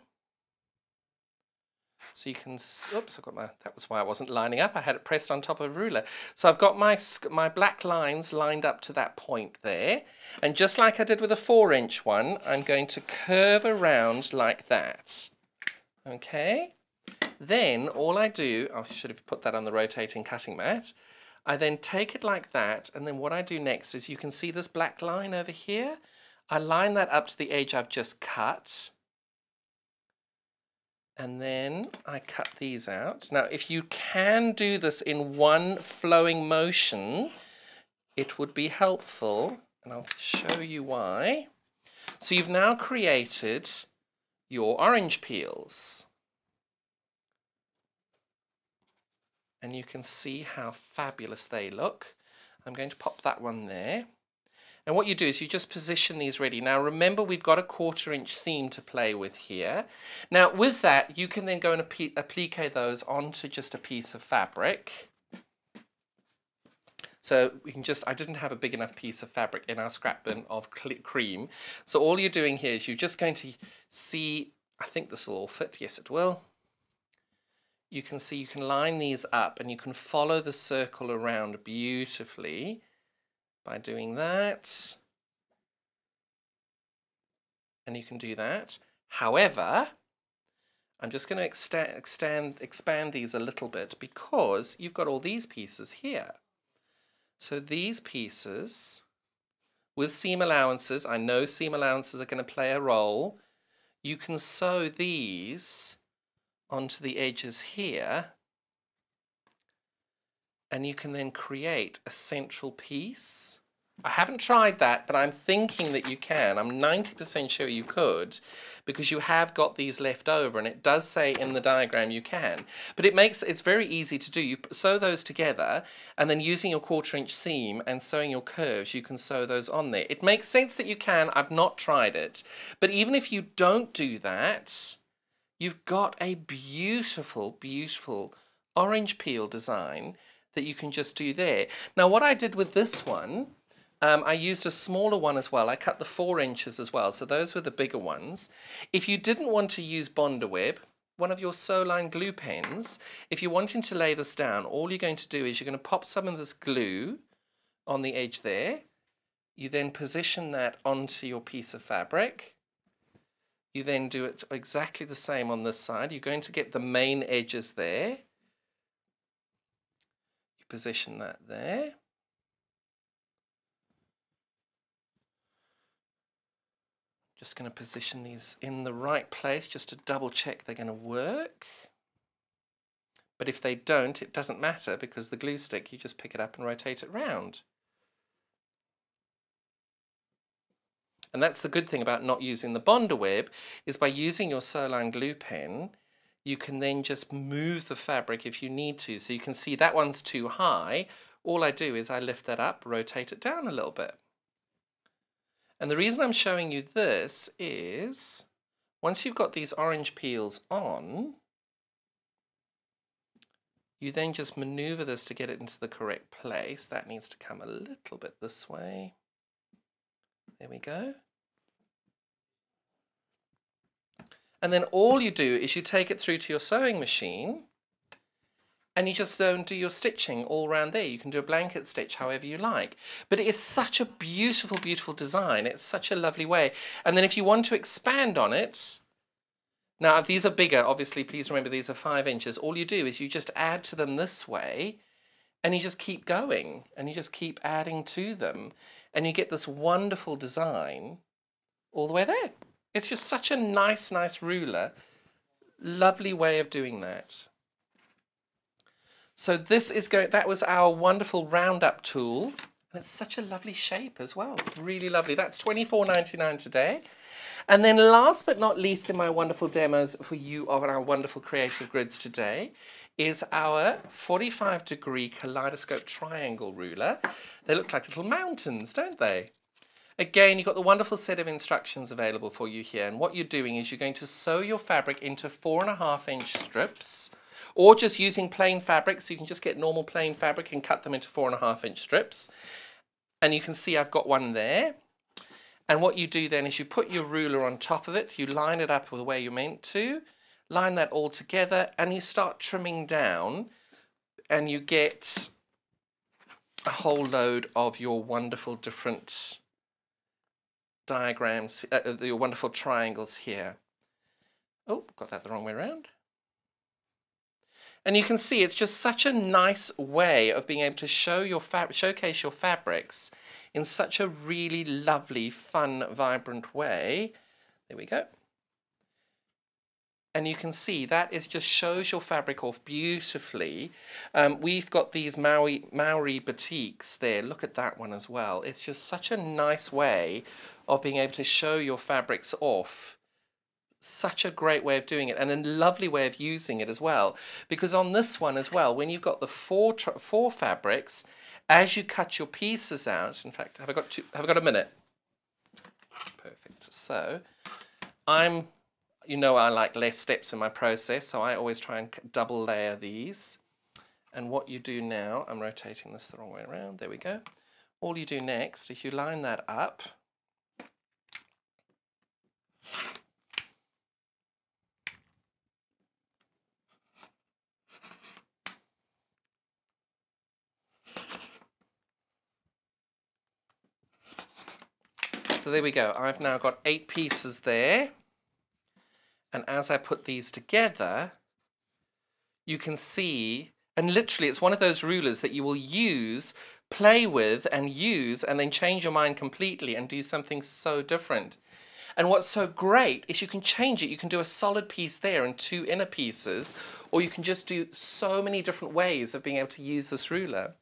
So you can, oops, I've got my, that was why I wasn't lining up. I had it pressed on top of a ruler. So I've got my, my black lines lined up to that point there. And just like I did with a four inch one, I'm going to curve around like that. Okay. Then all I do, I should have put that on the rotating cutting mat. I then take it like that. And then what I do next is you can see this black line over here. I line that up to the edge I've just cut. And then I cut these out. Now, if you can do this in one flowing motion, it would be helpful, and I'll show you why. So you've now created your orange peels. And you can see how fabulous they look. I'm going to pop that one there. And what you do is you just position these ready. Now remember, we've got a quarter inch seam to play with here. Now with that, you can then go and applique those onto just a piece of fabric. So we can just, I didn't have a big enough piece of fabric in our scrap bin of cream. So all you're doing here is you're just going to see, I think this will all fit. Yes, it will. You can see you can line these up and you can follow the circle around beautifully by doing that, and you can do that. However, I'm just going to extend, extend, expand these a little bit, because you've got all these pieces here. So these pieces, with seam allowances, I know seam allowances are going to play a role, you can sew these onto the edges here, and you can then create a central piece. I haven't tried that, but I'm thinking that you can. I'm ninety percent sure you could, because you have got these left over, and it does say in the diagram you can. But it makes, it's very easy to do. You sew those together, and then using your quarter inch seam and sewing your curves, you can sew those on there. It makes sense that you can. I've not tried it. But even if you don't do that, you've got a beautiful, beautiful orange peel design that you can just do there. Now what I did with this one, um, I used a smaller one as well. I cut the four inches as well, so those were the bigger ones. If you didn't want to use Bondaweb, one of your sewline glue pens, if you're wanting to lay this down, all you're going to do is you're going to pop some of this glue on the edge there. You then position that onto your piece of fabric. You then do it exactly the same on this side. You're going to get the main edges there. You position that there. Just going to position these in the right place just to double check they're going to work. But if they don't, it doesn't matter because the glue stick, you just pick it up and rotate it round. And that's the good thing about not using the bonder web, is by using your sewline glue pen, you can then just move the fabric if you need to. So you can see that one's too high. All I do is I lift that up, rotate it down a little bit. And the reason I'm showing you this is, once you've got these orange peels on, you then just maneuver this to get it into the correct place. That needs to come a little bit this way. There we go. And then all you do is you take it through to your sewing machine and you just don't do your stitching all around there. You can do a blanket stitch however you like. But it is such a beautiful, beautiful design. It's such a lovely way. And then if you want to expand on it, now these are bigger, obviously, please remember these are five inches. All you do is you just add to them this way and you just keep going and you just keep adding to them. And you get this wonderful design all the way there. It's just such a nice, nice ruler. Lovely way of doing that. So this is going, that was our wonderful roundup tool. And it's such a lovely shape as well. Really lovely. That's twenty-four ninety-nine today. And then last but not least in my wonderful demos for you of our wonderful Creative Grids today is our forty-five degree kaleidoscope triangle ruler. They look like little mountains, don't they? Again, you've got the wonderful set of instructions available for you here. And what you're doing is you're going to sew your fabric into four and a half inch strips, or just using plain fabric, so you can just get normal plain fabric and cut them into four and a half inch strips. And you can see I've got one there. And what you do then is you put your ruler on top of it, you line it up the way you're meant to, line that all together, and you start trimming down, and you get a whole load of your wonderful different diagrams, uh, your wonderful triangles here. Oh, got that the wrong way around. And you can see it's just such a nice way of being able to show your fab- showcase your fabrics in such a really lovely, fun, vibrant way. There we go. And you can see that is just shows your fabric off beautifully. Um, we've got these Maori, Maori batiks there. Look at that one as well. It's just such a nice way of being able to show your fabrics off. Such a great way of doing it, and a lovely way of using it as well, because on this one as well, when you've got the four four fabrics, as you cut your pieces out, in fact, have I got two, have I got a minute? Perfect. So I'm, you know, I like less steps in my process, so I always try and double layer these. And what you do now, I'm rotating this the wrong way around, there we go. All you do next is you line that up. So there we go, I've now got eight pieces there, and as I put these together, you can see, and literally it's one of those rulers that you will use, play with and use, and then change your mind completely and do something so different. And what's so great is you can change it. You can do a solid piece there and two inner pieces, or you can just do so many different ways of being able to use this ruler.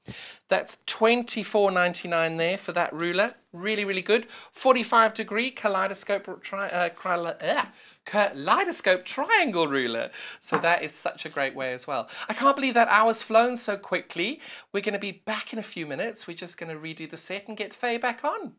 That's twenty-four ninety-nine there for that ruler. Really, really good. forty-five degree kaleidoscope, tri uh, uh, kaleidoscope triangle ruler. So that is such a great way as well. I can't believe that hour's flown so quickly. We're going to be back in a few minutes. We're just going to redo the set and get Faye back on.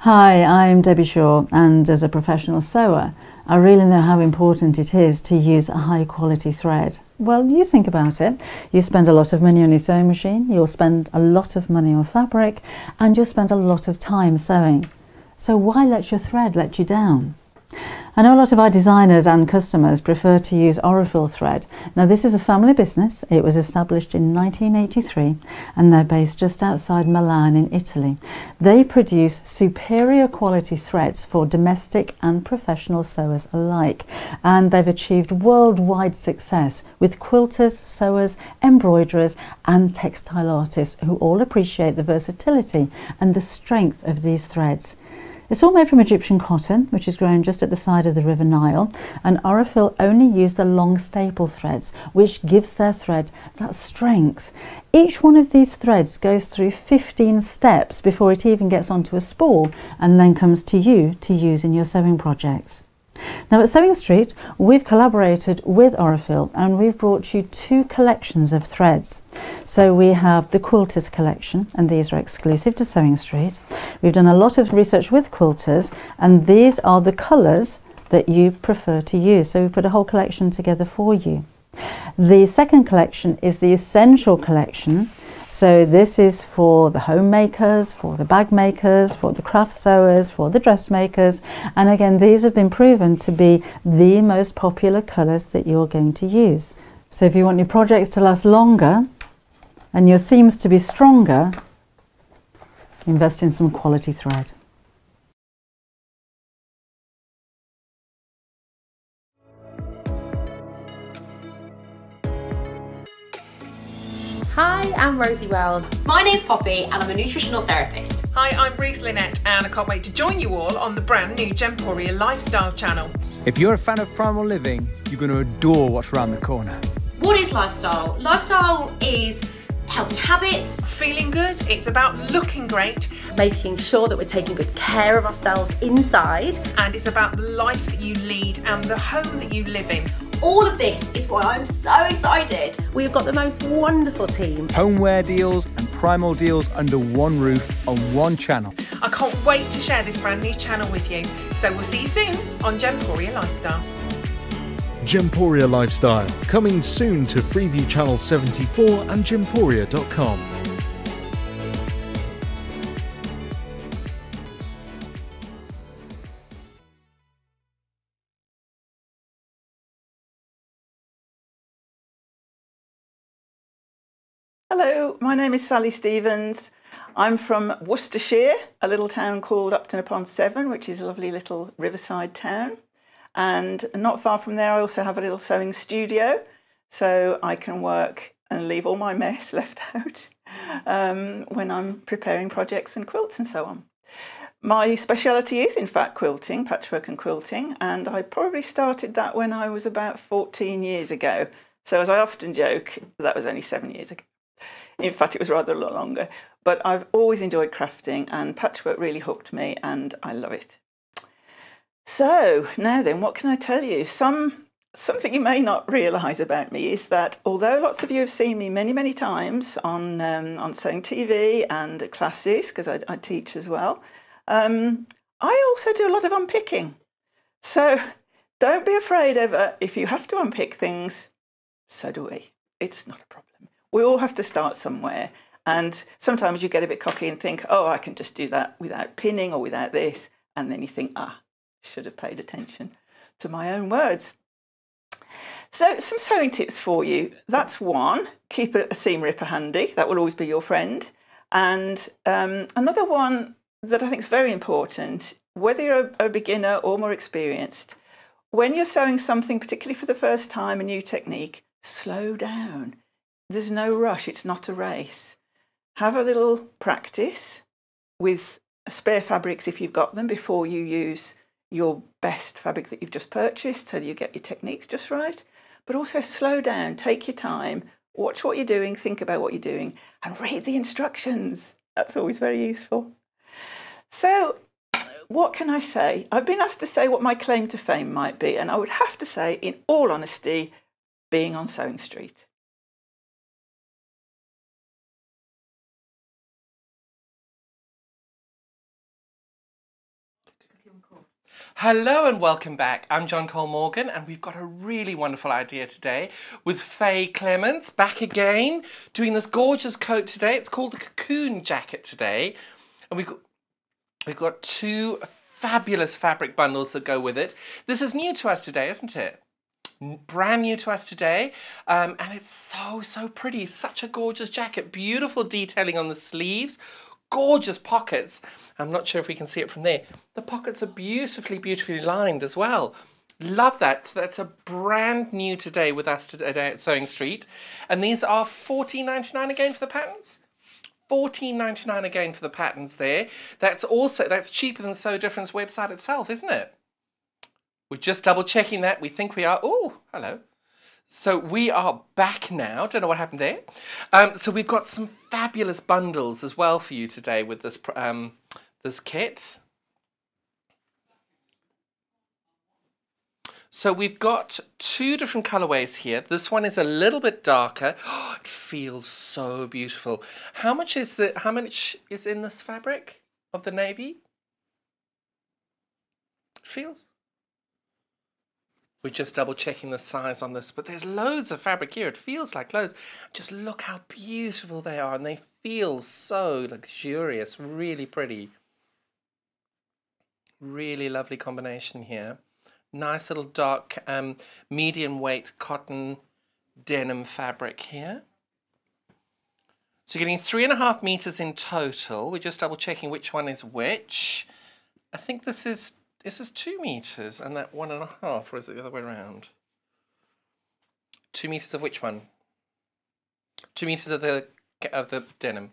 Hi, I'm Debbie Shaw, and as a professional sewer, I really know how important it is to use a high quality thread. Well, you think about it. You spend a lot of money on your sewing machine, you'll spend a lot of money on fabric, and you'll spend a lot of time sewing. So why let your thread let you down? I know a lot of our designers and customers prefer to use Aurifil thread. Now this is a family business. It was established in nineteen eighty-three and they're based just outside Milan in Italy. They produce superior quality threads for domestic and professional sewers alike, and they've achieved worldwide success with quilters, sewers, embroiderers and textile artists who all appreciate the versatility and the strength of these threads. It's all made from Egyptian cotton, which is grown just at the side of the River Nile, and Aurifil only use the long staple threads, which gives their thread that strength. Each one of these threads goes through fifteen steps before it even gets onto a spool and then comes to you to use in your sewing projects. Now at Sewing Street, we've collaborated with Aurifil and we've brought you two collections of threads. So we have the Quilters collection, and these are exclusive to Sewing Street. We've done a lot of research with quilters, and these are the colours that you prefer to use. So we've put a whole collection together for you. The second collection is the Essential collection. So this is for the homemakers, for the bag makers, for the craft sewers, for the dressmakers, and again these have been proven to be the most popular colours that you're going to use. So if you want your projects to last longer and your seams to be stronger, invest in some quality thread. Hi, I'm Rosie Wells. My name's Poppy and I'm a nutritional therapist. Hi, I'm Ruth Lynette and I can't wait to join you all on the brand new Gemporia Lifestyle channel. If you're a fan of primal living, you're going to adore what's around the corner. What is lifestyle? Lifestyle is healthy habits. Feeling good, it's about looking great. Making sure that we're taking good care of ourselves inside. And it's about the life that you lead and the home that you live in. All of this is why I'm so excited. We've got the most wonderful team. Homeware deals and primal deals under one roof on one channel. I can't wait to share this brand new channel with you. So we'll see you soon on Gemporia Lifestyle. Gemporia Lifestyle, coming soon to Freeview Channel seventy-four and Gemporia dot com. Hello, my name is Sally Stevens. I'm from Worcestershire, a little town called Upton upon Severn, which is a lovely little riverside town. And not far from there, I also have a little sewing studio, so I can work and leave all my mess left out um, when I'm preparing projects and quilts and so on. My speciality is, in fact, quilting, patchwork and quilting, and I probably started that when I was about fourteen years ago. So as I often joke, that was only seven years ago. In fact, it was rather a lot longer. But I've always enjoyed crafting, and patchwork really hooked me, and I love it. So now then, what can I tell you? Some, something you may not realise about me is that although lots of you have seen me many, many times on, um, on Sewing T V and at classes, because I, I teach as well, um, I also do a lot of unpicking. So don't be afraid ever. If you have to unpick things, so do we. It's not a problem. We all have to start somewhere. And sometimes you get a bit cocky and think, oh, I can just do that without pinning or without this. And then you think, ah. Should have paid attention to my own words. So some sewing tips for you. That's one, keep a, a seam ripper handy. That will always be your friend. And um, another one that I think is very important, whether you're a, a beginner or more experienced, when you're sewing something, particularly for the first time, a new technique, slow down. There's no rush. It's not a race. Have a little practice with spare fabrics if you've got them before you use your best fabric that you've just purchased, so that you get your techniques just right. But also slow down, take your time, watch what you're doing, think about what you're doing, and read the instructions. That's always very useful. So what can I say? I've been asked to say what my claim to fame might be, and I would have to say, in all honesty, being on Sewing Street. Hello and welcome back. I'm John Cole Morgan and we've got a really wonderful idea today with Faye Clements back again doing this gorgeous coat today. It's called the Cocoon Jacket today and we've got, we've got two fabulous fabric bundles that go with it. This is new to us today, isn't it? Brand new to us today, um, and it's so, so pretty. Such a gorgeous jacket. Beautiful detailing on the sleeves. Gorgeous pockets. I'm not sure if we can see it from there. The pockets are beautifully, beautifully lined as well. Love that. That's a brand new today with us today at Sewing Street. And these are fourteen ninety-nine again for the patterns. fourteen ninety-nine again for the patterns there. That's also, that's cheaper than Sew Different's website itself, isn't it? We're just double checking that. We think we are. Oh, hello. So we are back now. Don't know what happened there. Um, so we've got some fabulous bundles as well for you today with this um, this kit. So we've got two different colorways here. This one is a little bit darker. Oh, it feels so beautiful. How much is the? How much is in this fabric of the navy? It feels. We're just double checking the size on this, but there's loads of fabric here. It feels like loads. Just look how beautiful they are and they feel so luxurious, really pretty. Really lovely combination here. Nice little dark um, medium weight cotton denim fabric here. So you're getting three and a half meters in total. We're just double checking which one is which. I think this is This is two meters and that one and a half, or is it the other way around? Two meters of which one? Two meters of the of the denim.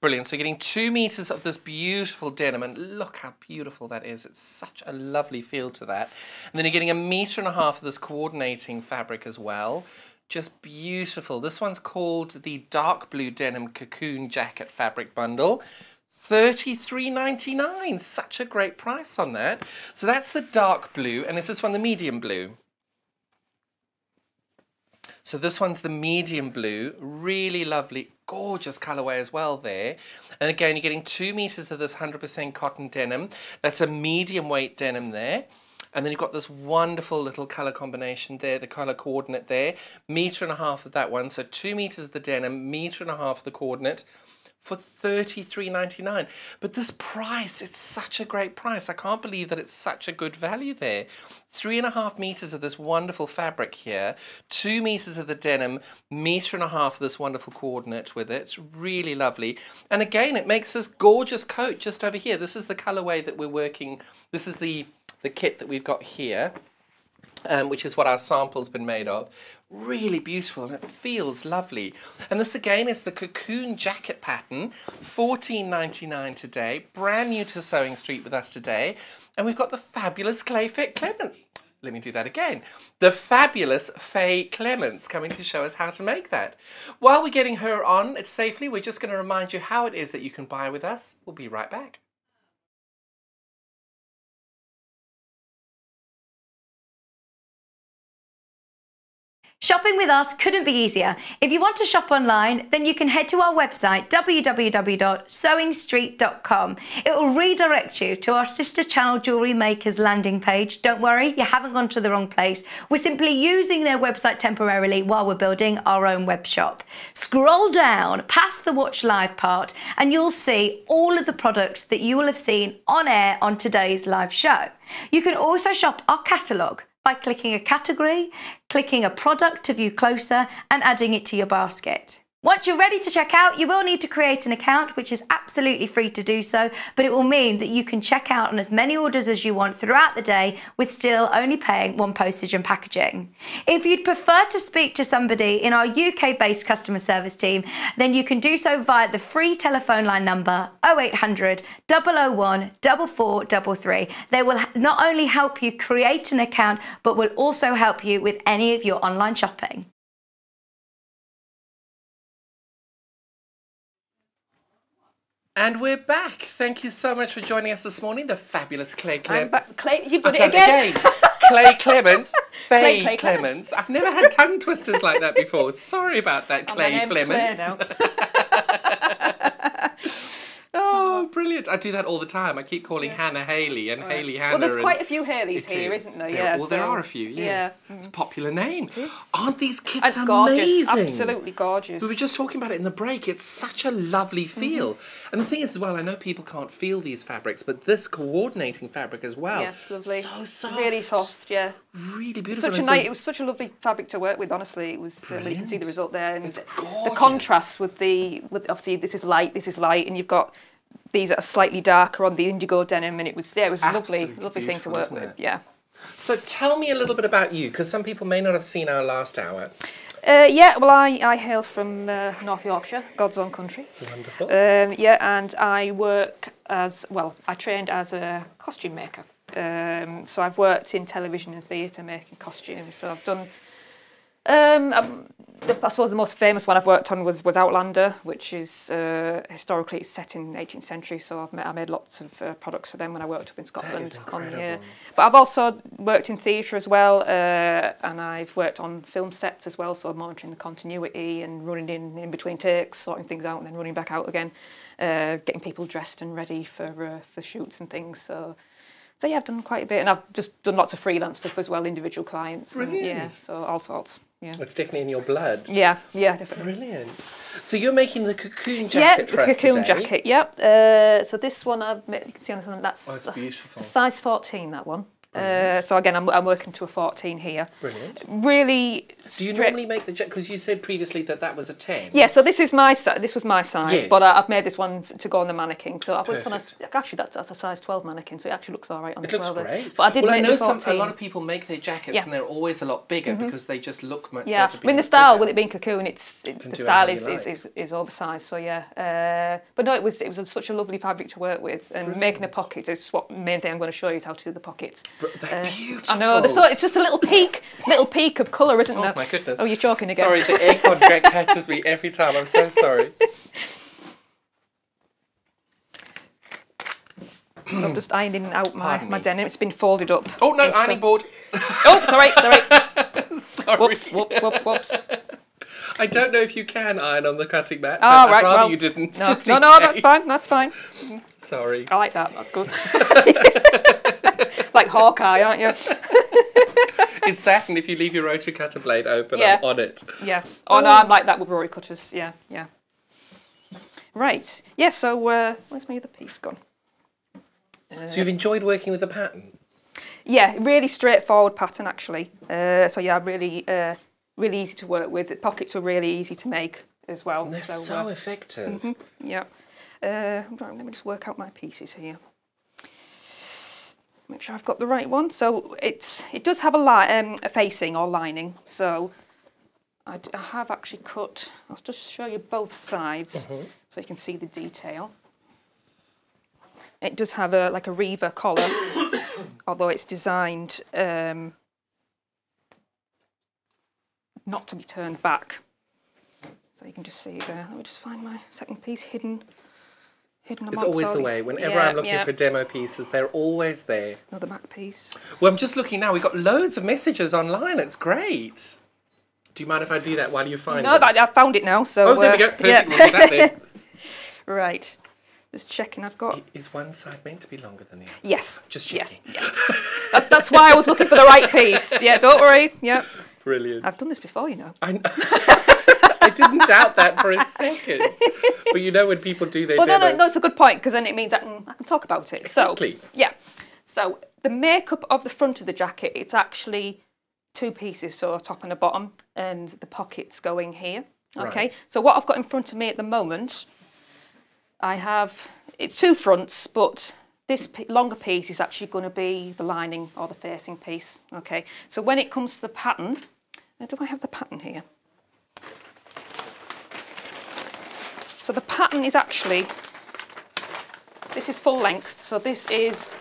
Brilliant. So you're getting two meters of this beautiful denim, and look how beautiful that is. It's such a lovely feel to that. And then you're getting a meter and a half of this coordinating fabric as well. Just beautiful. This one's called the dark blue denim cocoon jacket fabric bundle. thirty-three ninety-nine, such a great price on that. So that's the dark blue, and is this one the medium blue? So this one's the medium blue, really lovely, gorgeous colourway as well there. And again, you're getting two metres of this one hundred percent cotton denim. That's a medium weight denim there. And then you've got this wonderful little colour combination there, the colour coordinate there. Metre and a half of that one, so two metres of the denim, metre and a half of the coordinate, for thirty-three ninety-nine. But this price, it's such a great price. I can't believe that it's such a good value there. Three and a half meters of this wonderful fabric here, two meters of the denim, meter and a half of this wonderful coordinate with it. It's really lovely. And again, it makes this gorgeous coat just over here. This is the colorway that we're working. This is the, the kit that we've got here, um, which is what our sample's been made of. Really beautiful and it feels lovely. And this again is the cocoon jacket pattern, fourteen ninety-nine today, brand new to Sewing Street with us today. And we've got the fabulous Faye Clements. Let me do that again. The fabulous Faye Clements coming to show us how to make that. While we're getting her on it safely, we're just going to remind you how it is that you can buy with us. We'll be right back. Shopping with us couldn't be easier. If you want to shop online, then you can head to our website, w w w dot sewing street dot com. It will redirect you to our sister channel Jewelry Makers landing page. Don't worry, you haven't gone to the wrong place. We're simply using their website temporarily while we're building our own web shop. Scroll down past the watch live part and you'll see all of the products that you will have seen on air on today's live show. You can also shop our catalogue by clicking a category, clicking a product to view closer and adding it to your basket. Once you're ready to check out, you will need to create an account, which is absolutely free to do so, but it will mean that you can check out on as many orders as you want throughout the day with still only paying one postage and packaging. If you'd prefer to speak to somebody in our U K-based customer service team, then you can do so via the free telephone line number oh eight hundred, double oh one, four four three three. They will not only help you create an account, but will also help you with any of your online shopping. And we're back. Thank you so much for joining us this morning. The fabulous Faye Clements. Clay, you've done, done it again. again. Faye Clements. Faye Clements. Clements. I've never had tongue twisters like that before. Sorry about that, Faye Clements. Oh, Oh, brilliant. I do that all the time. I keep calling yeah. Hannah Haley and right. Haley Hannah. Well, there's quite a few Haleys here, is. isn't there? there yeah, well, so. there are a few, yes. Yeah. It's a popular name. Aren't these kits amazing? Gorgeous. Absolutely gorgeous. We were just talking about it in the break. It's such a lovely feel. Mm-hmm. And the thing is, as well, I know people can't feel these fabrics, but this coordinating fabric as well. Yeah, lovely. So soft. Really soft, yeah. Really beautiful. Such a nice, it was such a lovely fabric to work with, honestly. It was, uh, you can see the result there. And it's gorgeous. The contrast with the, with obviously this is light, this is light, and you've got these that are slightly darker on the indigo denim, and it was, yeah, it was a lovely, lovely thing to work with, yeah. So tell me a little bit about you, because some people may not have seen our last hour. Uh, yeah, well, I, I hail from uh, North Yorkshire, God's own country. Wonderful. Um, yeah, and I work as, well, I trained as a costume maker. Um, so I've worked in television and theatre making costumes, so I've done... Um, um, the, I suppose the most famous one I've worked on was, was Outlander, which is uh, historically it's set in the eighteenth century, so I've made, I made lots of uh, products for them when I worked up in Scotland. On here. But I've also worked in theatre as well, uh, and I've worked on film sets as well, so I'm monitoring the continuity and running in, in between takes, sorting things out and then running back out again, uh, getting people dressed and ready for, uh, for shoots and things. So. So yeah, I've done quite a bit, and I've just done lots of freelance stuff as well, individual clients. Brilliant. And, yeah, so all sorts. Yeah. It's definitely in your blood. Yeah, yeah, definitely. Brilliant. So you're making the cocoon jacket for us today. Yeah, the cocoon jacket, yep. Uh, so this one, I've made, you can see on this one, that's oh, it's beautiful. It's a size fourteen, that one. Uh, so again, I'm, I'm working to a fourteen here. Brilliant. Really. Do you normally make the jacket? Because you said previously that that was a ten. Yeah. So this is my this was my size, yes. but I, I've made this one to go on the mannequin. So I put on a, actually that's, that's a size twelve mannequin, so it actually looks all right on it the twelve. It looks great. But I did well, make I know some, a lot of people make their jackets yeah. and they're always a lot bigger mm-hmm. because they just look much yeah. better. Yeah. I mean the style bigger. with it being cocoon, it's it, the style is, like. is is is oversized. So yeah. Uh, but no, it was it was a, such a lovely fabric to work with, and Brilliant. making the pockets. It's what main thing I'm going to show you is how to do the pockets. They're uh, beautiful. I know. So it's just a little peak, little peak of colour, isn't oh there? Oh my goodness! Oh, you're joking again. Sorry, the egg contract catches me every time. I'm so sorry. So I'm just ironing out my, my denim. It's been folded up. Oh no, ironing board. Oh, sorry, sorry. sorry. Whoops, whoops, whoops, whoops. I don't know if you can iron on the cutting mat. Oh, right, I'd rather well, you didn't. No, no, no, that's fine. That's fine. Sorry. I like that. That's good. Like Hawkeye, aren't you? It's that, and if you leave your rotary cutter blade open, yeah. I'm on it. Yeah. Oh, oh, no, I'm like that with rotary cutters. Yeah, yeah. Right. Yeah, so uh, where's my other piece gone? Uh, so you've enjoyed working with the pattern? Yeah, really straightforward pattern, actually. Uh, so, yeah, really, uh, really easy to work with. The pockets were really easy to make as well. And they're so, so uh, effective. Mm-hmm, yeah. Uh, right, let me just work out my pieces here. Make sure I've got the right one. So it's it does have a, li um, a facing or lining. So I, d I have actually cut. I'll just show you both sides mm-hmm. so you can see the detail. It does have a like a Reva collar, although it's designed um, not to be turned back. So you can just see there. Let me just find my second piece hidden. It's always the way. Whenever yeah, I'm looking yeah. for demo pieces, they're always there. Another back piece. Well, I'm just looking now. We've got loads of messages online. It's great. Do you mind if I do that while you find it? No, that, I found it now. So, oh, there uh, we go. Perfect. Yeah. We'll do that then. Right. Just checking I've got... Is one side meant to be longer than the other? Yes. Just checking. Yes. Yeah. that's, that's why I was looking for the right piece. Yeah, don't worry. Yeah. Brilliant. I've done this before, you know. I know. I didn't doubt that for a second. But you know when people do their well, demos... Well, no, no, that's a good point, because then it means I can, I can talk about it. Exactly. So, yeah. So the makeup of the front of the jacket, it's actually two pieces, so a top and a bottom, and the pockets going here. Okay. Right. So what I've got in front of me at the moment, I have... It's two fronts, but this longer piece is actually going to be the lining or the facing piece. Okay. So when it comes to the pattern... Now, do I have the pattern here? So the pattern is actually, this is full length, so this is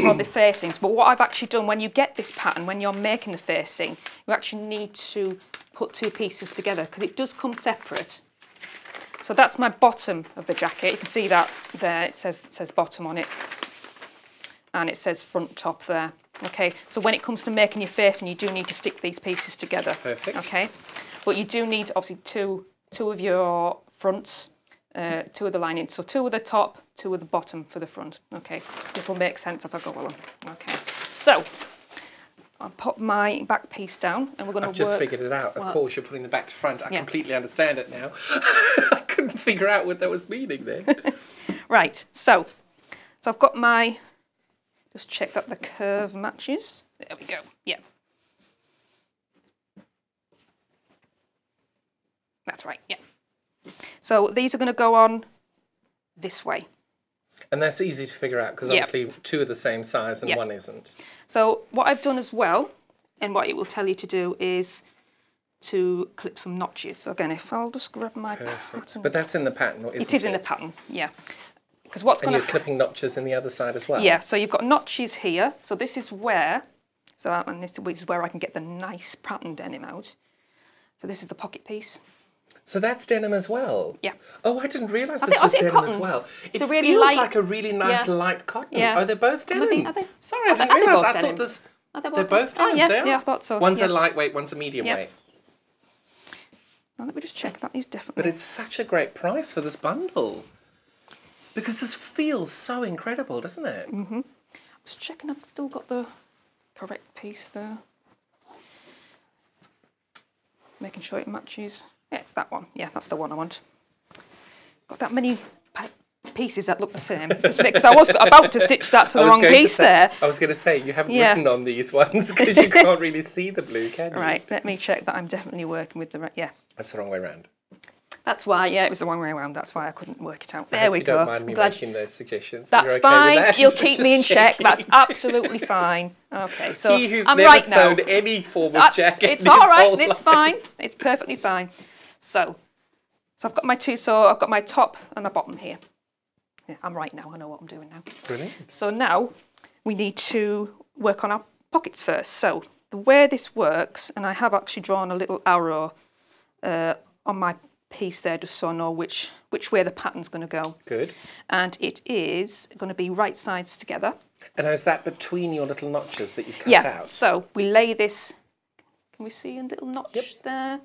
for the facings. But what I've actually done, when you get this pattern, when you're making the facing, you actually need to put two pieces together because it does come separate. So that's my bottom of the jacket. You can see that there, it says, it says bottom on it. And it says front top there. Okay, so when it comes to making your facing, you do need to stick these pieces together. Perfect. Okay, but you do need, obviously, two, two of your fronts uh, two of the lining, so two of the top, two of the bottom for the front. Okay, this will make sense as I go along. Okay, so I'll pop my back piece down and we're going to work... I've just figured it out. Of course, you're putting the back to front. I yeah. completely understand it now. I couldn't figure out what that was meaning there. Right, so, so I've got my... Just check that the curve matches. There we go, yeah. That's right, yeah. So these are going to go on this way. And that's easy to figure out because obviously yep. two are the same size and yep. one isn't. So what I've done as well, and what it will tell you to do, is to clip some notches. So again, if I'll just grab my Perfect. pattern. But that's in the pattern, isn't it? It is in the pattern, yeah. Because what's going to... And you're clipping notches in the other side as well. Yeah, so you've got notches here. So this is where, so and this is where I can get the nice pattern denim out. So this is the pocket piece. So that's denim as well. Yeah. Oh, I didn't realise this was denim cotton. as well. It really feels light, like a really nice yeah. light cotton. Yeah. Oh, they're both denim. Are they, are they, Sorry, I didn't realise. I denim. thought there's, are they they're both denim. Oh, yeah, yeah, I thought so. One's yeah. a lightweight, one's a medium yeah. weight. Now let me just check. That is definitely. But it's such a great price for this bundle because this feels so incredible, doesn't it? Mm-hmm. I was checking. I've still got the correct piece there, making sure it matches. Yeah, it's that one. Yeah, that's the one I want. Got that many pieces that look the same. Because I was about to stitch that to the wrong piece there. I was going to say, you haven't yeah. written on these ones because you can't really see the blue, can you? Right, let me check that I'm definitely working with the right. Yeah. That's the wrong way around. That's why, yeah, it was the wrong way around. That's why I couldn't work it out. There we go. I hope you don't mind me making those suggestions. That's fine. You'll keep me in check. That's absolutely fine. Okay, so he who's never sewn any form of jacket. It's all right. It's fine. It's perfectly fine. So, so I've got my two, so I've got my top and my bottom here. Yeah, I'm right now, I know what I'm doing now. Brilliant. So now we need to work on our pockets first. So the way this works, and I have actually drawn a little arrow uh, on my piece there just so I know which, which way the pattern's going to go. Good. And it is going to be right sides together. And is that between your little notches that you cut yeah, out? Yeah, so we lay this, can we see a little notch yep. there?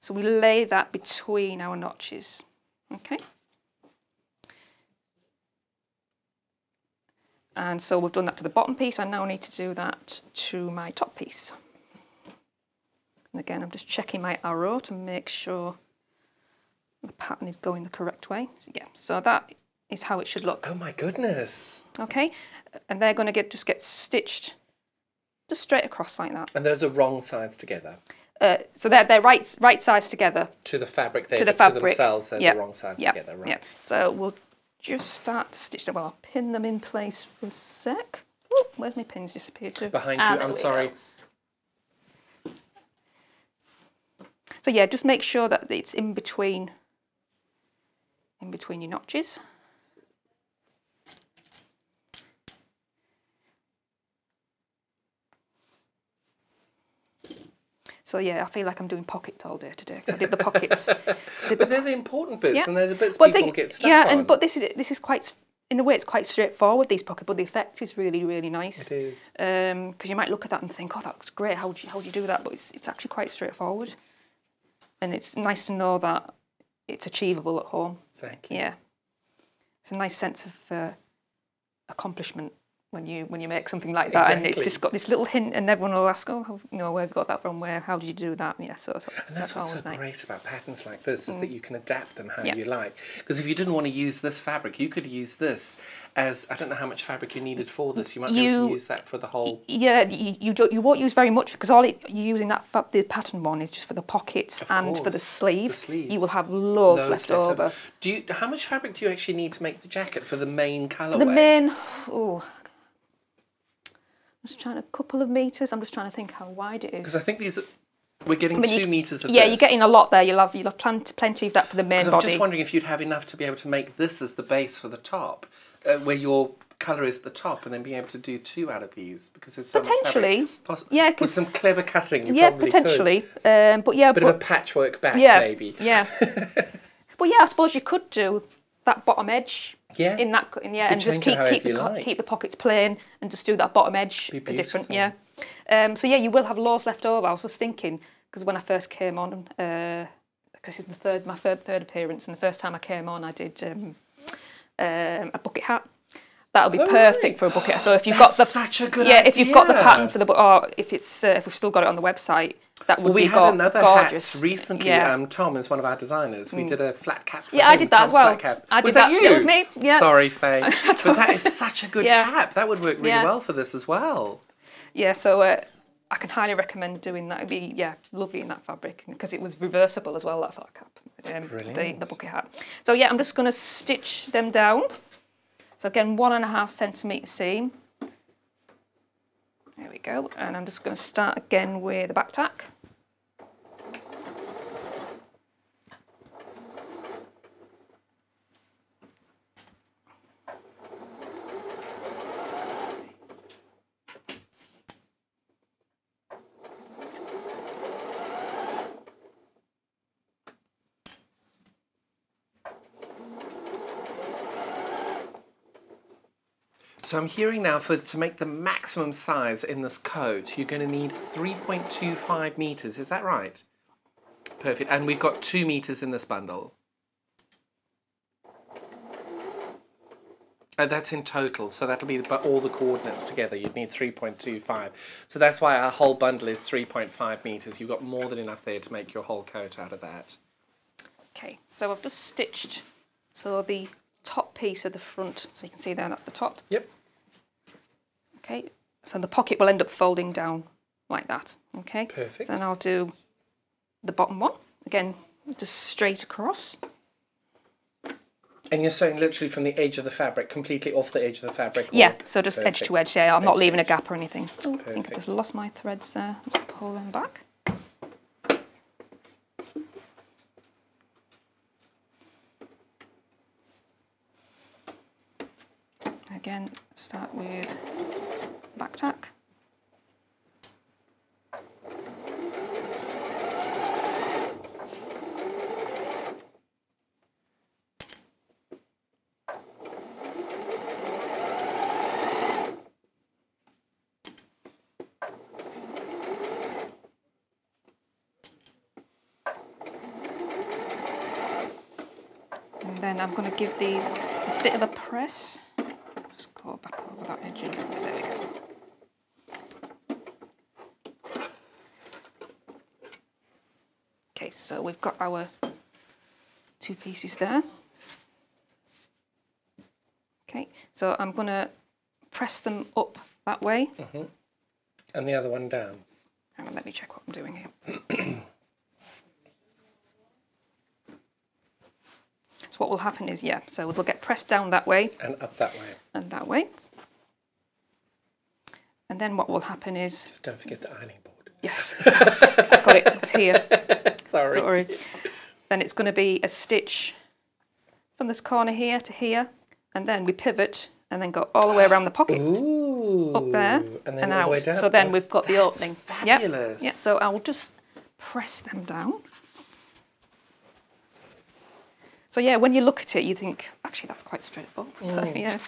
So we lay that between our notches, okay? And so we've done that to the bottom piece. I now need to do that to my top piece. And again, I'm just checking my arrow to make sure the pattern is going the correct way. So, yeah, so that is how it should look. Oh my goodness. Okay, and they're gonna get just get stitched just straight across like that. And those are wrong sides together. Uh, so they're, they're right, right sides together. To the fabric, they to the fabric. To themselves, they're yep. the wrong sides yep. together, right. Yep. So we'll just start to stitch them. Well, I'll pin them in place for a sec. Ooh, where's my pins disappeared to? Behind and you, I'm sorry. Go. So yeah, just make sure that it's in between, in between your notches. So yeah, I feel like I'm doing pockets all day today because I did the pockets. Did but the they're po the important bits, yeah. and they're the bits well, people they, get stuck yeah, on. Yeah, but this is this is quite, in a way, it's quite straightforward. These pockets, but the effect is really, really nice. It is. Because um, you might look at that and think, "Oh, that's great. How do you, how do you do that?" But it's it's actually quite straightforward, and it's nice to know that it's achievable at home. Exactly. Yeah, it's a nice sense of uh, accomplishment. When you when you make something like that, exactly. and it's just got this little hint, and everyone will ask, "Oh, you know, where have you got that from? Where? How did you do that?" Yeah, so, so and that's, that's what's so nice. great about patterns like this is mm. that you can adapt them how yeah. you like. Because if you didn't want to use this fabric, you could use this as I don't know how much fabric you needed for this. You might you, be able to use that for the whole. Yeah, you you, don't, you won't use very much because all it, you're using that fa the pattern one is just for the pockets of and course, for the sleeve. The sleeves. You will have loads, loads left, left over. over. Do you? How much fabric do you actually need to make the jacket for the main colourway? The main. Oh. I'm just trying a couple of metres. I'm just trying to think how wide it is. Because I think these, are, we're getting I mean, two you, metres of yeah, this. Yeah, you're getting a lot there. You'll have, you'll have plenty of that for the main body. I'm just wondering if you'd have enough to be able to make this as the base for the top, uh, where your colour is at the top, and then being able to do two out of these, because there's so potentially, much possible. Yeah, with some clever cutting, you yeah, probably potentially. Could. Um, but yeah, bit but, of a patchwork back, yeah, maybe. Yeah. But yeah, I suppose you could do that bottom edge. Yeah. In that, yeah, and just keep keep the, like. keep the pockets plain, and just do that bottom edge a different, yeah. Um, so yeah, you will have loads left over. I was just thinking because when I first came on, uh, I because it's the third, my third, third appearance, and the first time I came on I did um, um, a bucket hat. That'll be oh, perfect really? for a bucket. So if you've That's got the such a good yeah, idea. if you've got the pattern for the or if it's uh, if we've still got it on the website, that would well, we be had go another gorgeous. Hat recently. Yeah. Um, Tom is one of our designers. We mm. did a flat cap. For yeah, him. I did that Tom's as well. Cap. I did was that. that you? It was me. Yeah. Sorry, Faye. But that is such a good yeah. cap. That would work really yeah. well for this as well. Yeah. So uh, I can highly recommend doing that. It'd be yeah, lovely in that fabric because it was reversible as well. That flat cap. Um, Brilliant. The, the bucket hat. So yeah, I'm just going to stitch them down. So again, one and a half centimetre seam. There we go. And I'm just going to start again with the back tack. So I'm hearing now for to make the maximum size in this coat, you're going to need three point two five metres, is that right? Perfect, and we've got two metres in this bundle. Oh, that's in total, so that'll be all the coordinates together, you'd need three point two five. So that's why our whole bundle is three point five metres, you've got more than enough there to make your whole coat out of that. Okay, so I've just stitched, so the top piece of the front, so you can see there, that's the top. Yep. Okay, so the pocket will end up folding down like that. Okay, perfect. So then I'll do the bottom one again, just straight across. And you're sewing literally from the edge of the fabric, completely off the edge of the fabric? Yeah, so just perfect. edge to edge, yeah, I'm edge not leaving edge. a gap or anything. Oh, perfect. I think I just lost my threads there, I'll pull them back. Again, start with back tack. And then I'm going to give these a bit of a press. Just go back over that edge a little bit, there we go. Okay, so we've got our two pieces there. Okay, so I'm going to press them up that way. Mm-hmm. And the other one down. Hang on, let me check what I'm doing here. What will happen is, yeah, so they'll get pressed down that way. And up that way. And that way. And then what will happen is... Just don't forget the ironing board. Yes. I've got it. It's here. Sorry. Don't worry. Then it's going to be a stitch from this corner here to here. And then we pivot and then go all the way around the pockets. Ooh. Up there and, and out. The way down. So then oh, we've got the opening. Fabulous. Yep. Yep. So I'll just press them down. So yeah, when you look at it, you think, actually, that's quite straightforward. Mm. Yeah.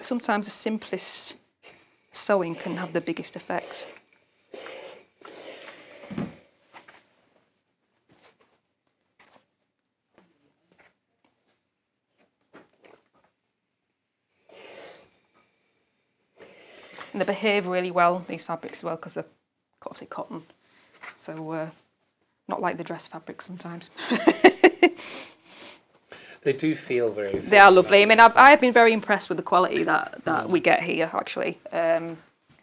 Sometimes the simplest sewing can have the biggest effect. And they behave really well, these fabrics as well, because they're obviously cotton. So, uh, not like the dress fabric sometimes. They do feel very... They are lovely. I mean, I've, I have been very impressed with the quality that, that mm. we get here, actually. Um,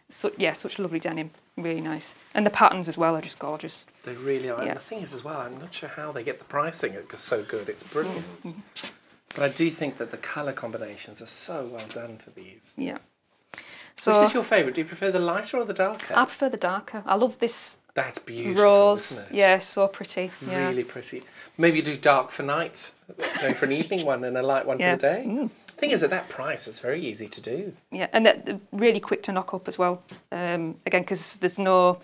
so, yeah, such lovely denim. Really nice. And the patterns as well are just gorgeous. They really are. Yeah. And the thing is as well, I'm not sure how they get the pricing so good. It's brilliant. Mm. But I do think that the colour combinations are so well done for these. Yeah. So, which is your favourite? Do you prefer the lighter or the darker? I prefer the darker. I love this... That's beautiful, Rose, isn't it? Yeah, so pretty. Yeah. Really pretty. Maybe you do dark for night, going for an evening one and a light one yeah. for the day. Mm. The thing is, at that price, it's very easy to do. Yeah, and they're really quick to knock up as well. Um, again, because there's no,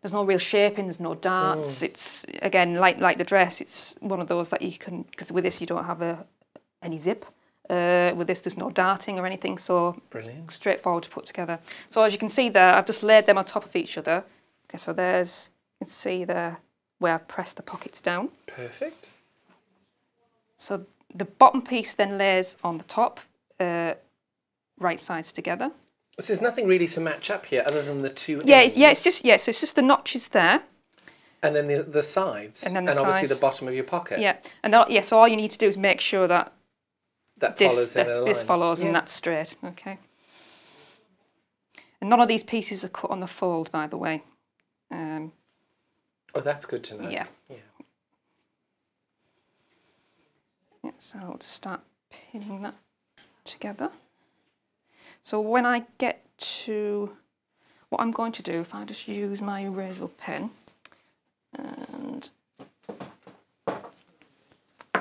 there's no real shaping, there's no darts. Mm. It's again like like the dress. It's one of those that you can because with this you don't have a any zip. Uh, with this, there's no darting or anything, so Brilliant. It's straightforward to put together. So as you can see there, I've just laid them on top of each other. Okay, so there's, you can see there where I've pressed the pockets down. Perfect. So the bottom piece then layers on the top, uh, right sides together. So there's nothing really to match up here other than the two yeah, ends. Yeah, it's just, yeah, so it's just the notches there. And then the, the sides. And then the and sides. Obviously the bottom of your pocket. Yeah, and that, yeah, so all you need to do is make sure that, that this follows, that, in this follows yeah. and that's straight. Okay. And none of these pieces are cut on the fold, by the way. Um, oh, that's good to know. Yeah. Yeah. Yeah, so I'll just start pinning that together. So when I get to what I'm going to do, if I just use my erasable pen and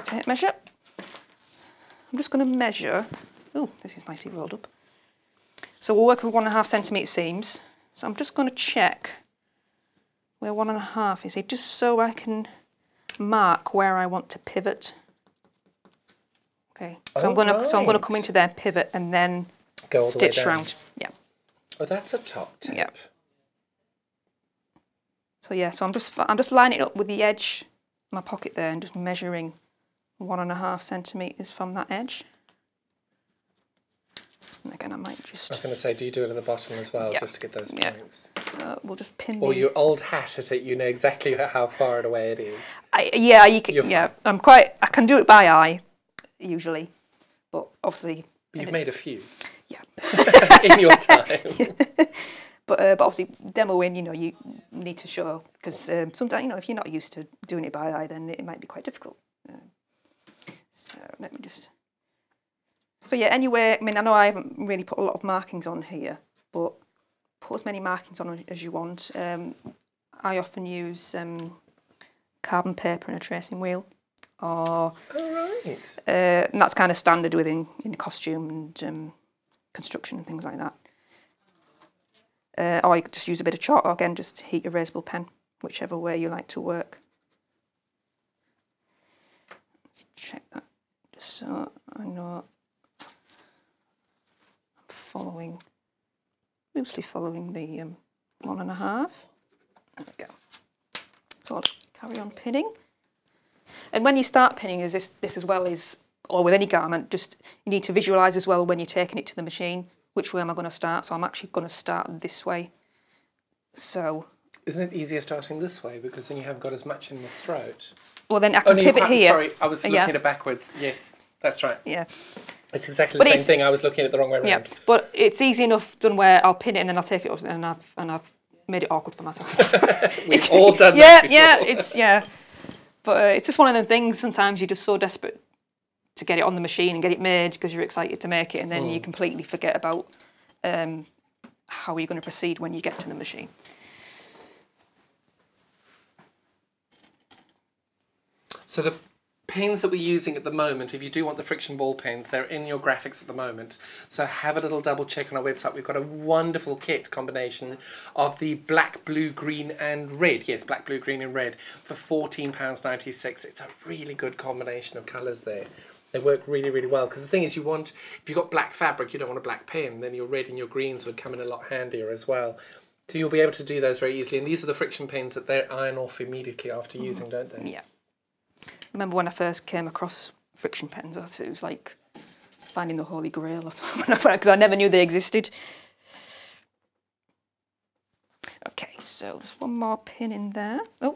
tape measure, I'm just going to measure. Oh, this is nicely rolled up. So we'll work with one and a half centimetre seams. So I'm just going to check where one and a half is, just so I can mark where I want to pivot. Okay, so oh, I'm going right. to so I'm going to come into there, pivot, and then Go all the stitch way down. round. Yeah. Oh, that's a top tip. Yeah. So yeah, so I'm just I'm just lining it up with the edge of my pocket there, and just measuring one and a half centimetres from that edge. And again, I might just. I was going to say, do you do it at the bottom as well, yeah. just to get those points? Yeah. So we'll just pin. Or these. Your old hat at it, you know exactly how far and away it is. I, yeah, you can. You're yeah, fine. I'm quite. I can do it by eye, usually, but obviously. But you've made a few. Yeah. In your time. Yeah. But uh, but obviously, demoing, you know, you need to show because um, sometimes, you know, if you're not used to doing it by eye, then it might be quite difficult. Um, so let me just. So yeah, anyway, I mean, I know I haven't really put a lot of markings on here, but put as many markings on as you want. Um, I often use um, carbon paper and a tracing wheel, or oh, right. uh, and that's kind of standard within in costume and um, construction and things like that. Uh, or you could just use a bit of chalk, or again, just heat your erasable pen, whichever way you like to work. Let's check that, just so I know. Following, loosely following the um, one and a half. There we go. So I'll carry on pinning. And when you start pinning, is this this as well is, or with any garment, just you need to visualise as well when you're taking it to the machine. Which way am I going to start? So I'm actually going to start this way. So. Isn't it easier starting this way because then you haven't got as much in the throat? Well, then I can oh, no, pivot here. Sorry, I was looking yeah. at it backwards. Yes, that's right. Yeah. It's exactly the but same thing. I was looking at it the wrong way around. Yeah, but it's easy enough done where I'll pin it and then I'll take it off and I've and I've made it awkward for myself. We've it's, all done. Yeah, that yeah, it's yeah, but uh, it's just one of them things. Sometimes you're just so desperate to get it on the machine and get it made because you're excited to make it, and then mm. you completely forget about um, how you're going to proceed when you get to the machine. So the. Pins that we're using at the moment, if you do want the friction ball pins, they're in your graphics at the moment. So have a little double check on our website. We've got a wonderful kit combination of the black, blue, green and red. Yes, black, blue, green and red for fourteen pounds ninety-six. It's a really good combination of colours there. They work really, really well. Because the thing is, you want, if you've got black fabric, you don't want a black pin. Then your red and your greens would come in a lot handier as well. So you'll be able to do those very easily. And these are the friction pins that they iron off immediately after mm. using, don't they? Yeah. I remember when I first came across friction pens, it was like finding the Holy Grail or something, because I never knew they existed. Okay, so just one more pin in there. Oh,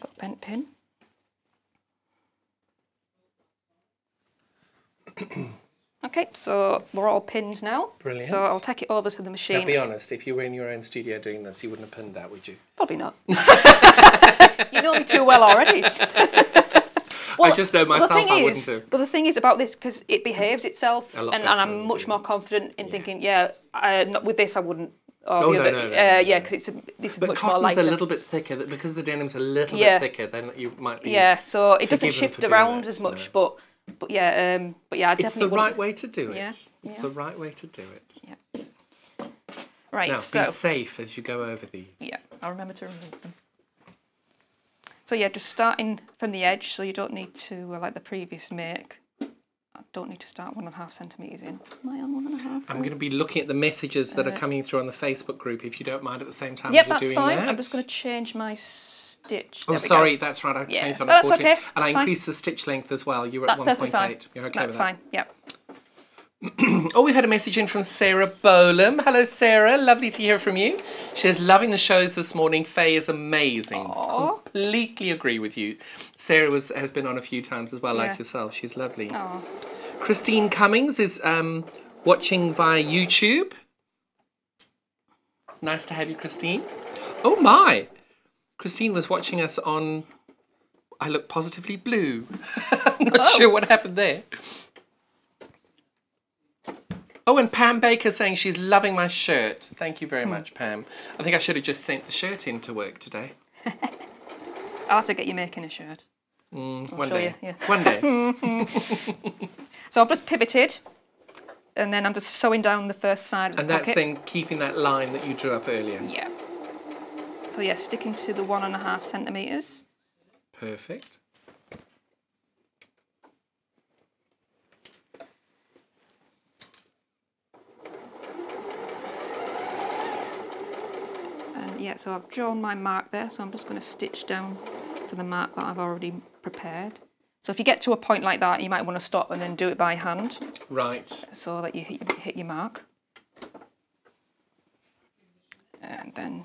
got a bent pin. Okay, so we're all pinned now. Brilliant. So I'll take it over to the machine. Now, be honest, if you were in your own studio doing this, you wouldn't have pinned that, would you? Probably not. You know me too well already. Well, I just know myself I wouldn't is, do. But the thing is about this, because it behaves itself, and, and I'm much more confident in yeah. thinking, yeah, I, not with this I wouldn't. Or oh, the no, other, no, no, uh, no, yeah, because no. this is but much more lighter. But cotton's a little bit thicker, because the denim's a little yeah. bit thicker, then you might be Yeah, so it doesn't shift around that, as much, no. but... But yeah, um, but yeah, I it's definitely. It's the right way to do it. Yeah, it's yeah. the right way to do it. Yeah. Right. Now, so be safe as you go over these. Yeah, I'll remember to remove them. So yeah, just starting from the edge, so you don't need to uh, like the previous make. I'll don't need to start one and a half centimetres in. Am I on one and a half? I'm going to be looking at the messages that uh, are coming through on the Facebook group, if you don't mind, at the same time. Yep, as you're that's doing fine. That. I'm just going to change my stitch. There oh, sorry, go. That's right. I yeah. changed that. Oh, that's okay. And that's I increased fine. The stitch length as well. You were at one point eight. You're okay that's with that? That's fine. Yep. Oh, we've had a message in from Sarah Bolam. Hello, Sarah. Lovely to hear from you. She is loving the shows this morning. Faye is amazing. Aww. Completely agree with you. Sarah was, has been on a few times as well, yeah. like yourself. She's lovely. Aww. Christine Cummings is um, watching via YouTube. Nice to have you, Christine. Oh, my. Christine was watching us on I Look Positively Blue. Not oh. sure what happened there. Oh, and Pam Baker saying she's loving my shirt. Thank you very hmm. much, Pam. I think I should have just sent the shirt in to work today. I'll have to get you making a shirt. Mm, one, day. You, yeah. one day. One day. So I've just pivoted, and then I'm just sewing down the first side of and the pocket. And that's then keeping that line that you drew up earlier. Yeah. So yeah, sticking to the one and a half centimetres. Perfect. Yeah, so I've drawn my mark there, so I'm just going to stitch down to the mark that I've already prepared. So if you get to a point like that, you might want to stop and then do it by hand. Right. So that you hit, hit your mark. And then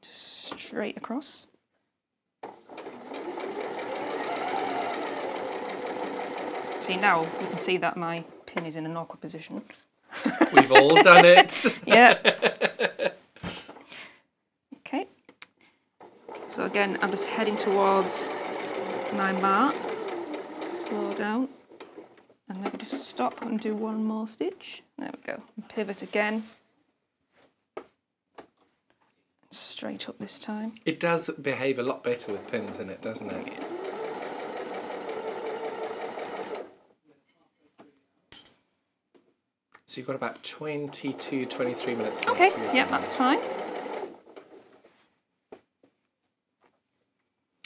just straight across. See, now you can see that my pin is in an awkward position. We've all done it. Yeah. So again, I'm just heading towards my mark, slow down, and maybe just stop and do one more stitch. There we go, and pivot again, straight up this time. It does behave a lot better with pins in it, doesn't it? Yeah. So you've got about twenty-two, twenty-three minutes left. Okay, yeah, that's fine.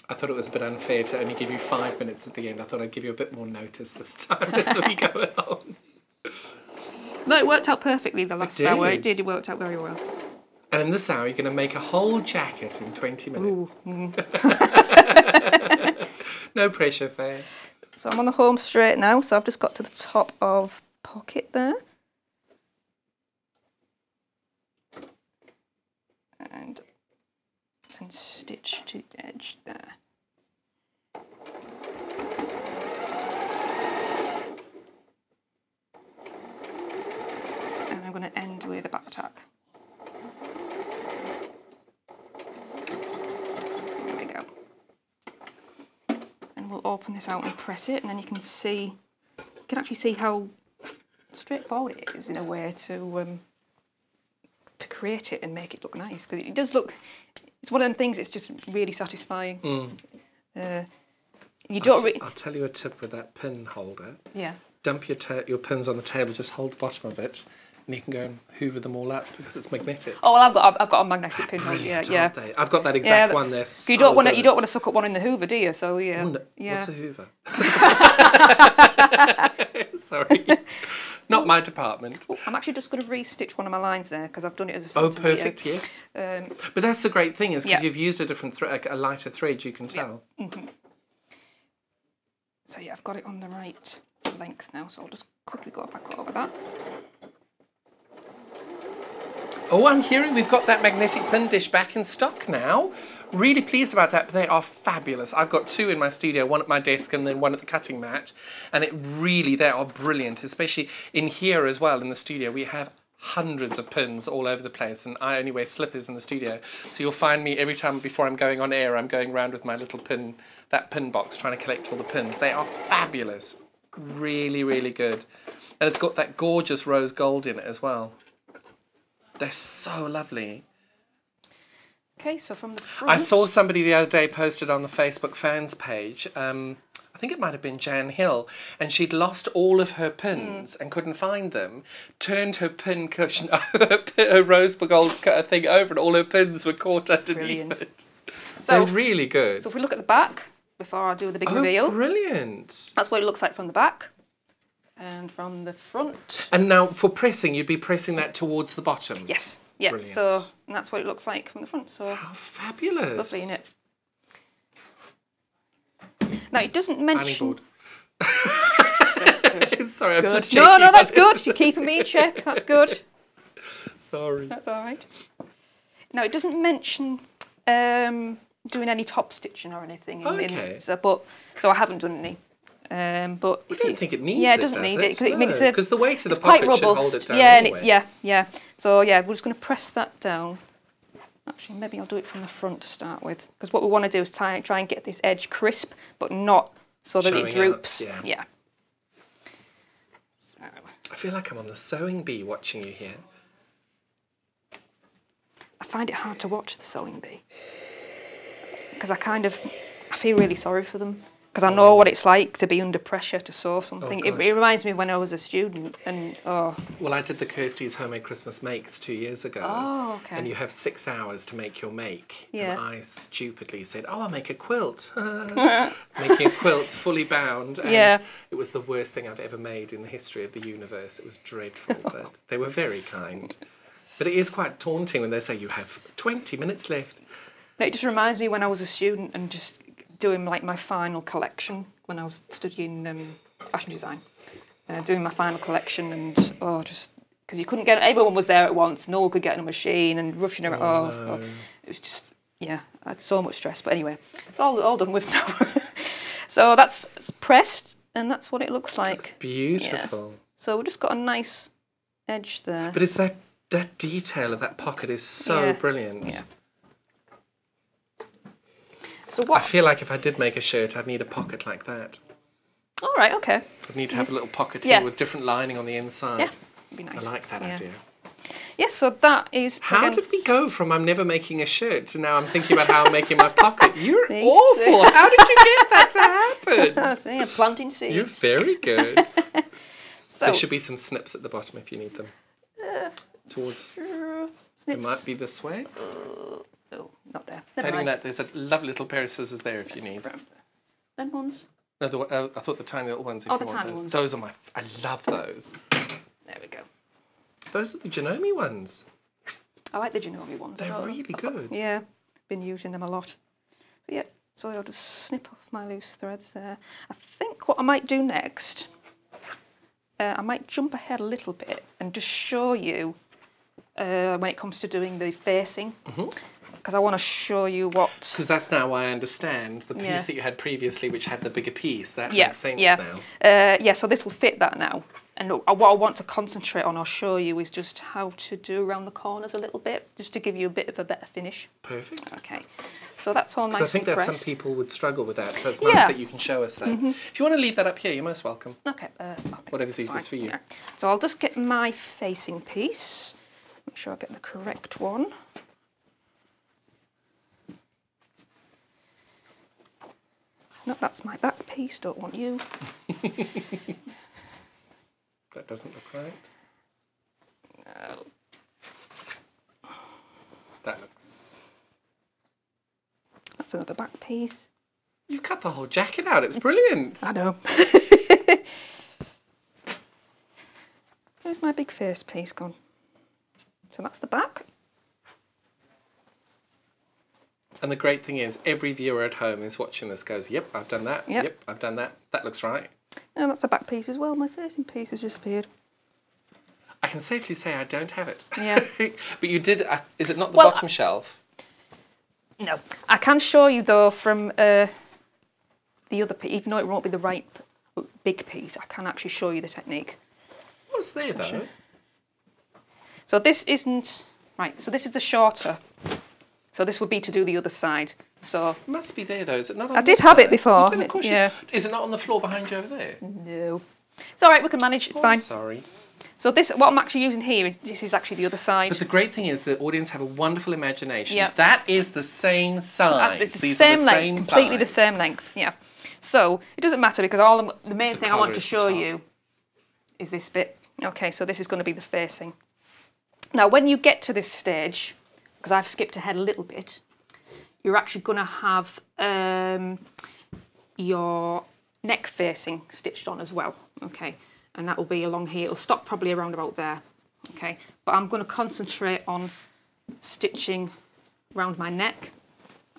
I thought it was a bit unfair to only give you five minutes at the end. I thought I'd give you a bit more notice this time as we go along. No, it worked out perfectly the last hour. It did. It worked out very well. And in this hour, you're going to make a whole jacket in twenty minutes. Mm. No pressure, Faye. So I'm on the home straight now. So I've just got to the top of the pocket there. And, and stitch to the edge there. I'm going to end with a back tack. There we go. And we'll open this out and press it, and then you can see, you can actually see how straightforward it is in a way to um, to create it and make it look nice, because it does look. It's one of them things. It's just really satisfying. Mm. Uh, you don't. I'll, re I'll tell you a tip with that pin holder. Yeah. Dump your your pins on the table. Just hold the bottom of it. And you can go and hoover them all up because it's magnetic. Oh well, I've got I've got a magnetic pin. Brilliant, yeah, aren't yeah. They? I've got that exact yeah, one there. So you don't want to you don't want to suck up one in the hoover, do you? So yeah. Oh, no. Yeah. What's a hoover? Sorry, not my department. Oh, I'm actually just going to re-stitch one of my lines there because I've done it as a centimetre. Oh, perfect, yes. Um, but that's the great thing is because yeah. you've used a different thread, a lighter thread, you can tell. Yeah. Mm-hmm. So yeah, I've got it on the right length now. So I'll just quickly go back over that. Oh, I'm hearing we've got that magnetic pin dish back in stock now. Really pleased about that, but they are fabulous. I've got two in my studio, one at my desk and then one at the cutting mat. And it really, they are brilliant, especially in here as well in the studio. We have hundreds of pins all over the place and I only wear slippers in the studio. So you'll find me every time before I'm going on air, I'm going around with my little pin, that pin box, trying to collect all the pins. They are fabulous. Really, really good. And it's got that gorgeous rose gold in it as well. They're so lovely. Okay, so from the front. I saw somebody the other day posted on the Facebook fans page, um, I think it might have been Jan Hill, and she'd lost all of her pins mm. and couldn't find them, turned her pin cushion, her rose gold thing over and all her pins were caught underneath brilliant. It. So, they're really good. So if we look at the back, before I do the big oh, reveal. Brilliant. That's what it looks like from the back. and from the front. And now for pressing, you'd be pressing that towards the bottom. Yes. Yeah. Brilliant. So and that's what it looks like from the front. So how fabulous! Lovely, isn't it? Now it doesn't mention. Sorry, I'm just no, no, that's good. You're keeping me in check. That's good. Sorry. That's all right. Now it doesn't mention um, doing any top stitching or anything. Okay. In it, so, but so I haven't done any. Um, but I don't you, think it needs. Yeah, it doesn't does need it because no. I mean, it's because the weight of the pocket should hold it down. Yeah, anyway. And it's yeah, yeah. So yeah, we're just going to press that down. Actually, maybe I'll do it from the front to start with, because what we want to do is try, try and get this edge crisp, but not so that Showing it droops. Out, yeah. yeah. So. I feel like I'm on the sewing bee watching you here. I find it hard to watch the sewing bee because I kind of I feel really sorry for them. Because I know what it's like to be under pressure to sew something. Oh, it, it reminds me of when I was a student and, oh. Well, I did the Kirsty's Homemade Christmas Makes two years ago. Oh, okay. And you have six hours to make your make. Yeah. And I stupidly said, oh, I'll make a quilt. Making a quilt fully bound. And yeah. It was the worst thing I've ever made in the history of the universe. It was dreadful, but they were very kind. But it is quite taunting when they say you have twenty minutes left. No, it just reminds me when I was a student and just... doing like my final collection when I was studying um, fashion design, uh, doing my final collection and oh just because you couldn't get everyone was there at once, no one could get in a machine and rushing around. Oh, oh, no. oh it was just yeah, I had so much stress. But anyway, it's all all done with now. So that's it's pressed and that's what it looks like. That's beautiful. Yeah. So we've just got a nice edge there. But it's that that detail of that pocket is so yeah. brilliant. Yeah. So what? I feel like if I did make a shirt, I'd need a pocket like that. All right, okay. I'd need to have a little pocket yeah. here with different lining on the inside. Yeah, it'd be nice. I like that yeah. idea. Yeah, so that is... How again, did we go from I'm never making a shirt to now I'm thinking about how I'm making my pocket? You're awful. How did you get that to happen? I see, I'm planting seeds. You're very good. So, there should be some snips at the bottom if you need them. Uh, Towards... Uh, it might be this way. Uh, Oh, not there. Adding that, there's a lovely little pair of scissors there if Let's you need. Them ones? No, the, uh, I thought the tiny little ones. If oh, you the want tiny those. ones. Those are my. F I love those. There we go. Those are the Janome ones. I like the Janome ones. They're really good. Got, yeah, been using them a lot. But yeah, so I'll just snip off my loose threads there. I think what I might do next, uh, I might jump ahead a little bit and just show you uh, when it comes to doing the facing. Mm-hmm. Because I want to show you what... Because that's now why I understand the piece yeah. that you had previously, which had the bigger piece. That yeah, makes sense yeah. now. Uh, yeah, so this will fit that now. And what I want to concentrate on, I'll show you, is just how to do around the corners a little bit, just to give you a bit of a better finish. Perfect. Okay. So that's all nice and I think that pressed. Some people would struggle with that, so it's nice yeah. that you can show us that. Mm-hmm. If you want to leave that up here, you're most welcome. Okay. Uh, Whatever's easiest for you. Yeah. So I'll just get my facing piece. Make sure I get the correct one. No, that's my back piece, don't want you. That doesn't look right. No. That looks... That's another back piece. You've cut the whole jacket out, it's brilliant. I know. Where's my big face piece gone? So that's the back. And the great thing is, every viewer at home is watching this goes, yep, I've done that, yep, yep I've done that, that looks right. No, that's a back piece as well. My facing piece has disappeared. I can safely say I don't have it. Yeah. But you did, uh, is it not the well, bottom I, shelf? No. I can show you, though, from uh, the other piece, even though it won't be the right big piece, I can actually show you the technique. What's there, though? Actually. So this isn't, right, so this is the shorter. So this would be to do the other side. So it must be there though, is it not on I did have side? It before. Did, of course yeah. you, is it not on the floor behind you over there? No. It's all right, we can manage, it's oh, fine. I'm sorry. So this, what I'm actually using here is, this is actually the other side. But the great thing is the audience have a wonderful imagination. Yep. That is the same size. It's the These same the length, same completely size. The same length, yeah. So it doesn't matter because all I'm, the main the thing I want to show you is this bit. Okay, so this is going to be the facing. Now when you get to this stage, because I've skipped ahead a little bit, you're actually going to have um, your neck facing stitched on as well. Okay, and that will be along here. It'll stop probably around about there, okay? But I'm going to concentrate on stitching around my neck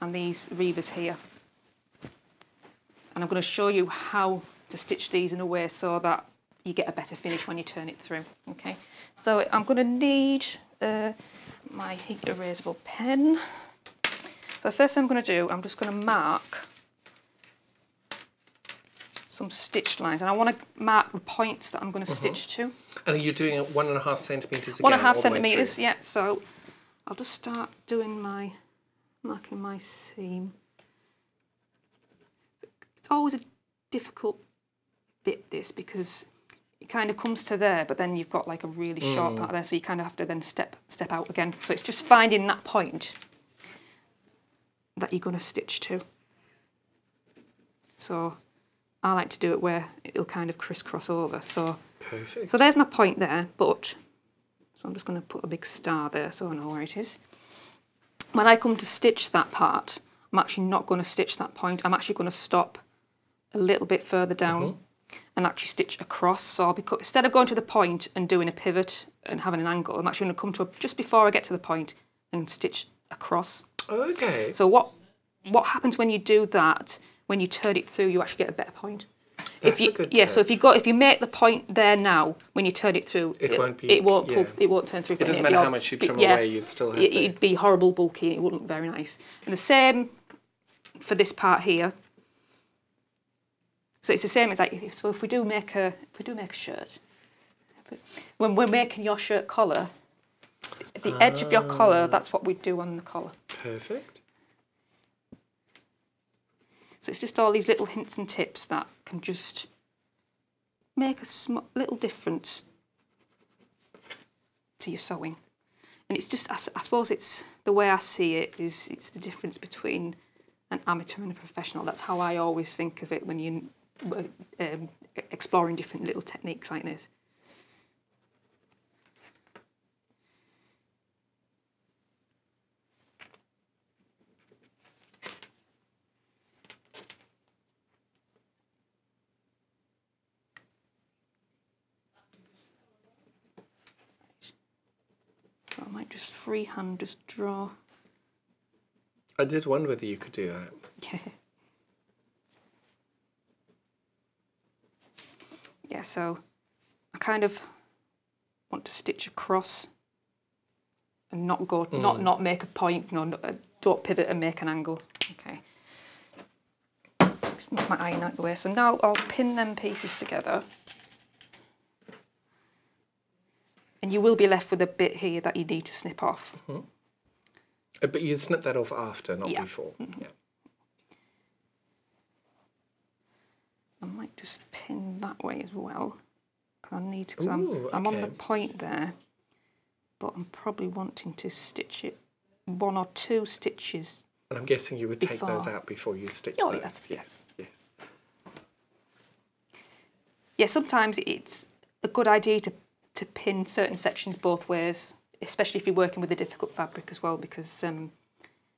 and these reivers here. And I'm going to show you how to stitch these in a way so that you get a better finish when you turn it through, okay? So I'm going to need uh, my heat erasable pen. So first thing I'm going to do, I'm just going to mark some stitched lines, and I want to mark the points that I'm going to mm-hmm. stitch to. And are you doing one and a half centimetres again? One and a half centimetres, yeah. So I'll just start doing my, marking my seam. It's always a difficult bit, this, because it kind of comes to there, but then you've got like a really mm. sharp part there, so you kind of have to then step step out again. So it's just finding that point that you're going to stitch to. So I like to do it where it'll kind of crisscross over. So, perfect. So there's my point there, but so I'm just going to put a big star there so I know where it is. When I come to stitch that part, I'm actually not going to stitch that point. I'm actually going to stop a little bit further down mm-hmm. and actually stitch across. So I'll be, instead of going to the point and doing a pivot and having an angle, I'm actually going to come to a, just before I get to the point and stitch across. Okay. So what what happens when you do that? When you turn it through, you actually get a better point. That's if you, a good yeah. tip. So if you got if you make the point there now, when you turn it through, it, it won't be. It won't. Pull, yeah. It won't turn through. It doesn't matter how much you trim yeah, away, you'd still have it. It'd be horrible, bulky. It wouldn't look very nice. And the same for this part here. So it's the same. It's like so. If we do make a if we do make a shirt, when we're making your shirt collar, at the ah. edge of your collar, that's what we do on the collar. Perfect. So it's just all these little hints and tips that can just make a sm little difference to your sewing. And it's just, I, I suppose it's, the way I see it is it's the difference between an amateur and a professional. That's how I always think of it when you're um, exploring different little techniques like this. I might just freehand just draw. I did wonder whether you could do that. Yeah. Yeah, so I kind of want to stitch across and not go, mm. not not make a point, no, no, don't pivot and make an angle. Okay. Just move my iron out the way. So now I'll pin them pieces together. And you will be left with a bit here that you need to snip off. Mm-hmm. But you snip that off after, not yeah. before. Mm-hmm. Yeah. I might just pin that way as well, because I need to. Cause Ooh, I'm, okay. I'm on the point there, but I'm probably wanting to stitch it one or two stitches. And I'm guessing you would take before. those out before you stitch oh, those. Yes, yes, yes. Yeah, sometimes it's a good idea to. to pin certain sections both ways, especially if you're working with a difficult fabric as well, because um,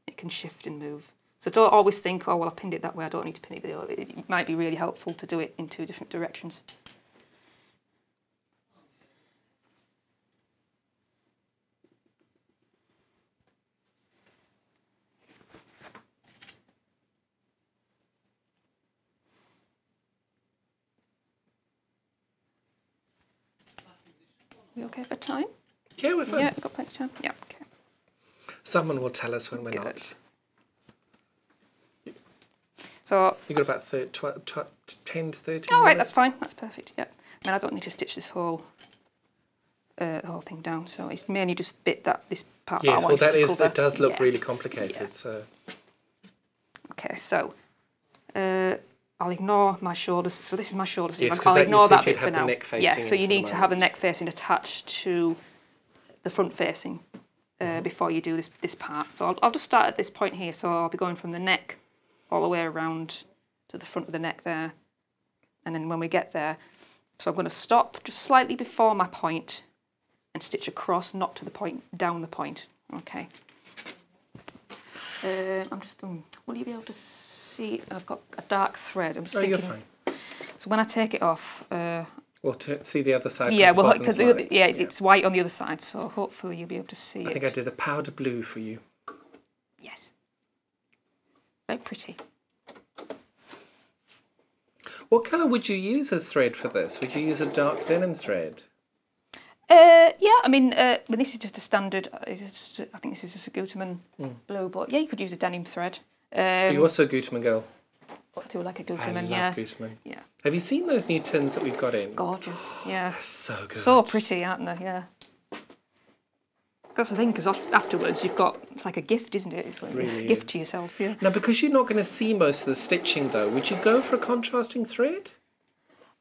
it can shift and move. So don't always think, oh, well, I've pinned it that way, I don't need to pin it the other. It might be really helpful to do it in two different directions. You okay for time? Yeah, we're fine. Yeah, got plenty of time. Yeah, okay. Someone will tell us when we're Good. not. So you got about ten to thirteen. All oh, right, that's fine. That's perfect. Yeah. I mean, I don't need to stitch this whole uh, the whole thing down. So it's mainly just bit that this part. Yes, that I well, that to is. Cover. It does look yeah. really complicated. Yeah. So. Okay, so. Uh, I'll ignore my shoulders. So this is my shoulders. Yes, I'll that ignore that bit for now. Neck yeah, so you need to have a neck facing attached to the front facing uh, mm-hmm. before you do this this part. So I'll, I'll just start at this point here. So I'll be going from the neck all the way around to the front of the neck there. And then when we get there, so I'm going to stop just slightly before my point and stitch across, not to the point, down the point. Okay. Uh, I'm just thinking, will you be able to see? I've got a dark thread. I'm just oh, thinking. You're fine. So when I take it off, uh, Well, to see the other side. Yeah, well, because yeah, yeah, it's white on the other side, so hopefully you'll be able to see it. I think I did a powder blue for you. Yes. Very pretty. What colour would you use as thread for this? Would you use a dark denim thread? Uh, yeah, I mean, uh, but this is just a standard. It's just a, I think this is just a Gütermann mm. blue, but yeah, you could use a denim thread. Um, Are you also a Gütermann girl? I do like a Gütermann, I love yeah. Gütermann. Yeah. Have you seen those new tins that we've got in? Gorgeous, yeah. They're so good. So pretty, aren't they? Yeah. That's the thing, because afterwards you've got, it's like a gift, isn't it? It's like really a is. gift to yourself, yeah. Now, because you're not going to see most of the stitching, though, would you go for a contrasting thread?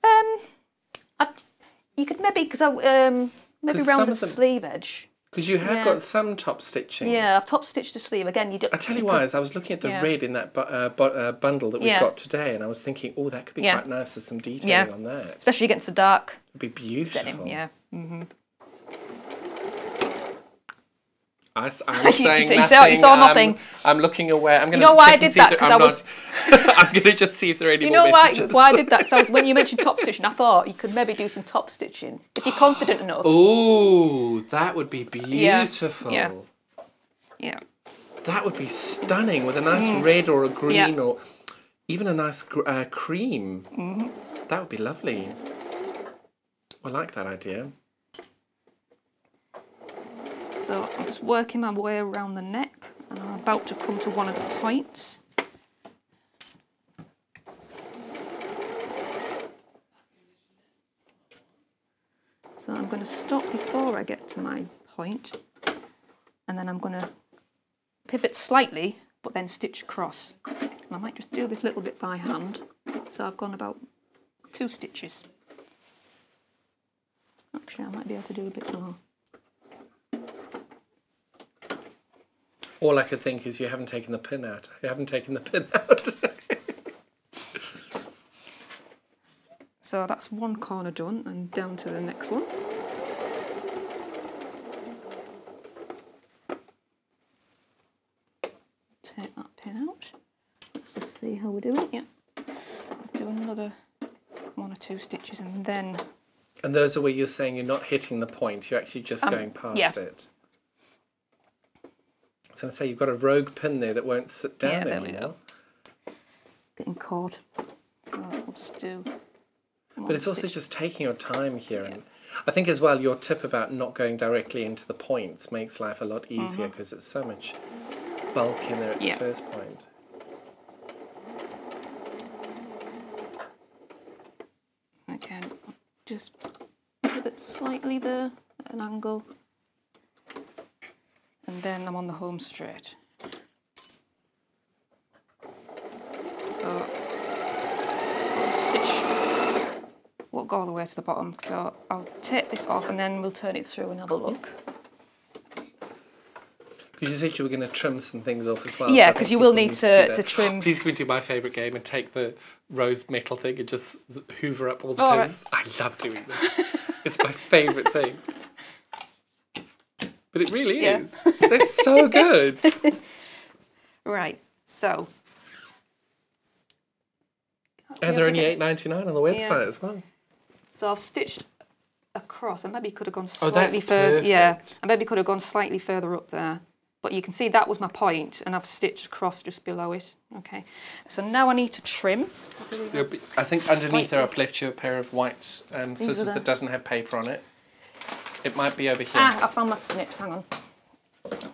Um, I'd, you could maybe, because I um maybe round the them, sleeve edge. Because you have yeah. got some top stitching. Yeah, I've top stitched the sleeve again. You don't. I tell you, you why, could, as I was looking at the yeah. red in that bu uh, bu uh, bundle that we've yeah. got today, and I was thinking, oh, that could be yeah. quite nice. There's some detail yeah. on that, especially against the dark. It'd be beautiful. Denim, yeah. Mm-hmm. I, I'm saying you nothing. You saw nothing. I'm, I'm looking away. I'm going to. You know why I did that? Because I was. I'm going to just see if there are any. You know more why? Why I did that? Because I was. When you mentioned top stitching, I thought you could maybe do some top stitching if you're confident enough. Oh, that would be beautiful. Yeah. yeah. That would be stunning with a nice mm. red or a green yeah. or even a nice gr uh, cream. Mm-hmm. That would be lovely. I like that idea. So I'm just working my way around the neck, and I'm about to come to one of the points. So I'm going to stop before I get to my point, and then I'm going to pivot slightly, but then stitch across. And I might just do this little bit by hand. So I've gone about two stitches. Actually, I might be able to do a bit more. All I could think is you haven't taken the pin out. You haven't taken the pin out. So that's one corner done, and down to the next one. Take that pin out. Let's just see how we're doing. Yeah. I'll do another one or two stitches, and then. And those are where you're saying you're not hitting the point. You're actually just um, going past yeah. it. I was going to say, you've got a rogue pin there that won't sit down anymore. Yeah, there anymore. we go. Getting caught. Oh, we'll just do... But it's also stitch. just taking your time here. Yeah. And I think as well, your tip about not going directly into the points makes life a lot easier because mm-hmm. it's so much bulk in there at yeah. the first point. Again, just pivot slightly there at an angle. And then I'm on the home straight. So I'll stitch, won't go all the way to the bottom, so I'll take this off and then we'll turn it through and have a look. Because you said you were going to trim some things off as well. Yeah, because so you will need to, to, to trim. Please can we do my favourite game and take the rose metal thing and just hoover up all the all pins? Right. I love doing this. It's my favourite thing. But it really yeah. is. They're so good. Right, so. And they're only eight ninety-nine on the website yeah. as well. So I've stitched across, and maybe could have gone slightly oh, that's further. Yeah, I maybe could have gone slightly further up there. But you can see that was my point, and I've stitched across just below it. Okay, so now I need to trim. Be, I think slightly. underneath there I've left you a pair of white um, scissors that doesn't have paper on it. It might be over here. Ah, I found my snips, hang on.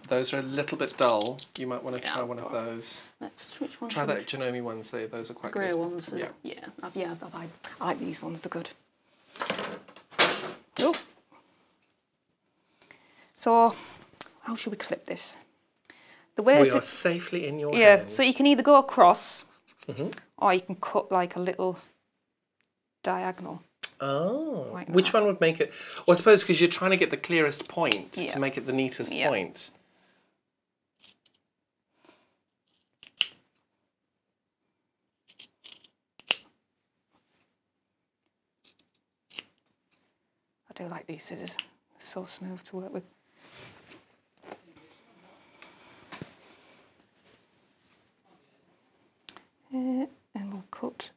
Those are a little bit dull. You might want to yeah, try one of those. Let's, which one? Try that Janome ones there, those are quite grey good. Grey ones? Yeah. Yeah, I've, yeah I've, I, I like these ones, they're good. Oh. So, how should we clip this? The way we to, are safely in your yeah, hands. Yeah, so you can either go across, mm-hmm. or you can cut like a little diagonal. Oh, like which one would make it? Well, I suppose because you're trying to get the clearest point yeah. to make it the neatest yeah. point. I do like these scissors. They're so smooth to work with. Uh, and we'll cut.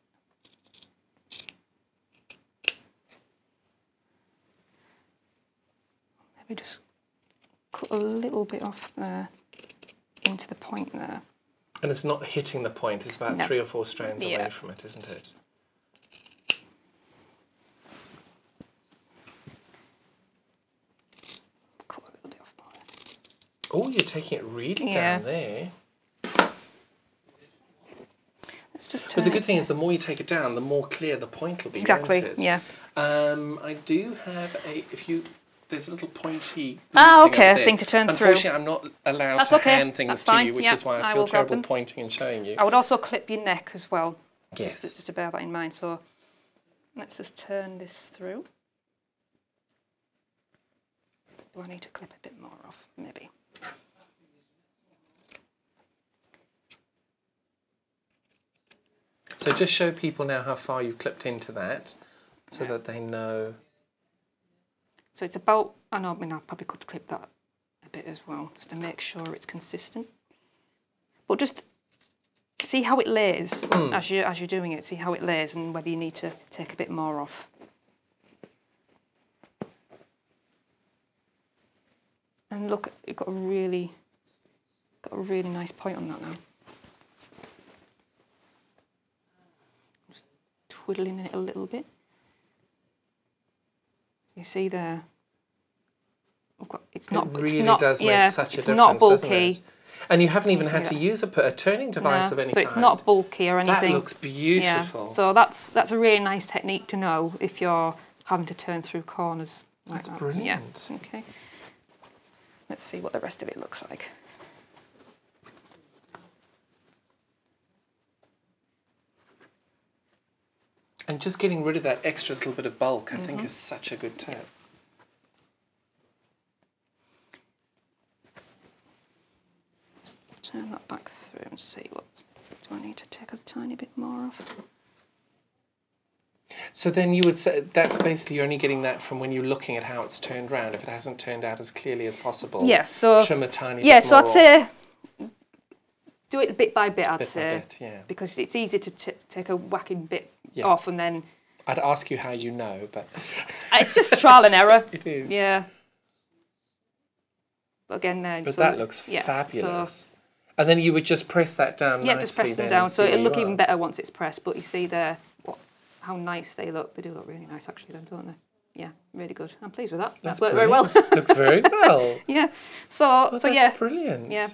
a little bit off there into the point there. And it's not hitting the point, it's about no. three or four strands yeah. away from it, isn't it? Caught a little bit off by it. Oh, you're taking it really yeah. down there. Let's just turn but the good thing it. is the more you take it down, the more clear the point will be. Exactly, won't it? yeah. Um, I do have a, if you, there's a little pointy Ah, okay, thing to turn through. Unfortunately, I'm not allowed That's to okay. hand things That's to fine. you, which yeah, is why I, I feel terrible pointing and showing you. I would also clip your neck as well. Yes. Just, just to bear that in mind. So let's just turn this through. Do I need to clip a bit more off, maybe? So just show people now how far you've clipped into that, so yeah. that they know. So it's about, I know, I mean, I probably could clip that a bit as well, just to make sure it's consistent. But just see how it lays mm. as, you, as you're doing it, see how it lays and whether you need to take a bit more off. And look, you've got a really, got a really nice point on that now. Just twiddling it a little bit. You see there, it's not. It really it's not, does make yeah, such a it's difference. It's not bulky, and you haven't even you had to that? use a, a turning device no, of any so kind. So it's not bulky or anything. That looks beautiful. Yeah. So that's that's a really nice technique to know if you're having to turn through corners. Like that's that. brilliant. Yeah. Okay. Let's see what the rest of it looks like. And just getting rid of that extra little bit of bulk, I mm-hmm. think, is such a good tip. Just turn that back through and see what do I need to take a tiny bit more off. So then you would say that's basically you're only getting that from when you're looking at how it's turned round. If it hasn't turned out as clearly as possible, yeah. So trim a tiny yeah, bit so more I'd off. say. Do it bit by bit, I'd bit say, bit, yeah. because it's easy to t take a whacking bit yeah. off and then... I'd ask you how you know, but... It's just trial and error. It is. Yeah. But again, then... But so that looks yeah, fabulous. So and then you would just press that down yeah, nicely. Yeah, just press them down, so it'll look are. even better once it's pressed. But you see there what, how nice they look. They do look really nice, actually, then, don't they? Yeah, really good. I'm pleased with that. That's, that's worked brilliant. very well. Looked very well. Yeah. So, well, so that's yeah. That's brilliant. Yeah.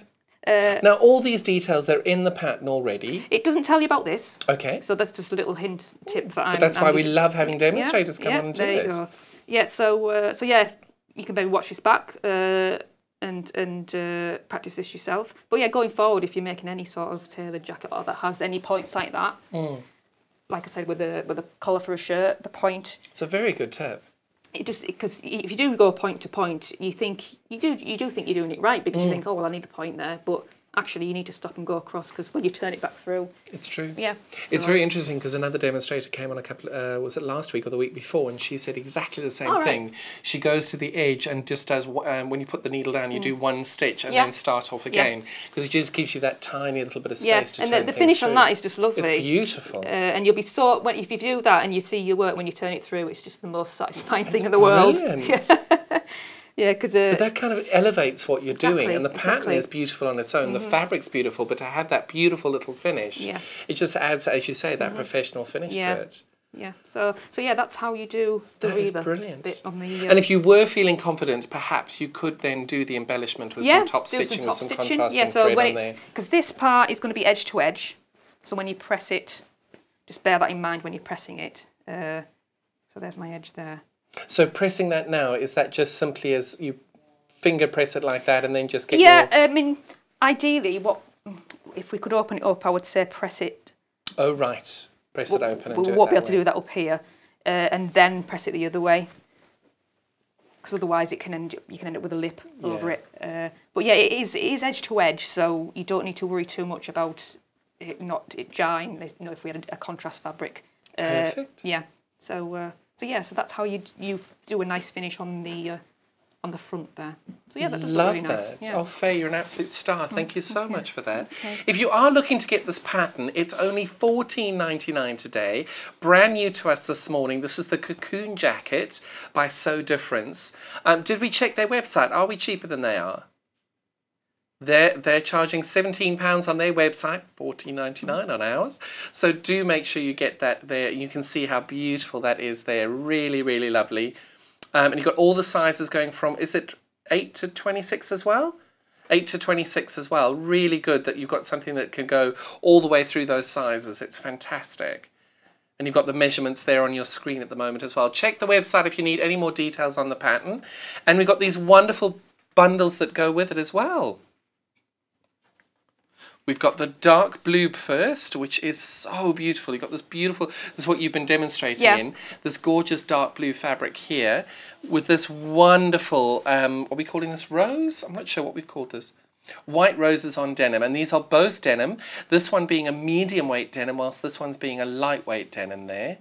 Uh, now, all these details are in the pattern already. It doesn't tell you about this. Okay. So that's just a little hint tip that I'm... But that's why I'm, we love having demonstrators yeah, come yeah, on and do it. There you go. Yeah, so, uh, so yeah, you can maybe watch this back uh, and, and uh, practice this yourself. But yeah, going forward, if you're making any sort of tailored jacket or that has any points like that, mm. like I said, with the, with the collar for a shirt, the point... It's a very good tip. It just because if you do go point to point, you think you do you do think you're doing it right because mm. you think, oh well, I need a point there, but actually you need to stop and go across because when you turn it back through, it's true. Yeah, so it's very interesting because another demonstrator came on a couple. Uh, was it last week or the week before? And she said exactly the same right. thing. She goes to the edge and just does um, when you put the needle down, you mm. do one stitch and yeah. then start off again because yeah. it just gives you that tiny little bit of space. Yeah, to and turn the, the finish through. on that is just lovely. It's beautiful. Uh, and you'll be so when if you do that and you see your work when you turn it through, it's just the most satisfying thing in the world. Yeah, because uh, that kind of elevates what you're exactly, doing, and the pattern exactly. is beautiful on its own. Mm-hmm. The fabric's beautiful, but to have that beautiful little finish, yeah. it just adds, as you say, that mm-hmm. professional finish yeah. to it. Yeah. So, so yeah, that's how you do the that Reba is brilliant. Bit on the. Um, and if you were feeling confident, perhaps you could then do the embellishment with yeah, some top stitching, some top with some stitching. contrasting yeah, so thread when on it's, there. Because this part is going to be edge to edge, so when you press it, just bear that in mind when you're pressing it. Uh, so there's my edge there. So pressing that now, is that just simply as you finger press it like that and then just get yeah, your... I mean, ideally, what if we could open it up, I would say press it... Oh, right. Press we'll, it open and we'll do it We won't be able way. to do that up here uh, and then press it the other way because otherwise it can end, you can end up with a lip yeah. over it. Uh, but yeah, it is, it is edge to edge, so you don't need to worry too much about it not it jarring, you know, if we had a, a contrast fabric. Uh, Perfect. Yeah, so... Uh, So yeah, so that's how you you do a nice finish on the uh, on the front there. So yeah, that does Love look really nice. Yeah. Oh, Faye, you're an absolute star. Thank you so okay. much for that. Okay. If you are looking to get this pattern, it's only fourteen ninety-nine today. Brand new to us this morning. This is the Cocoon Jacket by Sew Different. Um, did we check their website? Are we cheaper than they are? They're, they're charging seventeen pounds on their website, fourteen ninety-nine on ours. So do make sure you get that there. You can see how beautiful that is there. Really, really lovely. Um, and you've got all the sizes going from, is it eight to twenty-six as well? eight to twenty-six as well. Really good that you've got something that can go all the way through those sizes. It's fantastic. And you've got the measurements there on your screen at the moment as well. Check the website if you need any more details on the pattern. And we've got these wonderful bundles that go with it as well. We've got the dark blue first, which is so beautiful. You've got this beautiful, this is what you've been demonstrating yeah. in, this gorgeous dark blue fabric here with this wonderful, um, are we calling this rose? I'm not sure what we've called this. White roses on denim, and these are both denim, this one being a medium weight denim, whilst this one's being a lightweight denim there.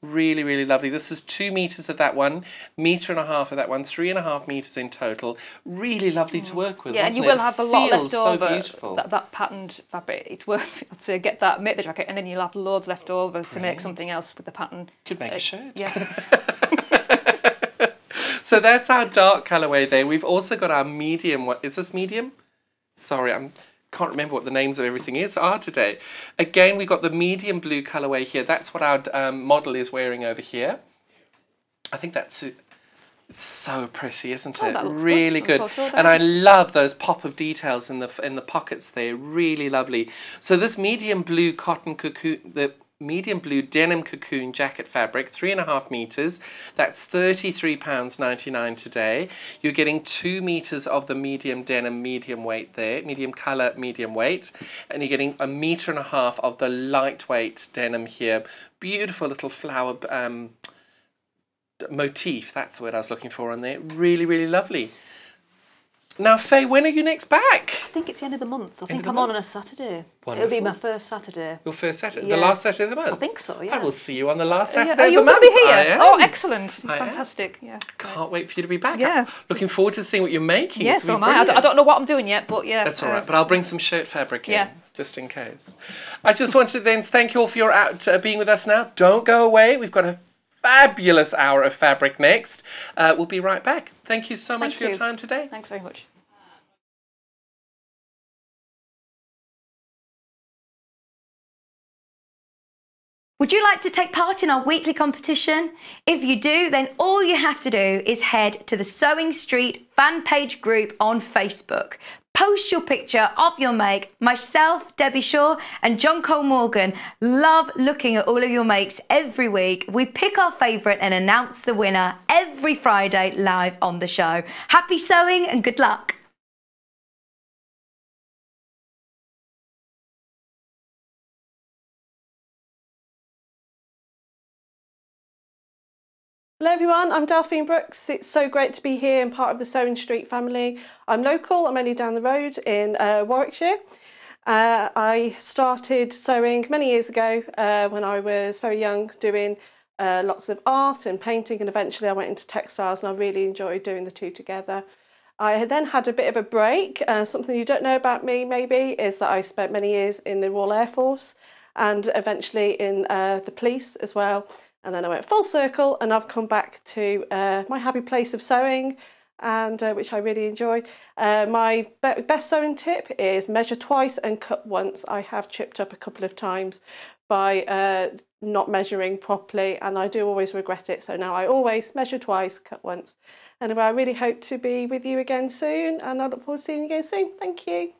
Really, really lovely. This is two metres of that one, metre and a half of that one, three and a half metres in total. Really lovely to work with, yeah, and you will it? have a lot left so over. Beautiful. That, that patterned fabric, it's worth it to get that, make the jacket, and then you'll have loads left over Brilliant. to make something else with the pattern. Could make uh, a shirt. Yeah. So that's our dark colourway there. We've also got our medium, what is this medium? Sorry, I'm... can't remember what the names of everything is, are today. Again, we've got the medium blue colourway here. That's what our um, model is wearing over here. I think that's it. It's so pretty, isn't it? Oh, that looks really good. good. Sure and I love those pop of details in the in the pockets there. Really lovely. So this medium blue cotton cocoon, the medium blue denim cocoon jacket fabric, three and a half meters. That's thirty-three pounds ninety-nine today. You're getting two meters of the medium denim, medium weight there, medium color, medium weight, and you're getting a meter and a half of the lightweight denim here. Beautiful little flower um, motif. That's the word I was looking for on there. Really, really lovely. Now, Faye, when are you next back? I think it's the end of the month. I think I'm on on a Saturday. Wonderful. It'll be my first Saturday. Your first Saturday? Yeah. The last Saturday of the month? I think so, yeah. I will see you on the last Saturday yeah. oh, of the month. You're going to be here? Oh, excellent. I Fantastic. Am. Yeah. Can't wait for you to be back. Yeah. I'm looking forward to seeing what you're making. Yeah, so am I. I don't, I don't know what I'm doing yet, but yeah. That's all right, but I'll bring some shirt fabric in. Yeah. Just in case. I just wanted to then thank you all for your out, uh, being with us now. Don't go away. We've got a fabulous hour of fabric next. Uh, we'll be right back. Thank you so much Thank for you. your time today. Thanks very much. Would you like to take part in our weekly competition? If you do, then all you have to do is head to the Sewing Street fan page group on Facebook. Post your picture of your make. Myself, Debbie Shaw and John Cole Morgan love looking at all of your makes every week. We pick our favourite and announce the winner every Friday live on the show. Happy sewing and good luck. Hello everyone, I'm Delphine Brooks. It's so great to be here and part of the Sewing Street family. I'm local, I'm only down the road in uh, Warwickshire. Uh, I started sewing many years ago uh, when I was very young, doing uh, lots of art and painting, and eventually I went into textiles, and I really enjoyed doing the two together. I then had a bit of a break. Uh, something you don't know about me maybe is that I spent many years in the Royal Air Force and eventually in uh, the police as well. And then I went full circle and I've come back to uh, my happy place of sewing, and uh, which I really enjoy. Uh, my be best sewing tip is measure twice and cut once. I have chipped up a couple of times by uh, not measuring properly, and I do always regret it. So now I always measure twice, cut once. Anyway, I really hope to be with you again soon, and I look forward to seeing you again soon. Thank you.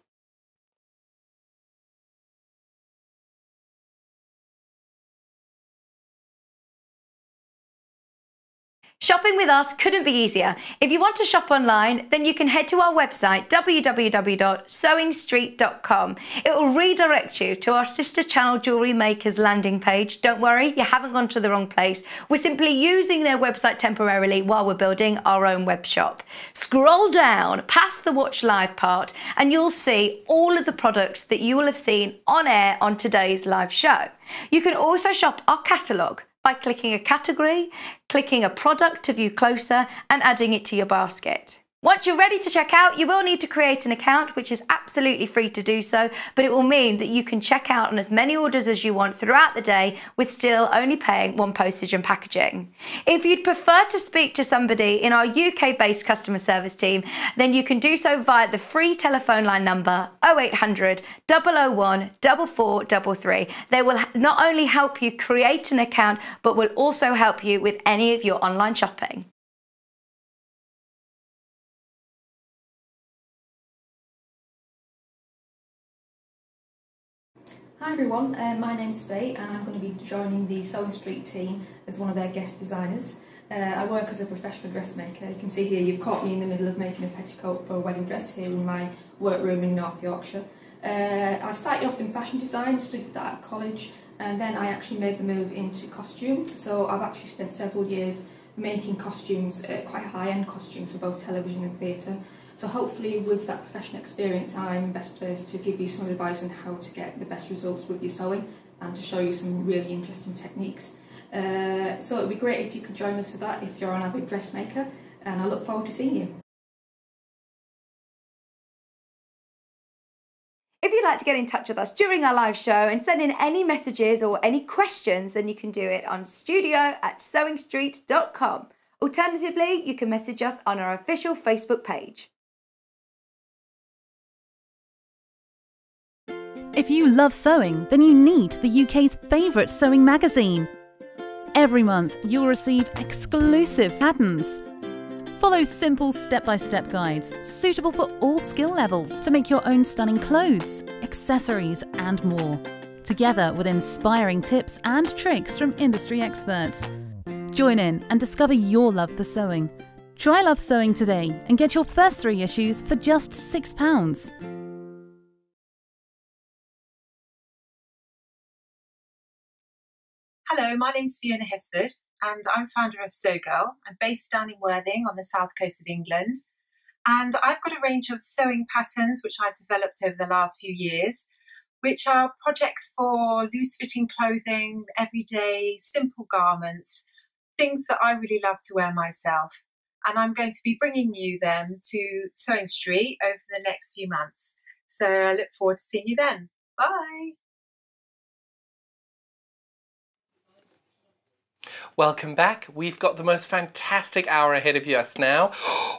Shopping with us couldn't be easier. If you want to shop online, then you can head to our website, w w w dot sewing street dot com. It will redirect you to our sister channel Jewelry Makers landing page. Don't worry, you haven't gone to the wrong place. We're simply using their website temporarily while we're building our own web shop. Scroll down past the watch live part and you'll see all of the products that you will have seen on air on today's live show. You can also shop our catalogue by clicking a category, clicking a product to view closer, and adding it to your basket. Once you're ready to check out, you will need to create an account, which is absolutely free to do so, but it will mean that you can check out on as many orders as you want throughout the day with still only paying one postage and packaging. If you'd prefer to speak to somebody in our U K-based customer service team, then you can do so via the free telephone line number oh eight hundred, double oh one, four four three three. They will not only help you create an account, but will also help you with any of your online shopping. Hi everyone, uh, my name's Faye and I'm going to be joining the Sewing Street team as one of their guest designers. Uh, I work as a professional dressmaker. You can see here you've caught me in the middle of making a petticoat for a wedding dress here in my workroom in North Yorkshire. Uh, I started off in fashion design, studied that at college, and then I actually made the move into costume. So I've actually spent several years making costumes, uh, quite high-end costumes for both television and theatre. So hopefully with that professional experience I'm best placed to give you some advice on how to get the best results with your sewing and to show you some really interesting techniques. Uh, so it would be great if you could join us for that if you're an avid dressmaker, and I look forward to seeing you. If you'd like to get in touch with us during our live show and send in any messages or any questions, then you can do it on studio at sewing street dot com. Alternatively, you can message us on our official Facebook page. If you love sewing, then you need the U K's favourite sewing magazine. Every month, you'll receive exclusive patterns. Follow simple step-by-step guides, suitable for all skill levels, to make your own stunning clothes, accessories and more, together with inspiring tips and tricks from industry experts. Join in and discover your love for sewing. Try Love Sewing today and get your first three issues for just six pounds. Hello, my name's Fiona Hesford and I'm founder of Sew Girl. I'm based down in Worthing on the south coast of England, and I've got a range of sewing patterns which I've developed over the last few years, which are projects for loose-fitting clothing, everyday, simple garments, things that I really love to wear myself, and I'm going to be bringing you them to Sewing Street over the next few months. So I look forward to seeing you then. Bye! Welcome back. We've got the most fantastic hour ahead of us now.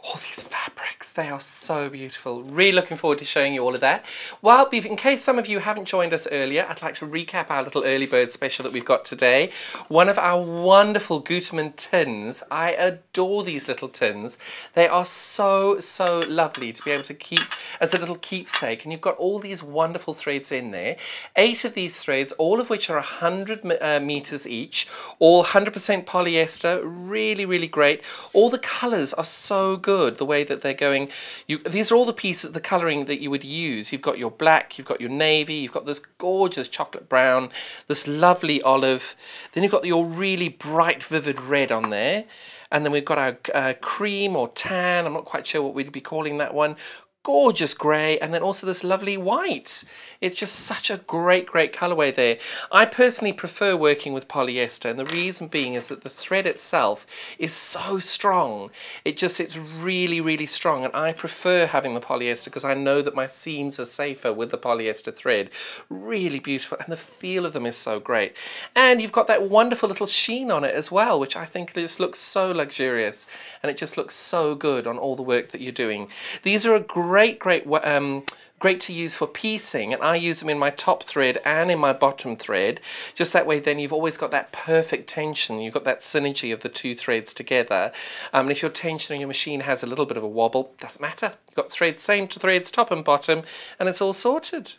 All these fabrics, they are so beautiful. Really looking forward to showing you all of that. Well, in case some of you haven't joined us earlier, I'd like to recap our little early bird special that we've got today. One of our wonderful Gütermann tins. I adore these little tins. They are so, so lovely to be able to keep as a little keepsake. And you've got all these wonderful threads in there. Eight of these threads, all of which are one hundred metres each, all one hundred percent polyester, really, really great. All the colours are so good, the way that they're going. You, these are all the pieces, the colouring that you would use. You've got your black, you've got your navy, you've got this gorgeous chocolate brown, this lovely olive. Then you've got your really bright, vivid red on there. And then we've got our uh, cream or tan, I'm not quite sure what we'd be calling that one. Gorgeous grey, and then also this lovely white. It's just such a great, great colourway there. I personally prefer working with polyester, and the reason being is that the thread itself is so strong. It just, it's really, really strong, and I prefer having the polyester because I know that my seams are safer with the polyester thread. Really beautiful, and the feel of them is so great. And you've got that wonderful little sheen on it as well, which I think just looks so luxurious, and it just looks so good on all the work that you're doing. These are a great Great, great, um, great to use for piecing, and I use them in my top thread and in my bottom thread. Just that way, then you've always got that perfect tension. You've got that synergy of the two threads together. Um, and if your tension on your machine has a little bit of a wobble, doesn't matter. You've got threads, same to threads, top and bottom, and it's all sorted.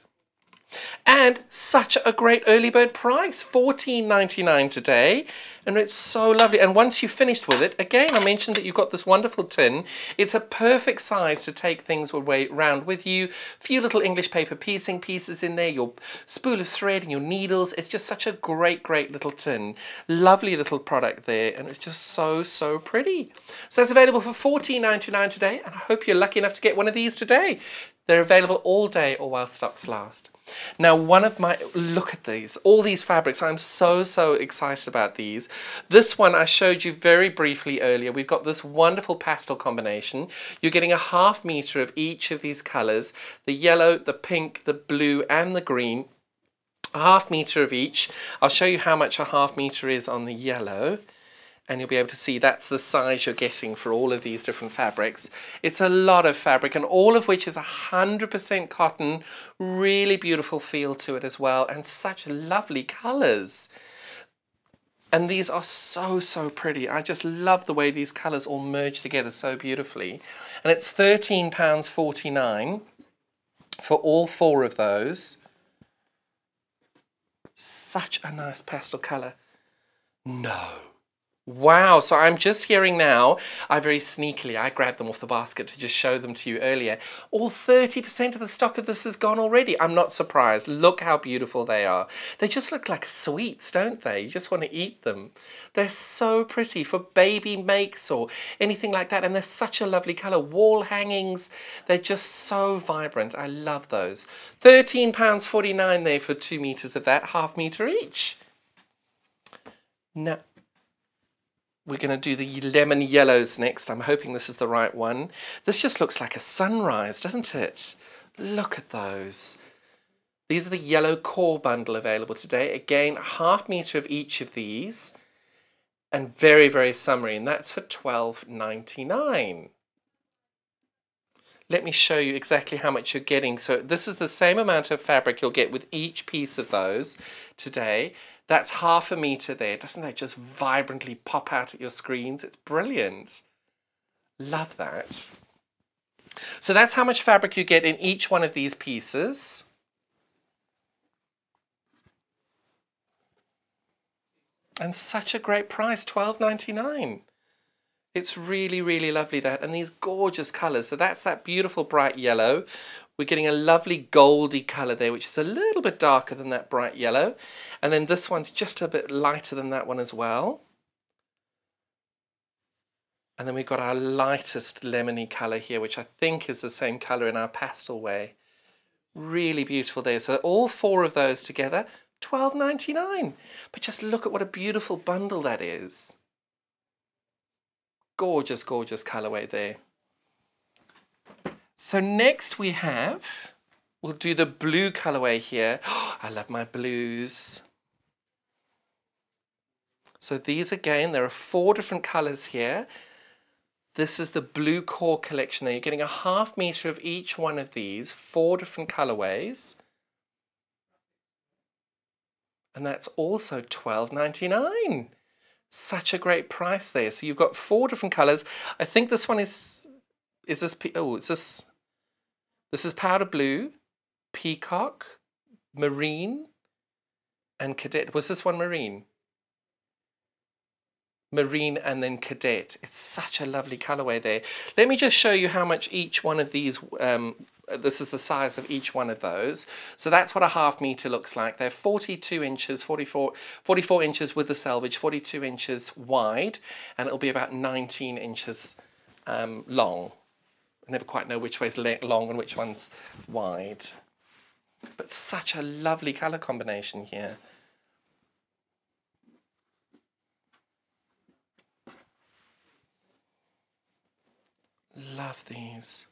And such a great early bird price, fourteen ninety-nine today, and it's so lovely. And once you've finished with it, again, I mentioned that you've got this wonderful tin. It's a perfect size to take things away round with you. A few little English paper piecing pieces in there, your spool of thread and your needles. It's just such a great, great little tin. Lovely little product there, and it's just so, so pretty. So that's available for fourteen ninety-nine today, and I hope you're lucky enough to get one of these today. They're available all day or while stocks last. Now one of my, look at these, all these fabrics, I'm so, so excited about these. This one I showed you very briefly earlier. We've got this wonderful pastel combination. You're getting a half metre of each of these colours, the yellow, the pink, the blue and the green. A half metre of each. I'll show you how much a half metre is on the yellow. And you'll be able to see that's the size you're getting for all of these different fabrics. It's a lot of fabric, and all of which is one hundred percent cotton, really beautiful feel to it as well, and such lovely colours. And these are so, so pretty. I just love the way these colours all merge together so beautifully. And it's thirteen pounds forty-nine for all four of those. Such a nice pastel colour. No. Wow, so I'm just hearing now, I very sneakily, I grabbed them off the basket to just show them to you earlier. All thirty percent of the stock of this is gone already. I'm not surprised. Look how beautiful they are. They just look like sweets, don't they? You just want to eat them. They're so pretty for baby makes or anything like that. And they're such a lovely colour. Wall hangings, they're just so vibrant. I love those. thirteen pounds forty-nine there for two metres of that, half metre each. Now, we're going to do the lemon yellows next. I'm hoping this is the right one. This just looks like a sunrise, doesn't it? Look at those. These are the yellow core bundle available today. Again, a half metre of each of these. And very, very summery. And that's for twelve ninety-nine. Let me show you exactly how much you're getting. So this is the same amount of fabric you'll get with each piece of those today. That's half a metre there. Doesn't that just vibrantly pop out at your screens? It's brilliant. Love that. So that's how much fabric you get in each one of these pieces. And such a great price, twelve ninety-nine. It's really, really lovely that, and these gorgeous colours. So that's that beautiful bright yellow. We're getting a lovely goldy colour there, which is a little bit darker than that bright yellow. And then this one's just a bit lighter than that one as well. And then we've got our lightest lemony colour here, which I think is the same colour in our pastel way. Really beautiful there. So all four of those together, twelve ninety-nine. But just look at what a beautiful bundle that is. Gorgeous, gorgeous colourway there. So next we have, we'll do the blue colourway here. Oh, I love my blues. So these again, there are four different colours here. This is the blue core collection there. You're getting a half metre of each one of these, four different colourways. And that's also twelve ninety-nine. Such a great price there. So you've got four different colours. I think this one is, is this, oh, it's this, this is powder blue, peacock, marine, and cadet. Was this one marine? Marine and then cadet. It's such a lovely colourway there. Let me just show you how much each one of these, um, this is the size of each one of those. So that's what a half metre looks like. They're forty-two inches, forty-four, forty-four inches with the selvage, forty-two inches wide, and it'll be about nineteen inches um, long. I never quite know which way's long and which one's wide. But such a lovely colour combination here. Love these.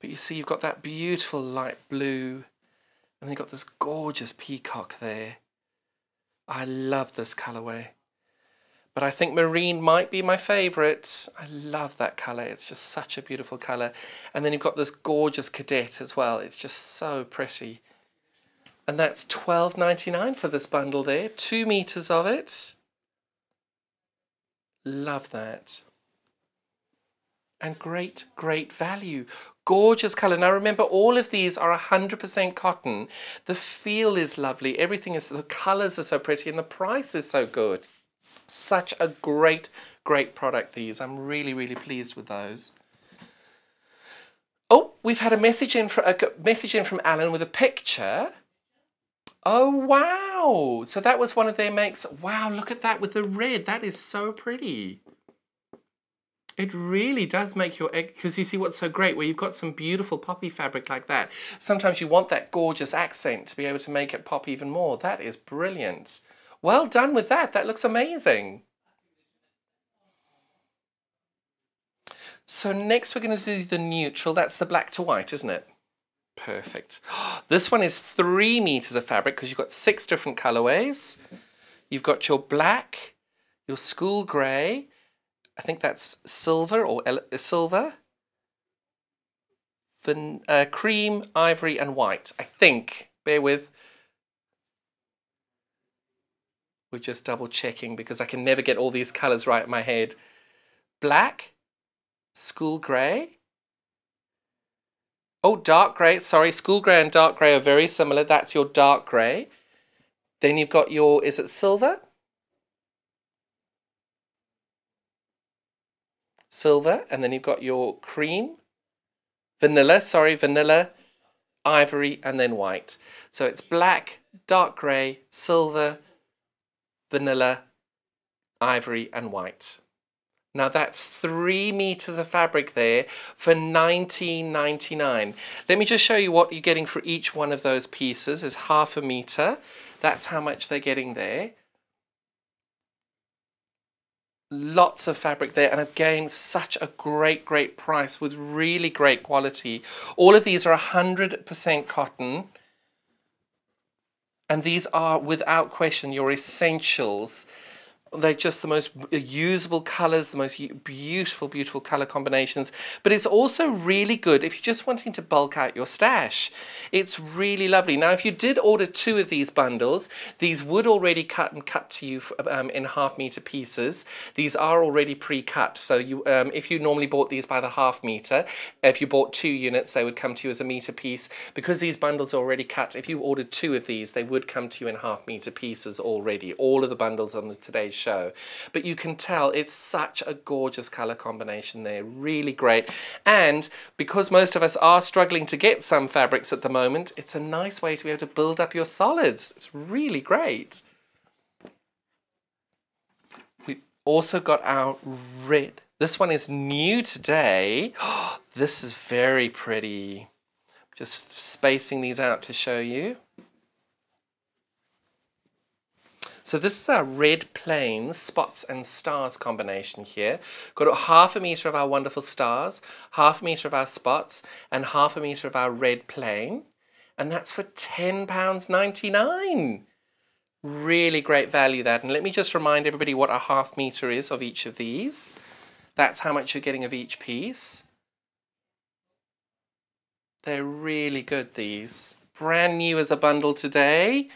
But you see, you've got that beautiful light blue, and you've got this gorgeous peacock there. I love this colourway. But I think marine might be my favourite. I love that colour. It's just such a beautiful colour. And then you've got this gorgeous cadet as well. It's just so pretty. And that's twelve ninety-nine for this bundle there. Two metres of it. Love that. And great, great value. Gorgeous colour. Now remember, all of these are one hundred percent cotton. The feel is lovely. Everything is, the colours are so pretty and the price is so good. Such a great, great product, these. I'm really, really pleased with those. Oh, we've had a message in, for, a message in from Alan with a picture. Oh, wow. So that was one of their makes. Wow, look at that with the red. That is so pretty. It really does make your egg, because you see what's so great, where you've got some beautiful poppy fabric like that. Sometimes you want that gorgeous accent to be able to make it pop even more. That is brilliant. Well done with that. That looks amazing. So next we're going to do the neutral. That's the black to white, isn't it? Perfect. This one is three meters of fabric because you've got six different colorways. You've got your black, your school gray. I think that's silver or silver, then uh, cream, ivory, and white. I think. Bear with. We're just double checking because I can never get all these colors right in my head. Black. School grey. Oh, dark grey. Sorry, school grey and dark grey are very similar. That's your dark grey. Then you've got your, is it silver? Silver. And then you've got your cream. Vanilla, sorry, vanilla, ivory, and then white. So it's black, dark grey, silver, vanilla, ivory, and white. Now that's three meters of fabric there for nineteen ninety-nine. Let me just show you what you're getting for each one of those pieces is half a meter. That's how much they're getting there. Lots of fabric there, and again, such a great, great price with really great quality. All of these are one hundred percent cotton. And these are, without question, your essentials. They're just the most usable colours, the most beautiful, beautiful colour combinations. But it's also really good if you're just wanting to bulk out your stash. It's really lovely. Now, if you did order two of these bundles, these would already cut and cut to you um, in half metre pieces. These are already pre-cut. So you, um, if you normally bought these by the half metre, if you bought two units, they would come to you as a metre piece. Because these bundles are already cut, if you ordered two of these, they would come to you in half metre pieces already. All of the bundles on the, today's show. Show. But you can tell it's such a gorgeous colour combination there, really great. And because most of us are struggling to get some fabrics at the moment, it's a nice way to be able to build up your solids. It's really great. We've also got our red. This one is new today. Oh, this is very pretty. Just spacing these out to show you. So this is our red plains, spots and stars combination here. Got a half a metre of our wonderful stars, half a metre of our spots, and half a metre of our red plain. And that's for ten pounds ninety-nine. Really great value that. And let me just remind everybody what a half metre is of each of these. That's how much you're getting of each piece. They're really good, these. Brand new as a bundle today.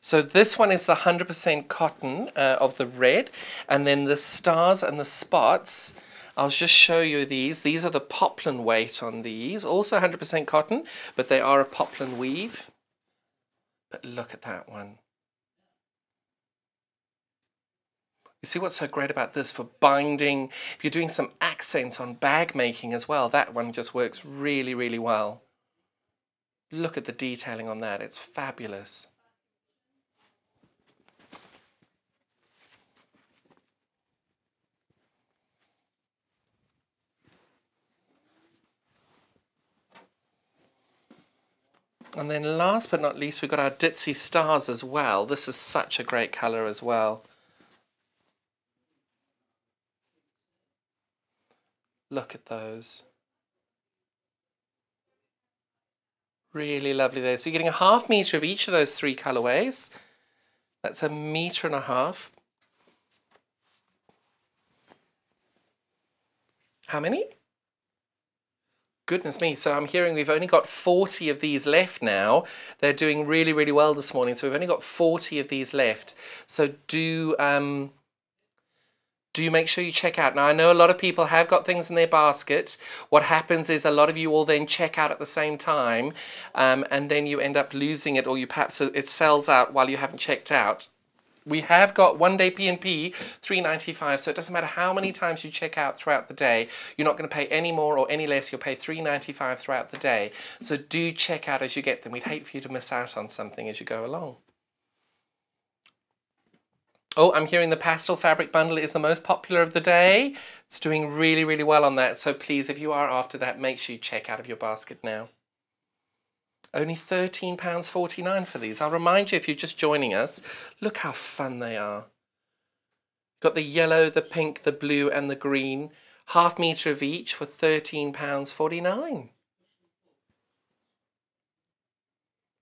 So this one is the one hundred percent cotton uh, of the red, and then the stars and the spots. I'll just show you these. These are the poplin weight on these. Also one hundred percent cotton, but they are a poplin weave. But look at that one. You see what's so great about this for binding? If you're doing some accents on bag making as well, that one just works really, really well. Look at the detailing on that. It's fabulous. And then last but not least, we've got our ditzy stars as well. This is such a great colour as well. Look at those. Really lovely there. So you're getting a half metre of each of those three colourways. That's a metre and a half. How many? Goodness me, so I'm hearing we've only got forty of these left now. They're doing really, really well this morning. So we've only got forty of these left. So do um, do make sure you check out. Now, I know a lot of people have got things in their basket. What happens is a lot of you all then check out at the same time, um, and then you end up losing it, or you perhaps it sells out while you haven't checked out. We have got one day P and P, three ninety-five, so it doesn't matter how many times you check out throughout the day, you're not going to pay any more or any less, you'll pay three ninety-five throughout the day. So do check out as you get them. We'd hate for you to miss out on something as you go along. Oh, I'm hearing the pastel fabric bundle is the most popular of the day. It's doing really, really well on that. So please, if you are after that, make sure you check out of your basket now. Only thirteen pounds forty-nine for these. I'll remind you if you're just joining us, look how fun they are. Got the yellow, the pink, the blue and the green. Half metre of each for thirteen pounds forty-nine.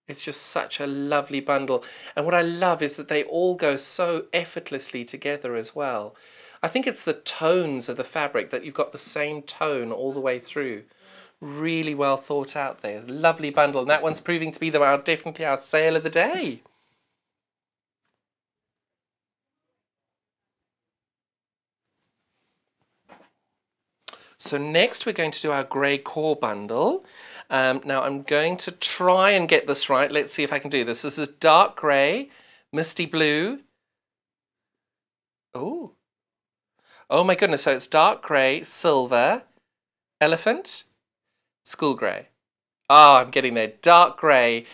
It's just such a lovely bundle. And what I love is that they all go so effortlessly together as well. I think it's the tones of the fabric that you've got the same tone all the way through. Really well thought out there. Lovely bundle. And that one's proving to be the, our, definitely our sale of the day. So next we're going to do our grey core bundle. Um, now I'm going to try and get this right. Let's see if I can do this. This is dark grey, misty blue. Oh, oh my goodness. So it's dark grey, silver, elephant, school grey. Ah, I'm getting there. Dark grey,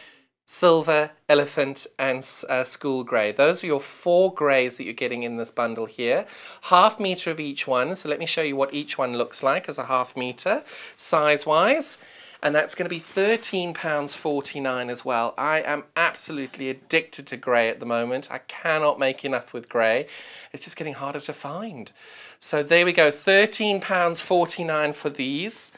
silver, elephant and uh, school grey. Those are your four greys that you're getting in this bundle here. Half metre of each one. So let me show you what each one looks like as a half metre size-wise. And that's going to be thirteen pounds forty-nine as well. I am absolutely addicted to grey at the moment. I cannot make enough with grey. It's just getting harder to find. So there we go, thirteen pounds forty-nine for these.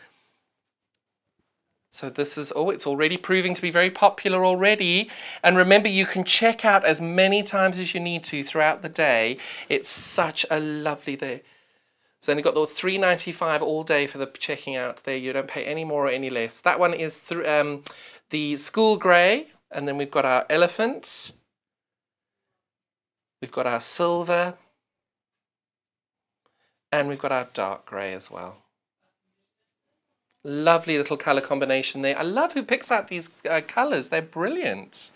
So this is, oh, it's already proving to be very popular already. And remember, you can check out as many times as you need to throughout the day. It's such a lovely day. It's only got the three ninety-five all day for the checking out there. You don't pay any more or any less. That one is th um, the school grey. And then we've got our elephant. We've got our silver. And we've got our dark grey as well. Lovely little colour combination there. I love who picks out these uh, colours. They're brilliant.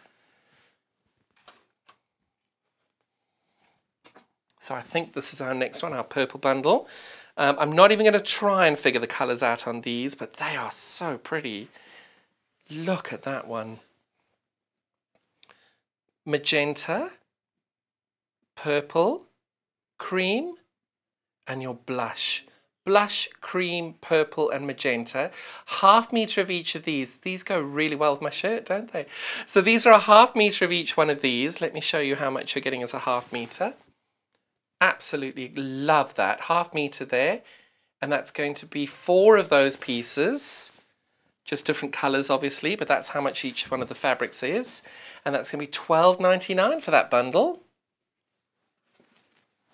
So I think this is our next one, our purple bundle. Um, I'm not even going to try and figure the colours out on these, but they are so pretty. Look at that one. Magenta, purple, cream, and your blush. Blush, cream, purple and magenta. Half metre of each of these. These go really well with my shirt, don't they? So these are a half metre of each one of these. Let me show you how much you're getting as a half metre. Absolutely love that. Half metre there. And that's going to be four of those pieces. Just different colours, obviously, but that's how much each one of the fabrics is. And that's going to be twelve ninety-nine for that bundle.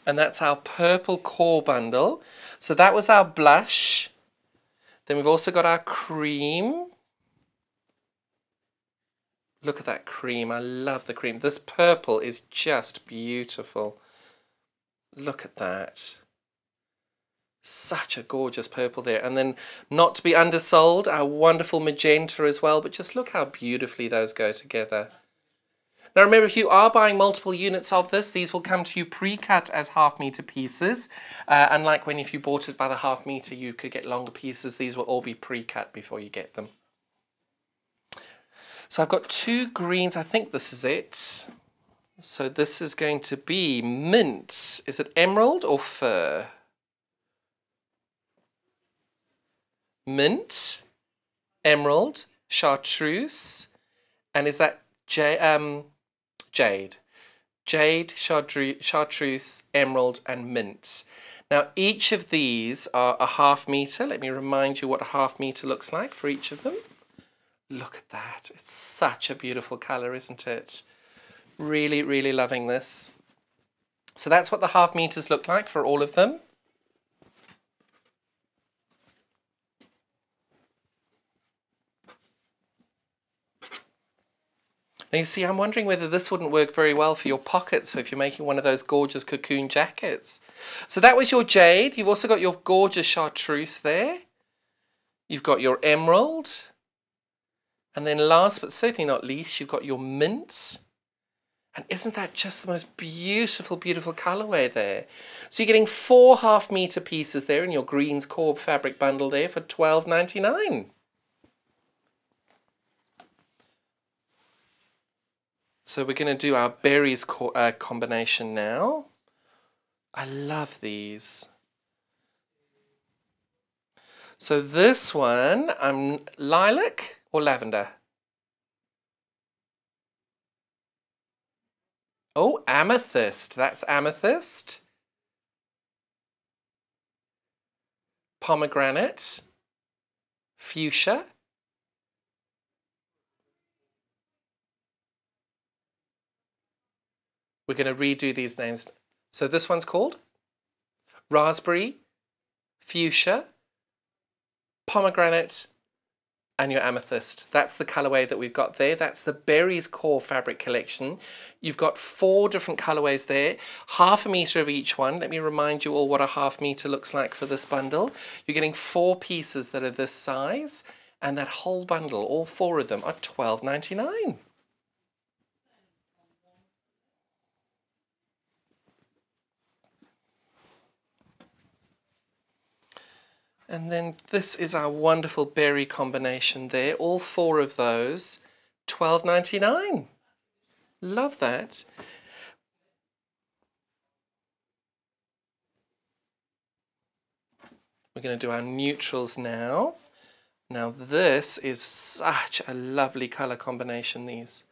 And that's our purple core bundle. So that was our blush. Then we've also got our cream. Look at that cream. I love the cream. This purple is just beautiful. Look at that. Such a gorgeous purple there. And then, not to be undersold, our wonderful magenta as well. But just look how beautifully those go together. Now remember, if you are buying multiple units of this, these will come to you pre-cut as half metre pieces. Uh, unlike when if you bought it by the half metre, you could get longer pieces. These will all be pre-cut before you get them. So I've got two greens. I think this is it. So this is going to be mint. Is it emerald or fur? Mint, emerald, chartreuse, and is that J um... Jade. Jade, chartreuse, emerald and mint. Now each of these are a half metre. Let me remind you what a half metre looks like for each of them. Look at that. It's such a beautiful colour, isn't it? Really, really loving this. So that's what the half metres look like for all of them. Now you see, I'm wondering whether this wouldn't work very well for your pockets, so if you're making one of those gorgeous cocoon jackets. So that was your jade. You've also got your gorgeous chartreuse there. You've got your emerald. And then last but certainly not least, you've got your mint. And isn't that just the most beautiful, beautiful colourway there? So you're getting four half metre pieces there in your greens core fabric bundle there for twelve ninety-nine. So we're going to do our berries co uh, combination now. I love these. So this one, um, lilac or lavender? Oh, amethyst. That's amethyst. Pomegranate. Fuchsia. We're going to redo these names. So this one's called raspberry, fuchsia, pomegranate, and your amethyst. That's the colorway that we've got there. That's the Berries Core fabric collection. You've got four different colorways there, half a meter of each one. Let me remind you all what a half meter looks like for this bundle. You're getting four pieces that are this size, and that whole bundle, all four of them, are twelve ninety-nine. And then this is our wonderful berry combination there. All four of those, twelve ninety-nine. Love that. We're going to do our neutrals now. Now this is such a lovely colour combination, these.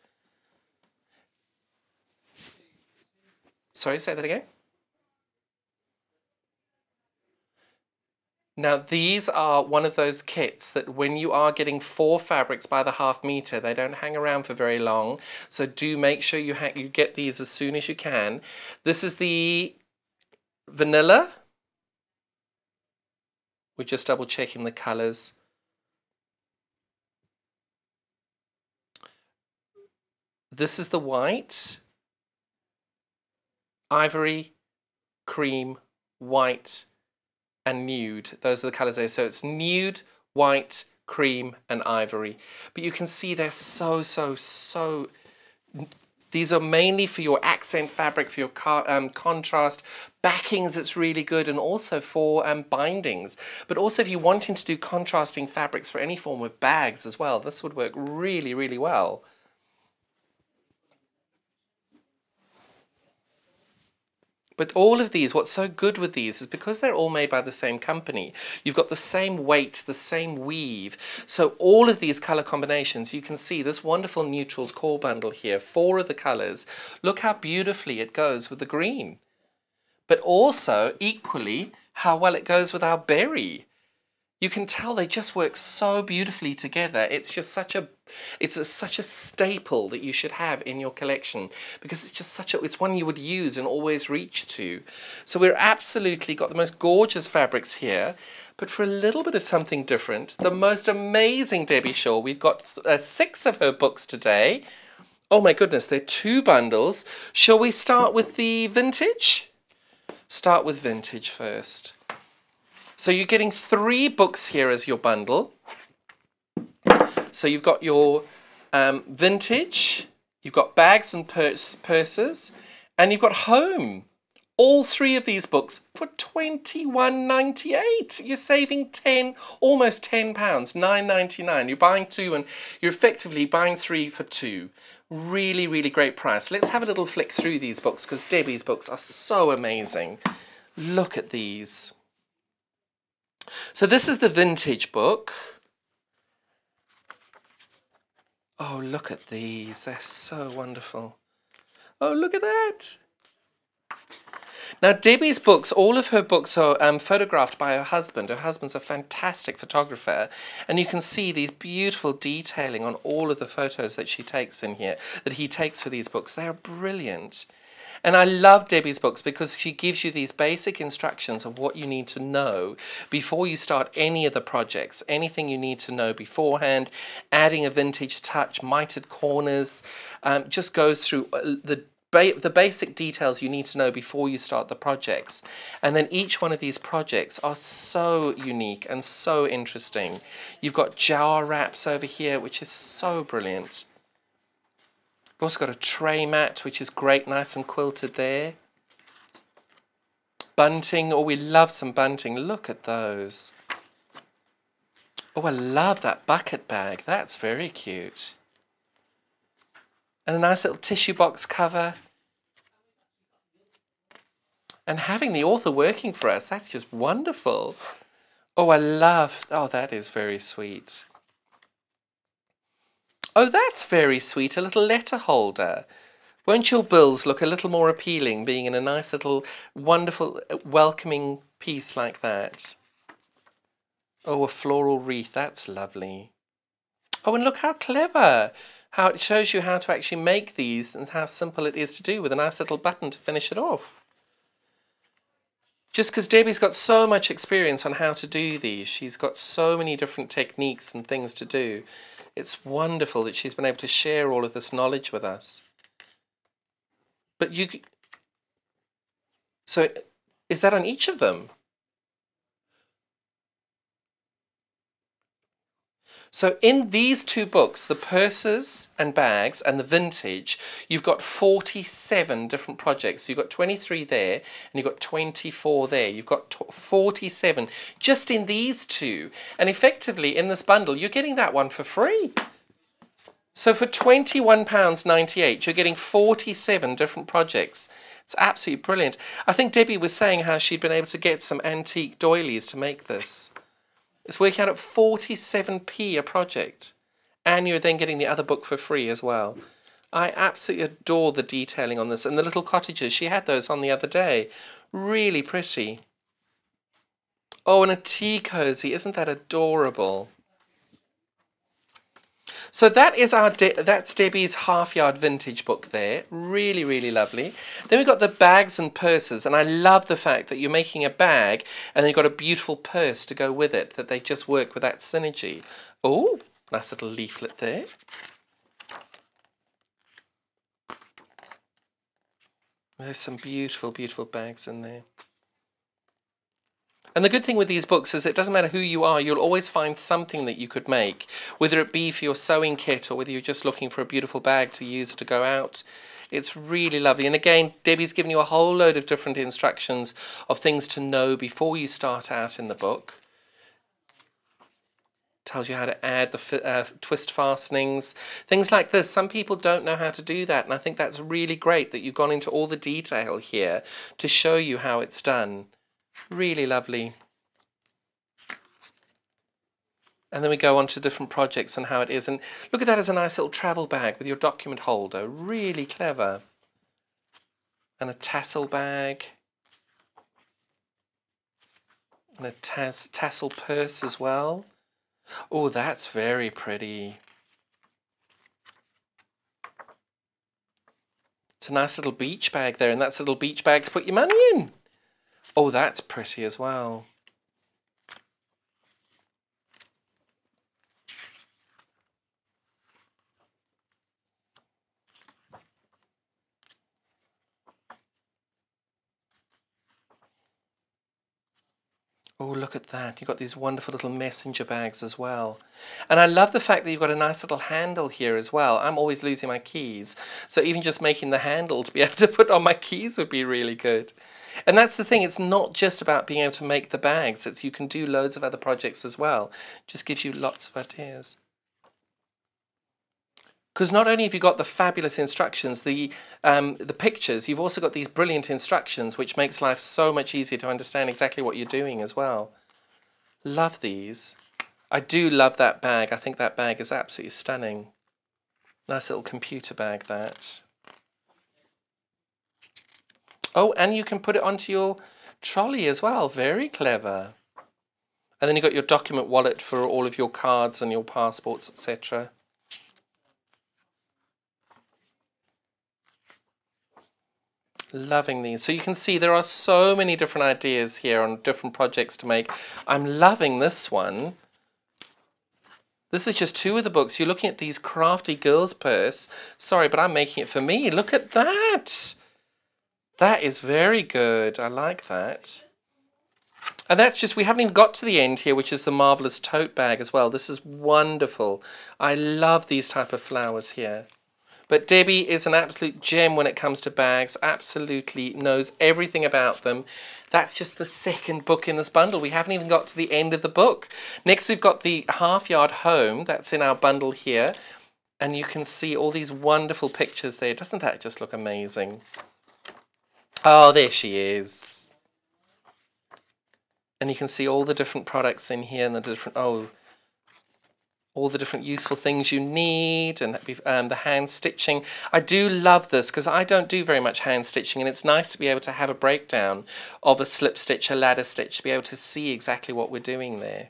Sorry, say that again. Now these are one of those kits that when you are getting four fabrics by the half meter, they don't hang around for very long. So do make sure you, ha you get these as soon as you can. This is the vanilla. We're just double checking the colors. This is the white, ivory, cream, white, and nude. Those are the colours there. So it's nude, white, cream, and ivory. But you can see they're so, so, so... These are mainly for your accent fabric, for your um, contrast. Backings, it's really good, and also for um, bindings. But also if you're wanting to do contrasting fabrics for any form of bags as well, this would work really, really well. But all of these, what's so good with these is because they're all made by the same company, you've got the same weight, the same weave. So all of these colour combinations, you can see this wonderful neutrals core bundle here, four of the colours. Look how beautifully it goes with the green. But also, equally, how well it goes with our berry. You can tell they just work so beautifully together. It's just such a, it's a, such a staple that you should have in your collection, because it's just such a, it's one you would use and always reach to. So we're absolutely got the most gorgeous fabrics here, but for a little bit of something different, the most amazing Debbie Shaw. We've got uh, six of her books today. Oh my goodness, they're two bundles. Shall we start with the vintage? Start with vintage first. So you're getting three books here as your bundle. So you've got your um, vintage, you've got bags and pur purses, and you've got home. All three of these books for twenty-one ninety-eight. You're saving ten, almost ten pounds, nine ninety-nine. You're buying two and you're effectively buying three for two. Really, really great price. Let's have a little flick through these books, because Debbie's books are so amazing. Look at these. So this is the vintage book. Oh, look at these. They're so wonderful. Oh, look at that. Now, Debbie's books, all of her books are um, photographed by her husband. Her husband's a fantastic photographer. And you can see these beautiful detailing on all of the photos that she takes in here, that he takes for these books. They're brilliant. And I love Debbie's books because she gives you these basic instructions of what you need to know before you start any of the projects, anything you need to know beforehand, adding a vintage touch, mitered corners, um, just goes through the Ba the basic details you need to know before you start the projects. And then each one of these projects are so unique and so interesting. You've got jar wraps over here, which is so brilliant. You've also got a tray mat, which is great, nice and quilted there. Bunting, oh, we love some bunting. Look at those. Oh, I love that bucket bag. That's very cute. and a nice little tissue box cover. And having the author working for us, that's just wonderful. Oh, I love, oh, that is very sweet. Oh, that's very sweet, a little letter holder. Won't your bills look a little more appealing being in a nice little, wonderful, welcoming piece like that? Oh, a floral wreath, that's lovely. Oh, and look how clever, how it shows you how to actually make these and how simple it is to do with a nice little button to finish it off. Just because Debbie's got so much experience on how to do these, she's got so many different techniques and things to do. It's wonderful that she's been able to share all of this knowledge with us. But you, so is that on each of them? So in these two books, the purses and bags and the vintage, you've got forty-seven different projects. So you've got twenty-three there and you've got twenty-four there. You've got forty-seven just in these two. And effectively in this bundle, you're getting that one for free. So for twenty-one pounds ninety-eight, you're getting forty-seven different projects. It's absolutely brilliant. I think Debbie was saying how she'd been able to get some antique doilies to make this. It's working out at forty-seven p a project. And you're then getting the other book for free as well. I absolutely adore the detailing on this. And the little cottages, she had those on the other day. Really pretty. Oh, and a tea cozy. Isn't that adorable? So that is our De that's Debbie's Half Yard Vintage book there. Really, really lovely. Then we've got the bags and purses, and I love the fact that you're making a bag and then you've got a beautiful purse to go with it, that they just work with that synergy. Oh, nice little leaflet there. There's some beautiful, beautiful bags in there. And the good thing with these books is it doesn't matter who you are, you'll always find something that you could make, whether it be for your sewing kit or whether you're just looking for a beautiful bag to use to go out. It's really lovely. And again, Debbie's given you a whole load of different instructions of things to know before you start out in the book. Tells you how to add the uh, twist fastenings, things like this. Some people don't know how to do that, and I think that's really great that you've gone into all the detail here to show you how it's done. Really lovely. And then we go on to different projects and how it is. And look at that as a nice little travel bag with your document holder. Really clever. And a tassel bag. And a tass tassel purse as well. Oh, that's very pretty. It's a nice little beach bag there. And that's a little beach bag to put your money in. Oh, that's pretty as well. Oh, look at that. You've got these wonderful little messenger bags as well. And I love the fact that you've got a nice little handle here as well. I'm always losing my keys. So even just making the handle to be able to put on my keys would be really good. And that's the thing, it's not just about being able to make the bags, it's you can do loads of other projects as well. Just gives you lots of ideas. Because not only have you got the fabulous instructions, the, um, the pictures, you've also got these brilliant instructions, which makes life so much easier to understand exactly what you're doing as well. Love these. I do love that bag. I think that bag is absolutely stunning. Nice little computer bag, that. Oh, and you can put it onto your trolley as well. Very clever. And then you've got your document wallet for all of your cards and your passports, et cetera. Loving these. So you can see there are so many different ideas here on different projects to make. I'm loving this one. This is just two of the books. You're looking at these crafty girls' purse. Sorry, but I'm making it for me. Look at that. That is very good. I like that. And that's just, we haven't even got to the end here, which is the marvellous tote bag as well. This is wonderful. I love these type of flowers here. But Debbie is an absolute gem when it comes to bags. Absolutely knows everything about them. That's just the second book in this bundle. We haven't even got to the end of the book. Next, we've got the Half Yard Home. That's in our bundle here. And you can see all these wonderful pictures there. Doesn't that just look amazing? Oh, there she is. And you can see all the different products in here and the different, oh, all the different useful things you need, and um, the hand stitching. I do love this because I don't do very much hand stitching, and it's nice to be able to have a breakdown of a slip stitch, a ladder stitch, to be able to see exactly what we're doing there.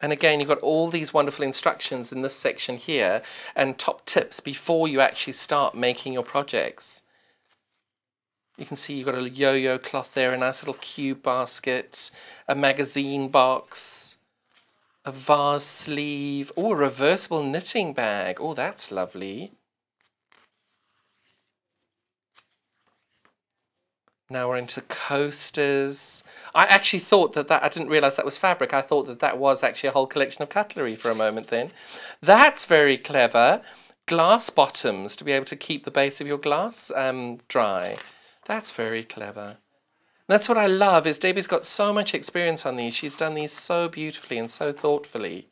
And again, you've got all these wonderful instructions in this section here and top tips before you actually start making your projects. You can see you've got a yo-yo cloth there, a nice little cube basket, a magazine box, a vase sleeve, or oh, a reversible knitting bag. Oh, that's lovely. Now we're into coasters. I actually thought that that, I didn't realise that was fabric. I thought that that was actually a whole collection of cutlery for a moment then. That's very clever. Glass bottoms to be able to keep the base of your glass um, dry. That's very clever. That's what I love, is Debbie's got so much experience on these. She's done these so beautifully and so thoughtfully.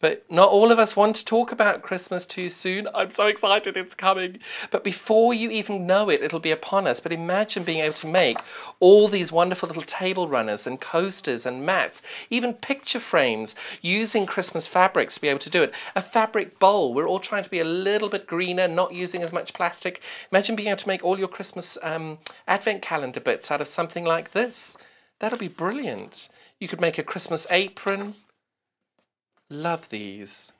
But not all of us want to talk about Christmas too soon. I'm so excited, it's coming. But before you even know it, it'll be upon us. But imagine being able to make all these wonderful little table runners and coasters and mats, even picture frames, using Christmas fabrics to be able to do it. A fabric bowl. We're all trying to be a little bit greener, not using as much plastic. Imagine being able to make all your Christmas um, advent calendar bits out of something like this. That'll be brilliant. You could make a Christmas apron. Love these.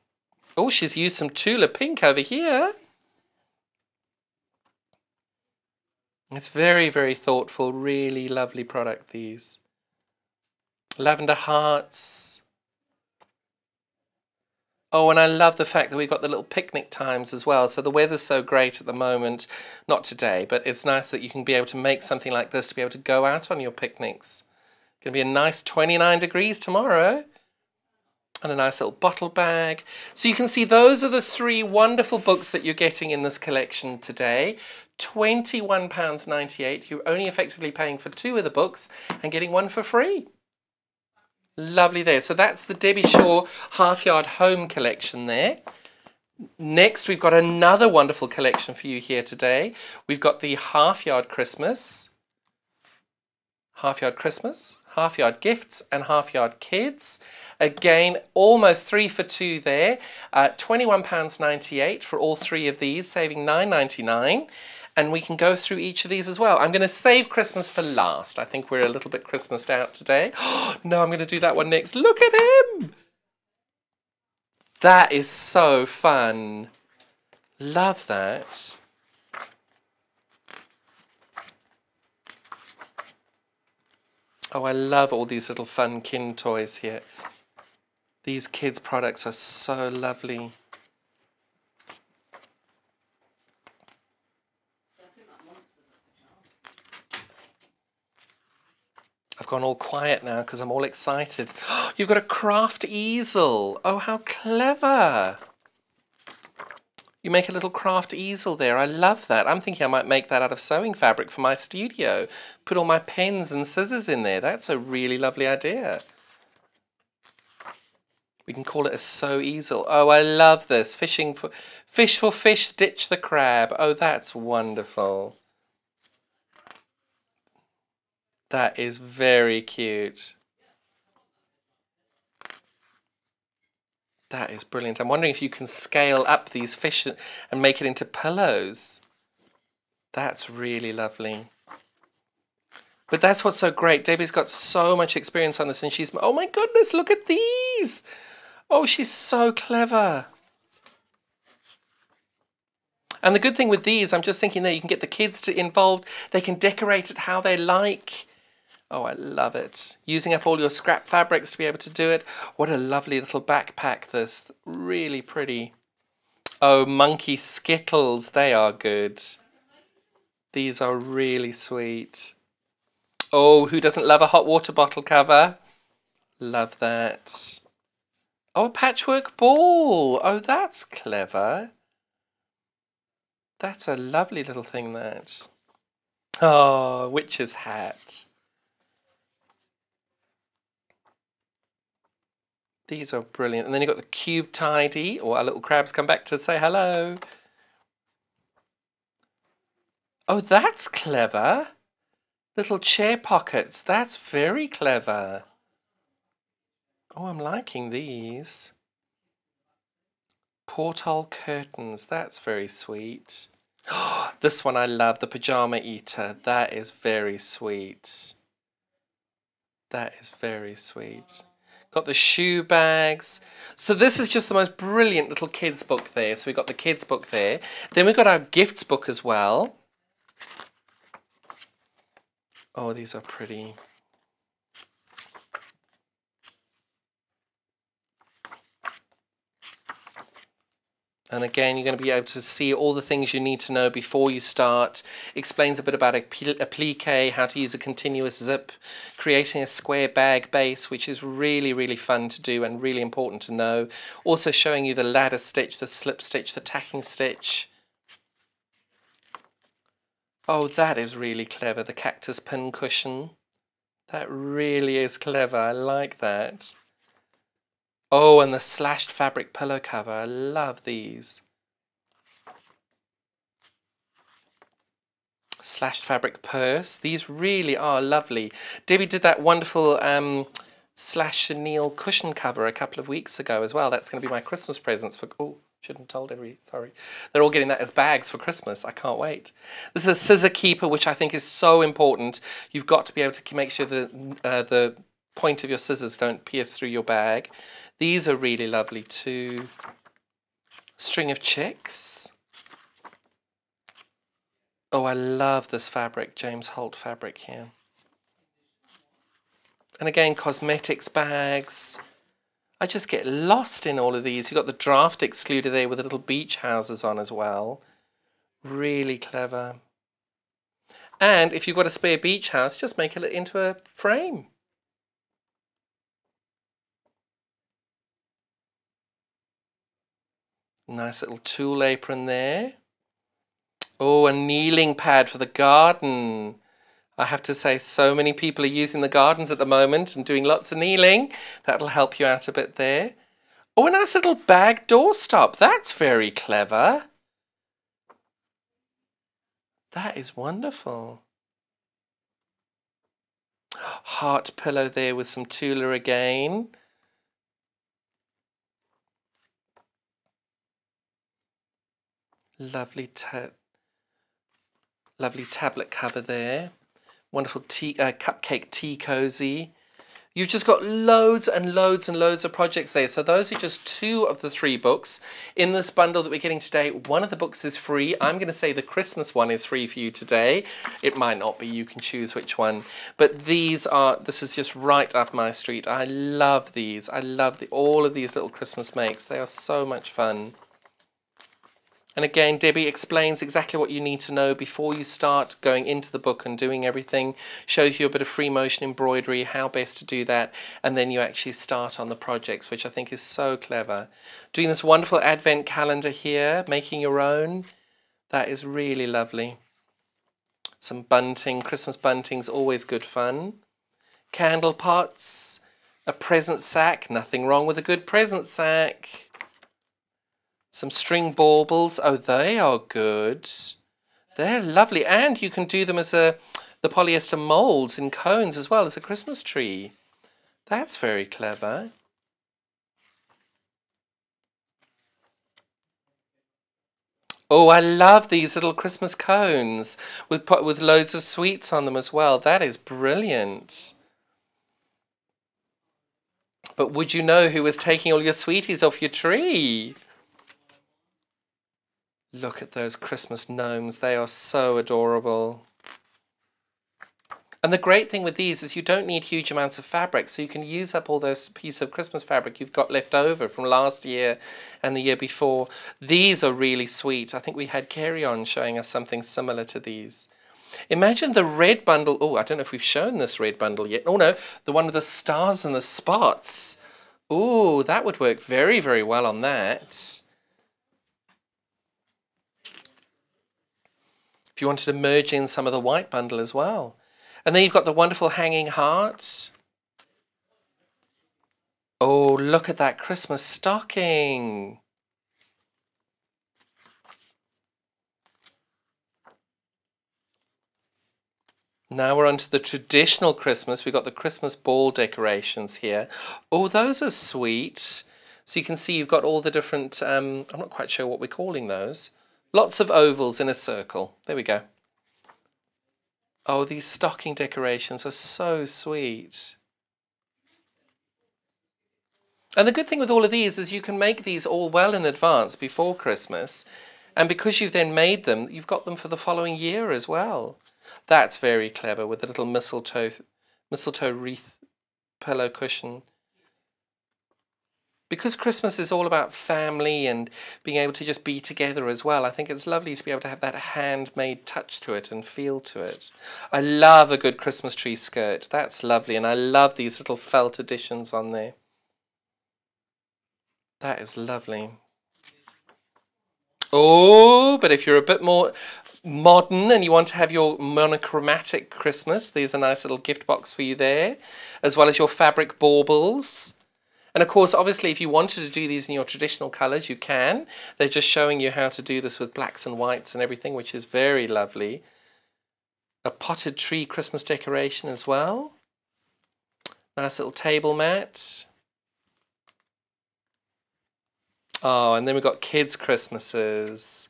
Oh, she's used some Tula pink over here. It's very, very thoughtful, really lovely product, these. Lavender hearts. Oh, and I love the fact that we've got the little picnic times as well. So the weather's so great at the moment. Not today, but it's nice that you can be able to make something like this to be able to go out on your picnics. It's going to be a nice twenty-nine degrees tomorrow. And a nice little bottle bag. So you can see those are the three wonderful books that you're getting in this collection today. twenty-one pounds ninety-eight. You're only effectively paying for two of the books and getting one for free. Lovely there. So that's the Debbie Shaw Half Yard Home collection there. Next, we've got another wonderful collection for you here today. We've got the Half Yard Christmas. Half Yard Christmas. Half Yard Gifts and Half Yard Kids. Again, almost three for two there. Uh, twenty-one pounds ninety-eight for all three of these, saving nine ninety-nine. And we can go through each of these as well. I'm going to save Christmas for last. I think we're a little bit Christmased out today. No, I'm going to do that one next. Look at him! That is so fun. Love that. Oh, I love all these little fun kin toys here. These kids' products are so lovely. I've gone all quiet now because I'm all excited. You've got a craft easel. Oh, how clever. You make a little craft easel there. I love that. I'm thinking I might make that out of sewing fabric for my studio. Put all my pens and scissors in there. That's a really lovely idea. We can call it a sew easel. Oh, I love this. Fishing for fish for fish, ditch the crab. Oh, that's wonderful. That is very cute. That is brilliant. I'm wondering if you can scale up these fish and make it into pillows. That's really lovely. But that's what's so great. Debbie's got so much experience on this, and she's, oh my goodness, look at these. Oh, she's so clever. And the good thing with these, I'm just thinking that you can get the kids to involved. They can decorate it how they like. Oh, I love it. Using up all your scrap fabrics to be able to do it. What a lovely little backpack, this. Really pretty. Oh, monkey Skittles. They are good. These are really sweet. Oh, who doesn't love a hot water bottle cover? Love that. Oh, a patchwork ball. Oh, that's clever. That's a lovely little thing, that. Oh, witch's hat. These are brilliant. And then you've got the cube tidy, or our little crabs come back to say hello. Oh, that's clever. Little chair pockets. That's very clever. Oh, I'm liking these. Porthole curtains. That's very sweet. This one I love, the pyjama eater. That is very sweet. That is very sweet. Got the shoe bags. So this is just the most brilliant little kids book there. So we got the kids book there. Then we got our gifts book as well. Oh, these are pretty. And again, you're going to be able to see all the things you need to know before you start. Explains a bit about applique, how to use a continuous zip, creating a square bag base, which is really, really fun to do and really important to know. Also showing you the ladder stitch, the slip stitch, the tacking stitch. Oh, that is really clever, the cactus pin cushion. That really is clever, I like that. Oh, and the slashed fabric pillow cover. I love these. Slashed fabric purse. These really are lovely. Debbie did that wonderful um, slash chenille cushion cover a couple of weeks ago as well. That's going to be my Christmas presents for... Oh, shouldn't have told every... Sorry. They're all getting that as bags for Christmas. I can't wait. This is a scissor keeper, which I think is so important. You've got to be able to make sure the uh, the point of your scissors don't pierce through your bag. These are really lovely too. String of chicks. Oh, I love this fabric, James Holt fabric here. And again, cosmetics bags. I just get lost in all of these. You've got the draft excluder there with the little beach houses on as well. Really clever. And if you've got a spare beach house, just make it into a frame. Nice little tulle apron there. Oh, a kneeling pad for the garden. I have to say, so many people are using the gardens at the moment and doing lots of kneeling. That'll help you out a bit there. Oh, a nice little bag doorstop. That's very clever. That is wonderful. Heart pillow there with some tulle again. Lovely, ta lovely tablet cover there. Wonderful tea, uh, cupcake tea cozy. You've just got loads and loads and loads of projects there. So those are just two of the three books in this bundle that we're getting today. One of the books is free. I'm going to say the Christmas one is free for you today. It might not be. You can choose which one. But these are, this is just right up my street. I love these. I love the, all of these little Christmas makes. They are so much fun. And again, Debbie explains exactly what you need to know before you start going into the book and doing everything. Shows you a bit of free motion embroidery, how best to do that. And then you actually start on the projects, which I think is so clever. Doing this wonderful advent calendar here, making your own. That is really lovely. Some bunting, Christmas bunting's always good fun. Candle pots, a present sack. Nothing wrong with a good present sack. Some string baubles. Oh, they are good. They're lovely. And you can do them as a, the polyester molds in cones as well as a Christmas tree. That's very clever. Oh, I love these little Christmas cones with, with loads of sweets on them as well. That is brilliant. But would you know who was taking all your sweeties off your tree? Look at those Christmas gnomes. They are so adorable. And the great thing with these is you don't need huge amounts of fabric, so you can use up all those pieces of Christmas fabric you've got left over from last year and the year before. These are really sweet. I think we had Carry On showing us something similar to these. Imagine the red bundle. Oh, I don't know if we've shown this red bundle yet. Oh, no, the one with the stars and the spots. Oh, that would work very, very well on that. You wanted to merge in some of the white bundle as well. And then you've got the wonderful hanging heart. Oh, look at that Christmas stocking. Now we're onto the traditional Christmas. We've got the Christmas ball decorations here. Oh, those are sweet. So you can see you've got all the different, um, I'm not quite sure what we're calling those. Lots of ovals in a circle. There we go. Oh, these stocking decorations are so sweet. And the good thing with all of these is you can make these all well in advance before Christmas. And because you've then made them, you've got them for the following year as well. That's very clever, with a little mistletoe, mistletoe wreath pillow cushion. Because Christmas is all about family and being able to just be together as well, I think it's lovely to be able to have that handmade touch to it and feel to it. I love a good Christmas tree skirt. That's lovely, and I love these little felt additions on there. That is lovely. Oh, but if you're a bit more modern and you want to have your monochromatic Christmas, there's a nice little gift box for you there, as well as your fabric baubles. And of course, obviously, if you wanted to do these in your traditional colours, you can. They're just showing you how to do this with blacks and whites and everything, which is very lovely. A potted tree Christmas decoration as well. Nice little table mat. Oh, and then we've got kids' Christmases.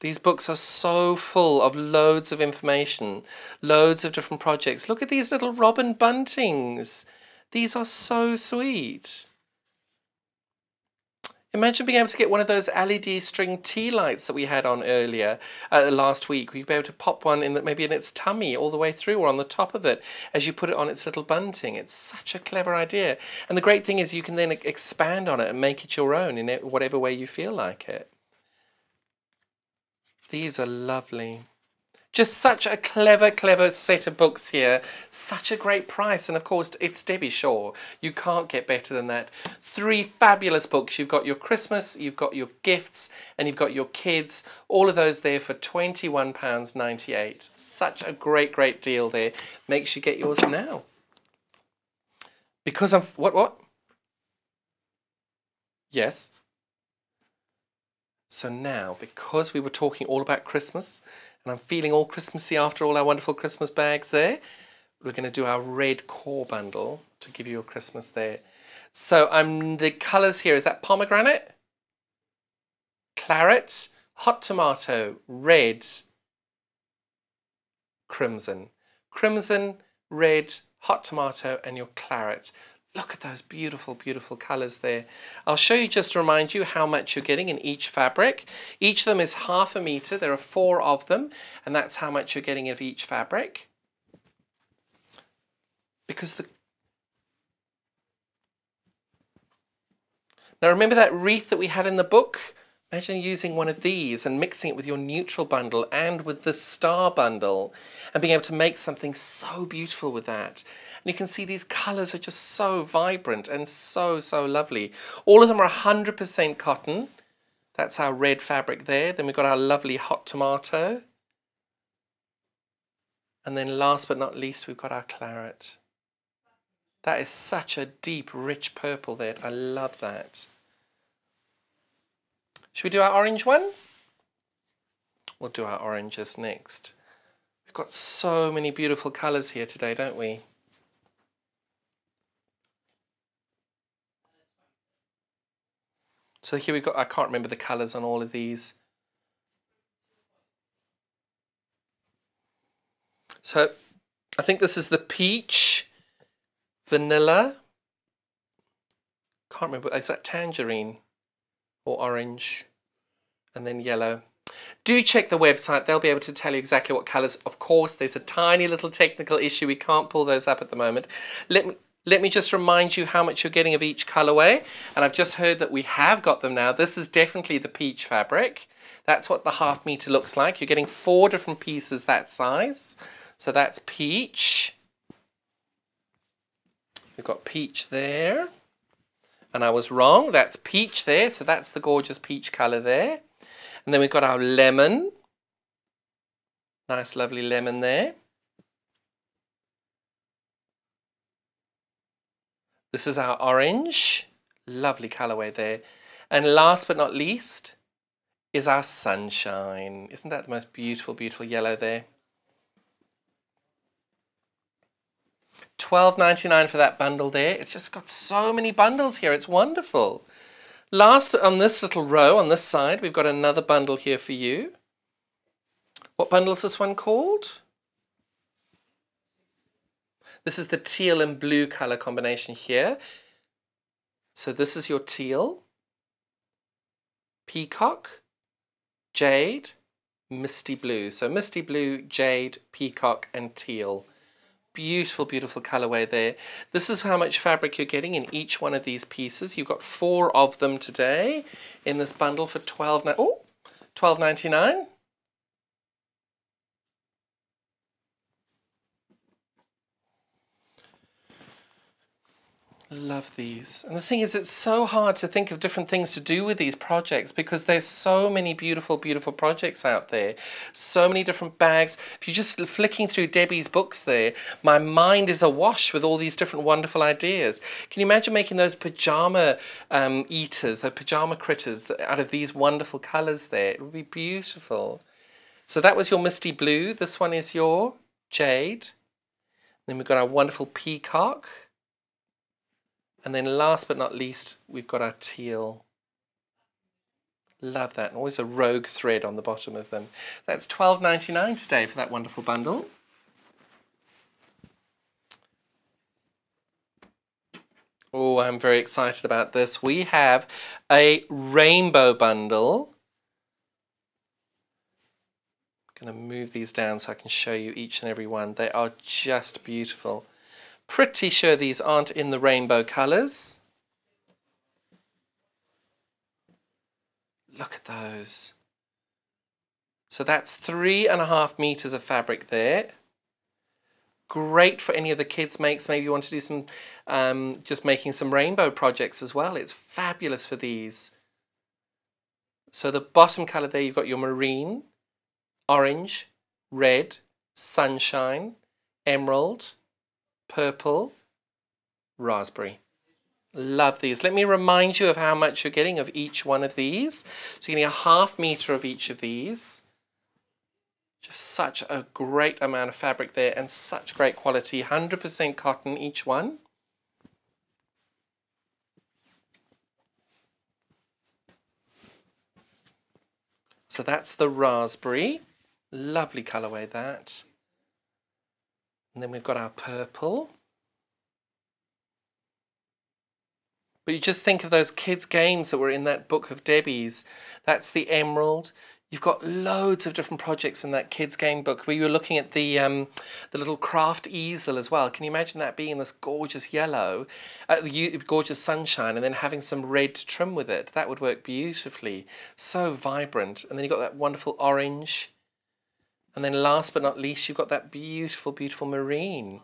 These books are so full of loads of information, loads of different projects. Look at these little robin buntings. These are so sweet. Imagine being able to get one of those L E D string tea lights that we had on earlier uh, last week. You'd be able to pop one in the, maybe in its tummy all the way through, or on the top of it as you put it on its little bunting. It's such a clever idea. And the great thing is you can then expand on it and make it your own in whatever way you feel like it. These are lovely. Just such a clever, clever set of books here. Such a great price. And of course, it's Debbie Shaw. You can't get better than that. Three fabulous books. You've got your Christmas, you've got your gifts, and you've got your kids. All of those there for twenty-one pounds ninety-eight. Such a great, great deal there. Make sure you get yours now. Because I'm... What, what? Yes. So now, because we were talking all about Christmas, and I'm feeling all Christmassy after all our wonderful Christmas bags there, we're going to do our red core bundle to give you a Christmas there. So um, the colours here, is that pomegranate, claret, hot tomato, red, crimson. Crimson, red, hot tomato, and your claret. Look at those beautiful, beautiful colours there. I'll show you just to remind you how much you're getting in each fabric. Each of them is half a metre. There are four of them, and that's how much you're getting of each fabric. Because the... Now remember that wreath that we had in the book? Imagine using one of these and mixing it with your neutral bundle and with the star bundle and being able to make something so beautiful with that. And you can see these colours are just so vibrant and so, so lovely. All of them are one hundred percent cotton. That's our red fabric there. Then we've got our lovely hot tomato. And then last but not least, we've got our claret. That is such a deep, rich purple there. I love that. Should we do our orange one? We'll do our oranges next. We've got so many beautiful colours here today, don't we? So here we've got, I can't remember the colours on all of these. So I think this is the peach, vanilla, can't remember, is that tangerine or orange? And then yellow. Do check the website. They'll be able to tell you exactly what colours. Of course, there's a tiny little technical issue. We can't pull those up at the moment. Let me, let me just remind you how much you're getting of each colourway. And I've just heard that we have got them now. This is definitely the peach fabric. That's what the half metre looks like. You're getting four different pieces that size. So that's peach. We've got peach there. And I was wrong, that's peach there, so that's the gorgeous peach colour there. And then we've got our lemon. Nice lovely lemon there. This is our orange, lovely colourway there. And last but not least is our sunshine. Isn't that the most beautiful, beautiful yellow there? twelve ninety-nine for that bundle there. It's just got so many bundles here. It's wonderful. Last on this little row, on this side, we've got another bundle here for you. What bundle is this one called? This is the teal and blue colour combination here. So this is your teal, peacock, jade, misty blue. So misty blue, jade, peacock and teal. Beautiful, beautiful colourway there. This is how much fabric you're getting in each one of these pieces. You've got four of them today in this bundle for twelve ninety-nine. Oh, twelve ninety-nine. Love these. And the thing is, it's so hard to think of different things to do with these projects because there's so many beautiful, beautiful projects out there. So many different bags. If you're just flicking through Debbie's books there, my mind is awash with all these different wonderful ideas. Can you imagine making those pyjama um, eaters, those pyjama critters out of these wonderful colours there? It would be beautiful. So that was your misty blue. This one is your jade. Then we've got our wonderful peacock. And then last but not least, we've got our teal. Love that. Always a rogue thread on the bottom of them. That's twelve ninety-nine today for that wonderful bundle. Oh, I'm very excited about this. We have a rainbow bundle. I'm going to move these down so I can show you each and every one. They are just beautiful. Pretty sure these aren't in the rainbow colours. Look at those. So that's three and a half metres of fabric there. Great for any of the kids' makes. Maybe you want to do some, um, just making some rainbow projects as well. It's fabulous for these. So the bottom colour there, you've got your marine, orange, red, sunshine, emerald, purple, raspberry. Love these. Let me remind you of how much you're getting of each one of these. So you're getting a half metre of each of these. Just such a great amount of fabric there and such great quality. one hundred percent cotton each one. So that's the raspberry. Lovely colourway that. And then we've got our purple. But you just think of those kids' games that were in that book of Debbie's. That's the emerald. You've got loads of different projects in that kids' game book. We were looking at the um, the little craft easel as well. Can you imagine that being this gorgeous yellow, uh, gorgeous sunshine, and then having some red trim with it? That would work beautifully. So vibrant. And then you've got that wonderful orange. And then last but not least, you've got that beautiful, beautiful marine.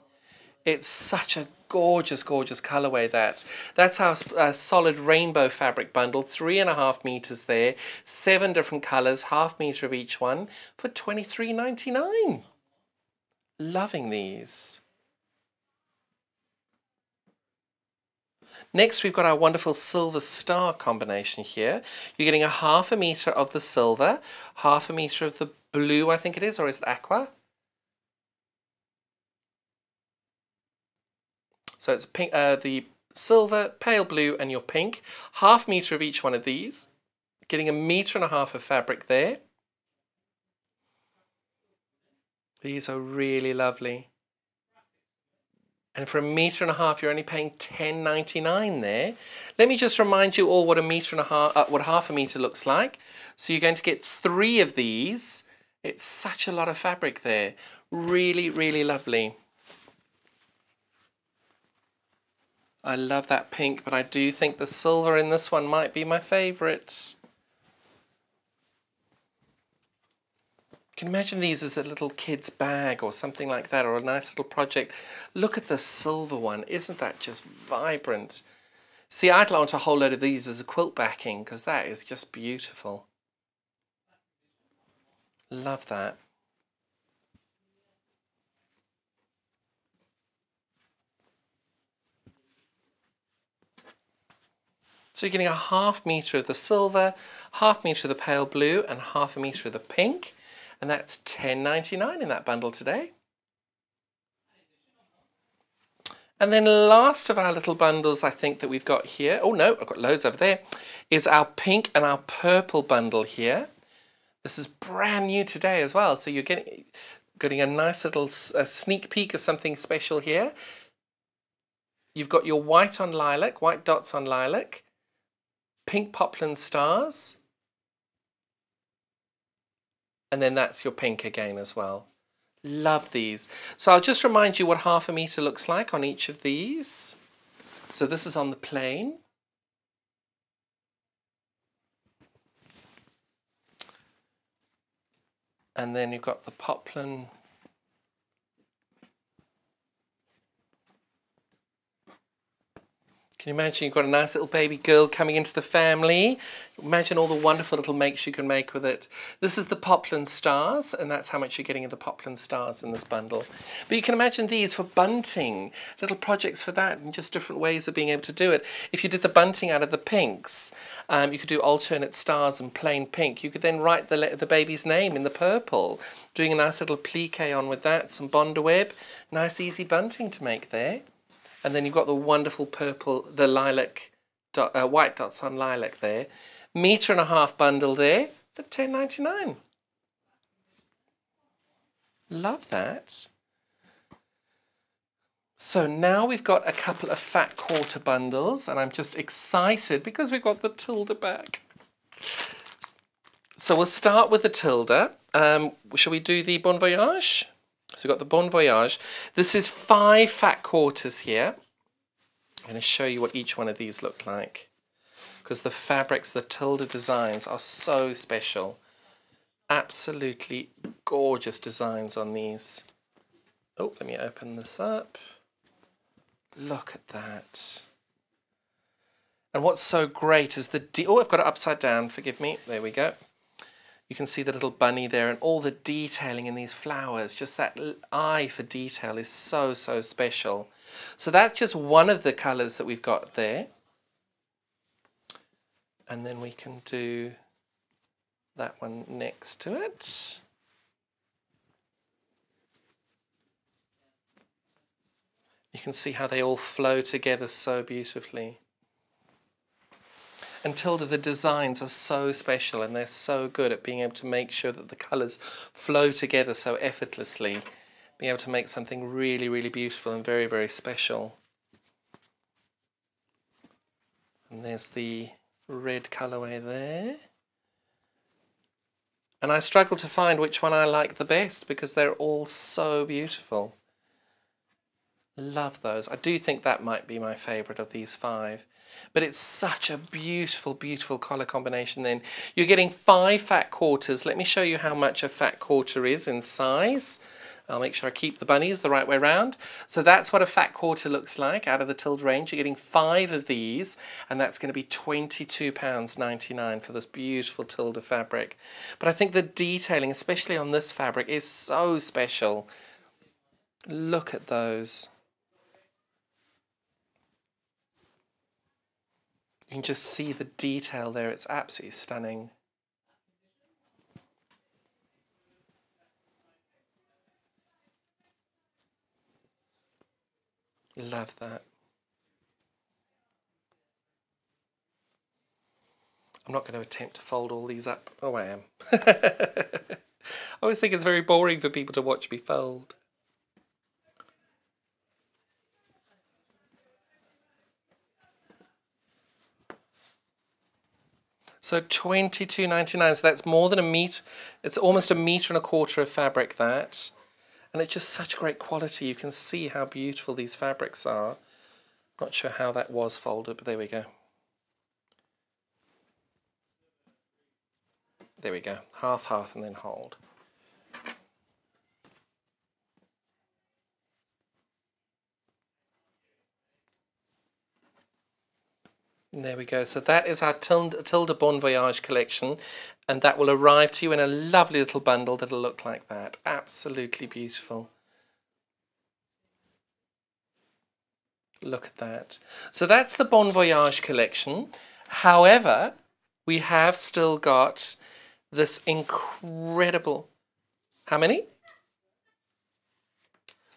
It's such a gorgeous, gorgeous colourway, that. That's our uh, solid rainbow fabric bundle, three and a half metres there, seven different colours, half metre of each one for twenty-three ninety-nine. Loving these. Next, we've got our wonderful silver star combination here. You're getting a half a metre of the silver, half a metre of the blue, I think it is, or is it aqua? So it's pink, uh, the silver, pale blue, and your pink. Half metre of each one of these. Getting a metre and a half of fabric there. These are really lovely. And for a metre and a half, you're only paying ten ninety-nine there. Let me just remind you all what a metre and a half, uh, what half a metre looks like. So you're going to get three of these. It's such a lot of fabric there. Really, really lovely. I love that pink, but I do think the silver in this one might be my favourite. You can imagine these as a little kid's bag or something like that, or a nice little project. Look at the silver one. Isn't that just vibrant? See, I'd want a whole load of these as a quilt backing because that is just beautiful. Love that. So you're getting a half metre of the silver, half metre of the pale blue, and half a metre of the pink. And that's ten ninety-nine in that bundle today. And then last of our little bundles I think that we've got here, oh no, I've got loads over there, is our pink and our purple bundle here. This is brand new today as well, so you're getting, getting a nice little a sneak peek of something special here. You've got your white on lilac, white dots on lilac, pink poplin stars, and then that's your pink again as well. Love these. So I'll just remind you what half a metre looks like on each of these. So this is on the plain. And then you've got the poplin. Can you imagine you've got a nice little baby girl coming into the family? Imagine all the wonderful little makes you can make with it. This is the poplin stars, and that's how much you're getting of the poplin stars in this bundle. But you can imagine these for bunting, little projects for that, and just different ways of being able to do it. If you did the bunting out of the pinks, um, you could do alternate stars and plain pink. You could then write the, the baby's name in the purple, doing a nice little pliqué on with that, some Bonderweb. Nice easy bunting to make there. And then you've got the wonderful purple, the lilac, dot, uh, white dots on lilac there. Metre and a half bundle there for ten ninety-nine. Love that. So now we've got a couple of fat quarter bundles, and I'm just excited because we've got the Tilda back. So we'll start with the Tilda. Um, shall we do the Bon Voyage? So we've got the Bon Voyage. This is five fat quarters here. I'm going to show you what each one of these look like, because the fabrics, the Tilda designs are so special. Absolutely gorgeous designs on these. Oh, let me open this up. Look at that. And what's so great is the, de oh, I've got it upside down, forgive me. There we go. You can see the little bunny there and all the detailing in these flowers. Just that eye for detail is so, so special. So that's just one of the colours that we've got there. And then we can do that one next to it. You can see how they all flow together so beautifully. And Tilda, the designs are so special, and they're so good at being able to make sure that the colours flow together so effortlessly. Being able to make something really, really beautiful and very, very special. And there's the red colourway there. And I struggle to find which one I like the best because they're all so beautiful. Love those. I do think that might be my favourite of these five. But it's such a beautiful, beautiful colour combination then. You're getting five fat quarters. Let me show you how much a fat quarter is in size. I'll make sure I keep the bunnies the right way round. So that's what a fat quarter looks like out of the Tilda range. You're getting five of these, and that's going to be twenty-two pounds ninety-nine for this beautiful Tilda fabric. But I think the detailing, especially on this fabric, is so special. Look at those. You can just see the detail there, it's absolutely stunning. Love that. I'm not going to attempt to fold all these up. Oh, I am. I always think it's very boring for people to watch me fold. So twenty-two ninety-nine, so that's more than a metre, it's almost a metre and a quarter of fabric that. And it's just such great quality, you can see how beautiful these fabrics are. Not sure how that was folded, but there we go. There we go, half, half and then hold. There we go. So that is our Tilda Bon Voyage collection, and that will arrive to you in a lovely little bundle that'll look like that. Absolutely beautiful. Look at that. So that's the Bon Voyage collection. However, we have still got this incredible, how many?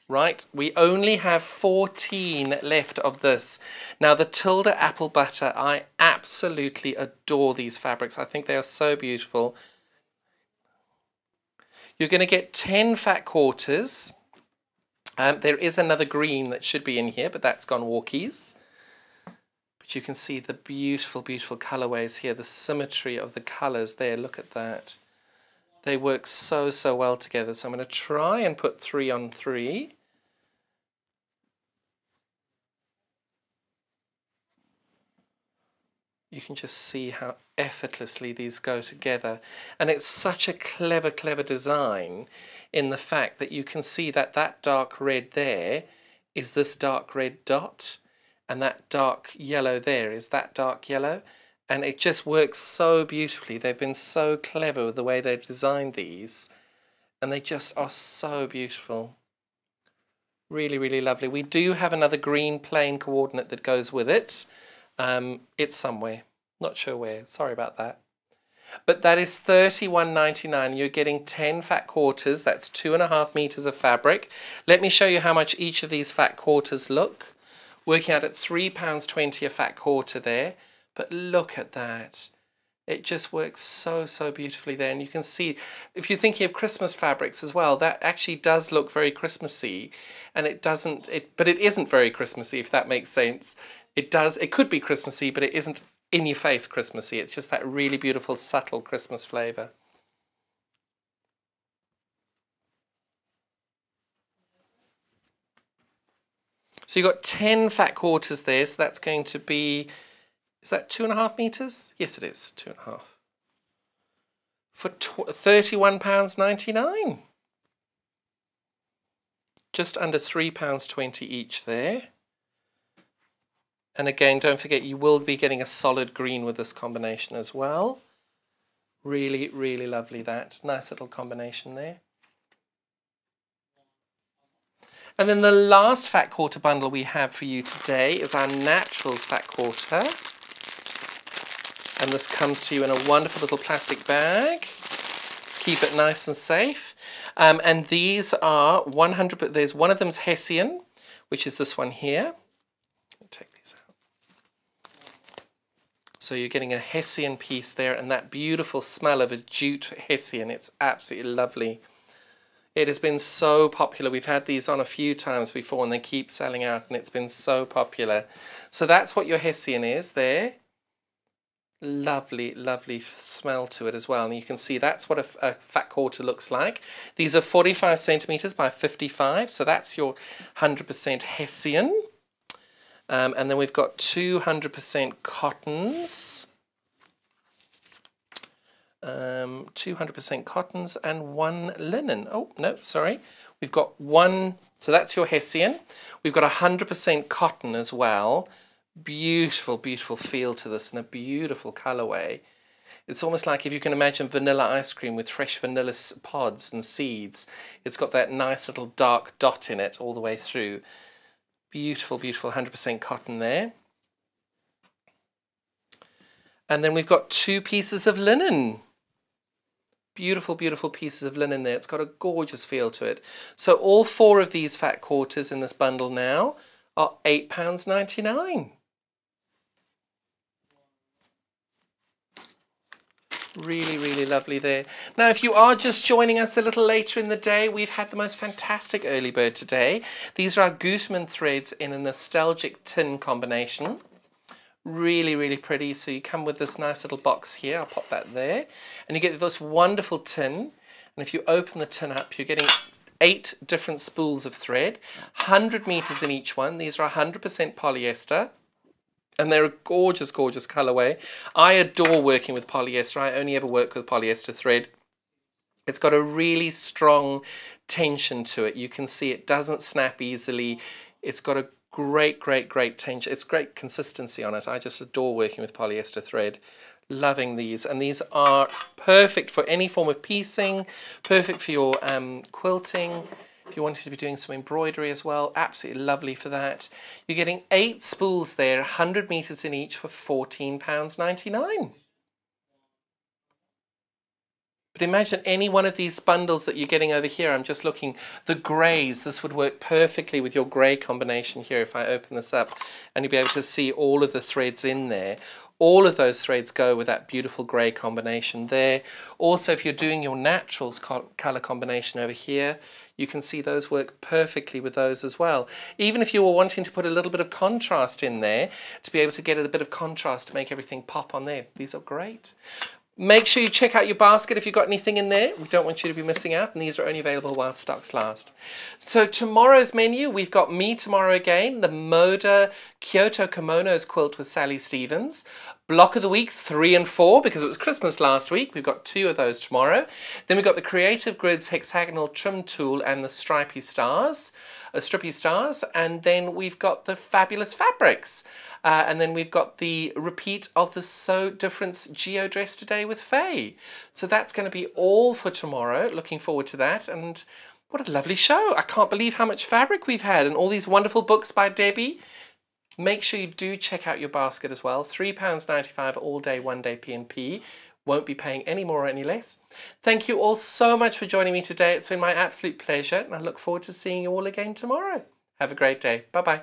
Right, we only have fourteen left of this. Now the Tilda Apple Butter, I absolutely adore these fabrics. I think they are so beautiful. You're gonna get ten fat quarters. Um, there is another green that should be in here, but that's gone walkies. But you can see the beautiful, beautiful colorways here, the symmetry of the colors there, look at that. They work so, so well together. So I'm gonna try and put three on three. You can just see how effortlessly these go together. And it's such a clever, clever design in the fact that you can see that that dark red there is this dark red dot, and that dark yellow there is that dark yellow. And it just works so beautifully. They've been so clever with the way they've designed these. And they just are so beautiful. Really, really lovely. We do have another green plane coordinate that goes with it. Um, it's somewhere, not sure where, sorry about that. But that is thirty-one ninety-nine. You're getting ten fat quarters, that's two and a half meters of fabric. Let me show you how much each of these fat quarters look. Working out at three pounds twenty a fat quarter there, but look at that. It just works so, so beautifully there. And you can see, if you're thinking of Christmas fabrics as well, that actually does look very Christmassy, and it doesn't, it, but it isn't very Christmassy, if that makes sense. It does, it could be Christmassy, but it isn't in your face Christmassy. It's just that really beautiful, subtle Christmas flavor. So you've got ten fat quarters there, so that's going to be, is that two and a half meters? Yes, it is, two and a half. For thirty-one pounds ninety-nine. Just under three pounds twenty each there. And again, don't forget, you will be getting a solid green with this combination as well. Really, really lovely that. Nice little combination there. And then the last fat quarter bundle we have for you today is our Naturals fat quarter. And this comes to you in a wonderful little plastic bag. Keep it nice and safe. Um, and these are one hundred, but there's one of them's Hessian, which is this one here. So you're getting a Hessian piece there, and that beautiful smell of a jute Hessian. It's absolutely lovely. It has been so popular. We've had these on a few times before and they keep selling out, and it's been so popular. So that's what your Hessian is there. Lovely, lovely smell to it as well. And you can see that's what a, a fat quarter looks like. These are forty-five centimetres by fifty-five. So that's your one hundred percent Hessian. Um, and then we've got two hundred percent cottons, um, two hundred percent cottons and one linen. Oh, no, sorry. We've got one, so that's your Hessian. We've got one hundred percent cotton as well. Beautiful, beautiful feel to this and a beautiful colourway. It's almost like if you can imagine vanilla ice cream with fresh vanilla pods and seeds. It's got that nice little dark dot in it all the way through. Beautiful, beautiful one hundred percent cotton there. And then we've got two pieces of linen. Beautiful, beautiful pieces of linen there. It's got a gorgeous feel to it. So all four of these fat quarters in this bundle now are eight pounds ninety-nine. Really, really lovely there. Now, if you are just joining us a little later in the day, we've had the most fantastic early bird today. These are our Gütermann threads in a nostalgic tin combination. Really, really pretty. So you come with this nice little box here. I'll pop that there. And you get this wonderful tin. And if you open the tin up, you're getting eight different spools of thread, one hundred meters in each one. These are one hundred percent polyester. And they're a gorgeous, gorgeous colorway. I adore working with polyester. I only ever work with polyester thread. It's got a really strong tension to it. You can see it doesn't snap easily. It's got a great, great, great tension. It's great consistency on it. I just adore working with polyester thread. Loving these. And these are perfect for any form of piecing, perfect for your um, quilting. if you wanted to be doing some embroidery as well, absolutely lovely for that. You're getting eight spools there, one hundred metres in each for fourteen pounds ninety-nine. But imagine any one of these bundles that you're getting over here. I'm just looking, the greys, this would work perfectly with your grey combination here if I open this up, and you'll be able to see all of the threads in there. All of those threads go with that beautiful grey combination there. Also, if you're doing your naturals co- colour combination over here, you can see those work perfectly with those as well. Even if you were wanting to put a little bit of contrast in there, to be able to get a bit of contrast to make everything pop on there, these are great. Make sure you check out your basket if you've got anything in there. We don't want you to be missing out, and these are only available while stocks last. So tomorrow's menu, we've got Me Tomorrow Again, the Moda Kyoto Kimonos quilt with Sally Stevens. Block of the Weeks three and four, because it was Christmas last week. We've got two of those tomorrow. Then we've got the Creative Grids Hexagonal Trim Tool and the Stripy Stars. Uh, Strippy Stars, and then we've got the Fabulous Fabrics, uh, and then we've got the repeat of the Sew Different Geo Dress Today with Faye. So that's going to be all for tomorrow. Looking forward to that, and what a lovely show. I can't believe how much fabric we've had, and all these wonderful books by Debbie. Make sure you do check out your basket as well. three pounds ninety-five all day, one day P and P. Won't be paying any more or any less. Thank you all so much for joining me today. It's been my absolute pleasure, and I look forward to seeing you all again tomorrow. Have a great day. Bye-bye.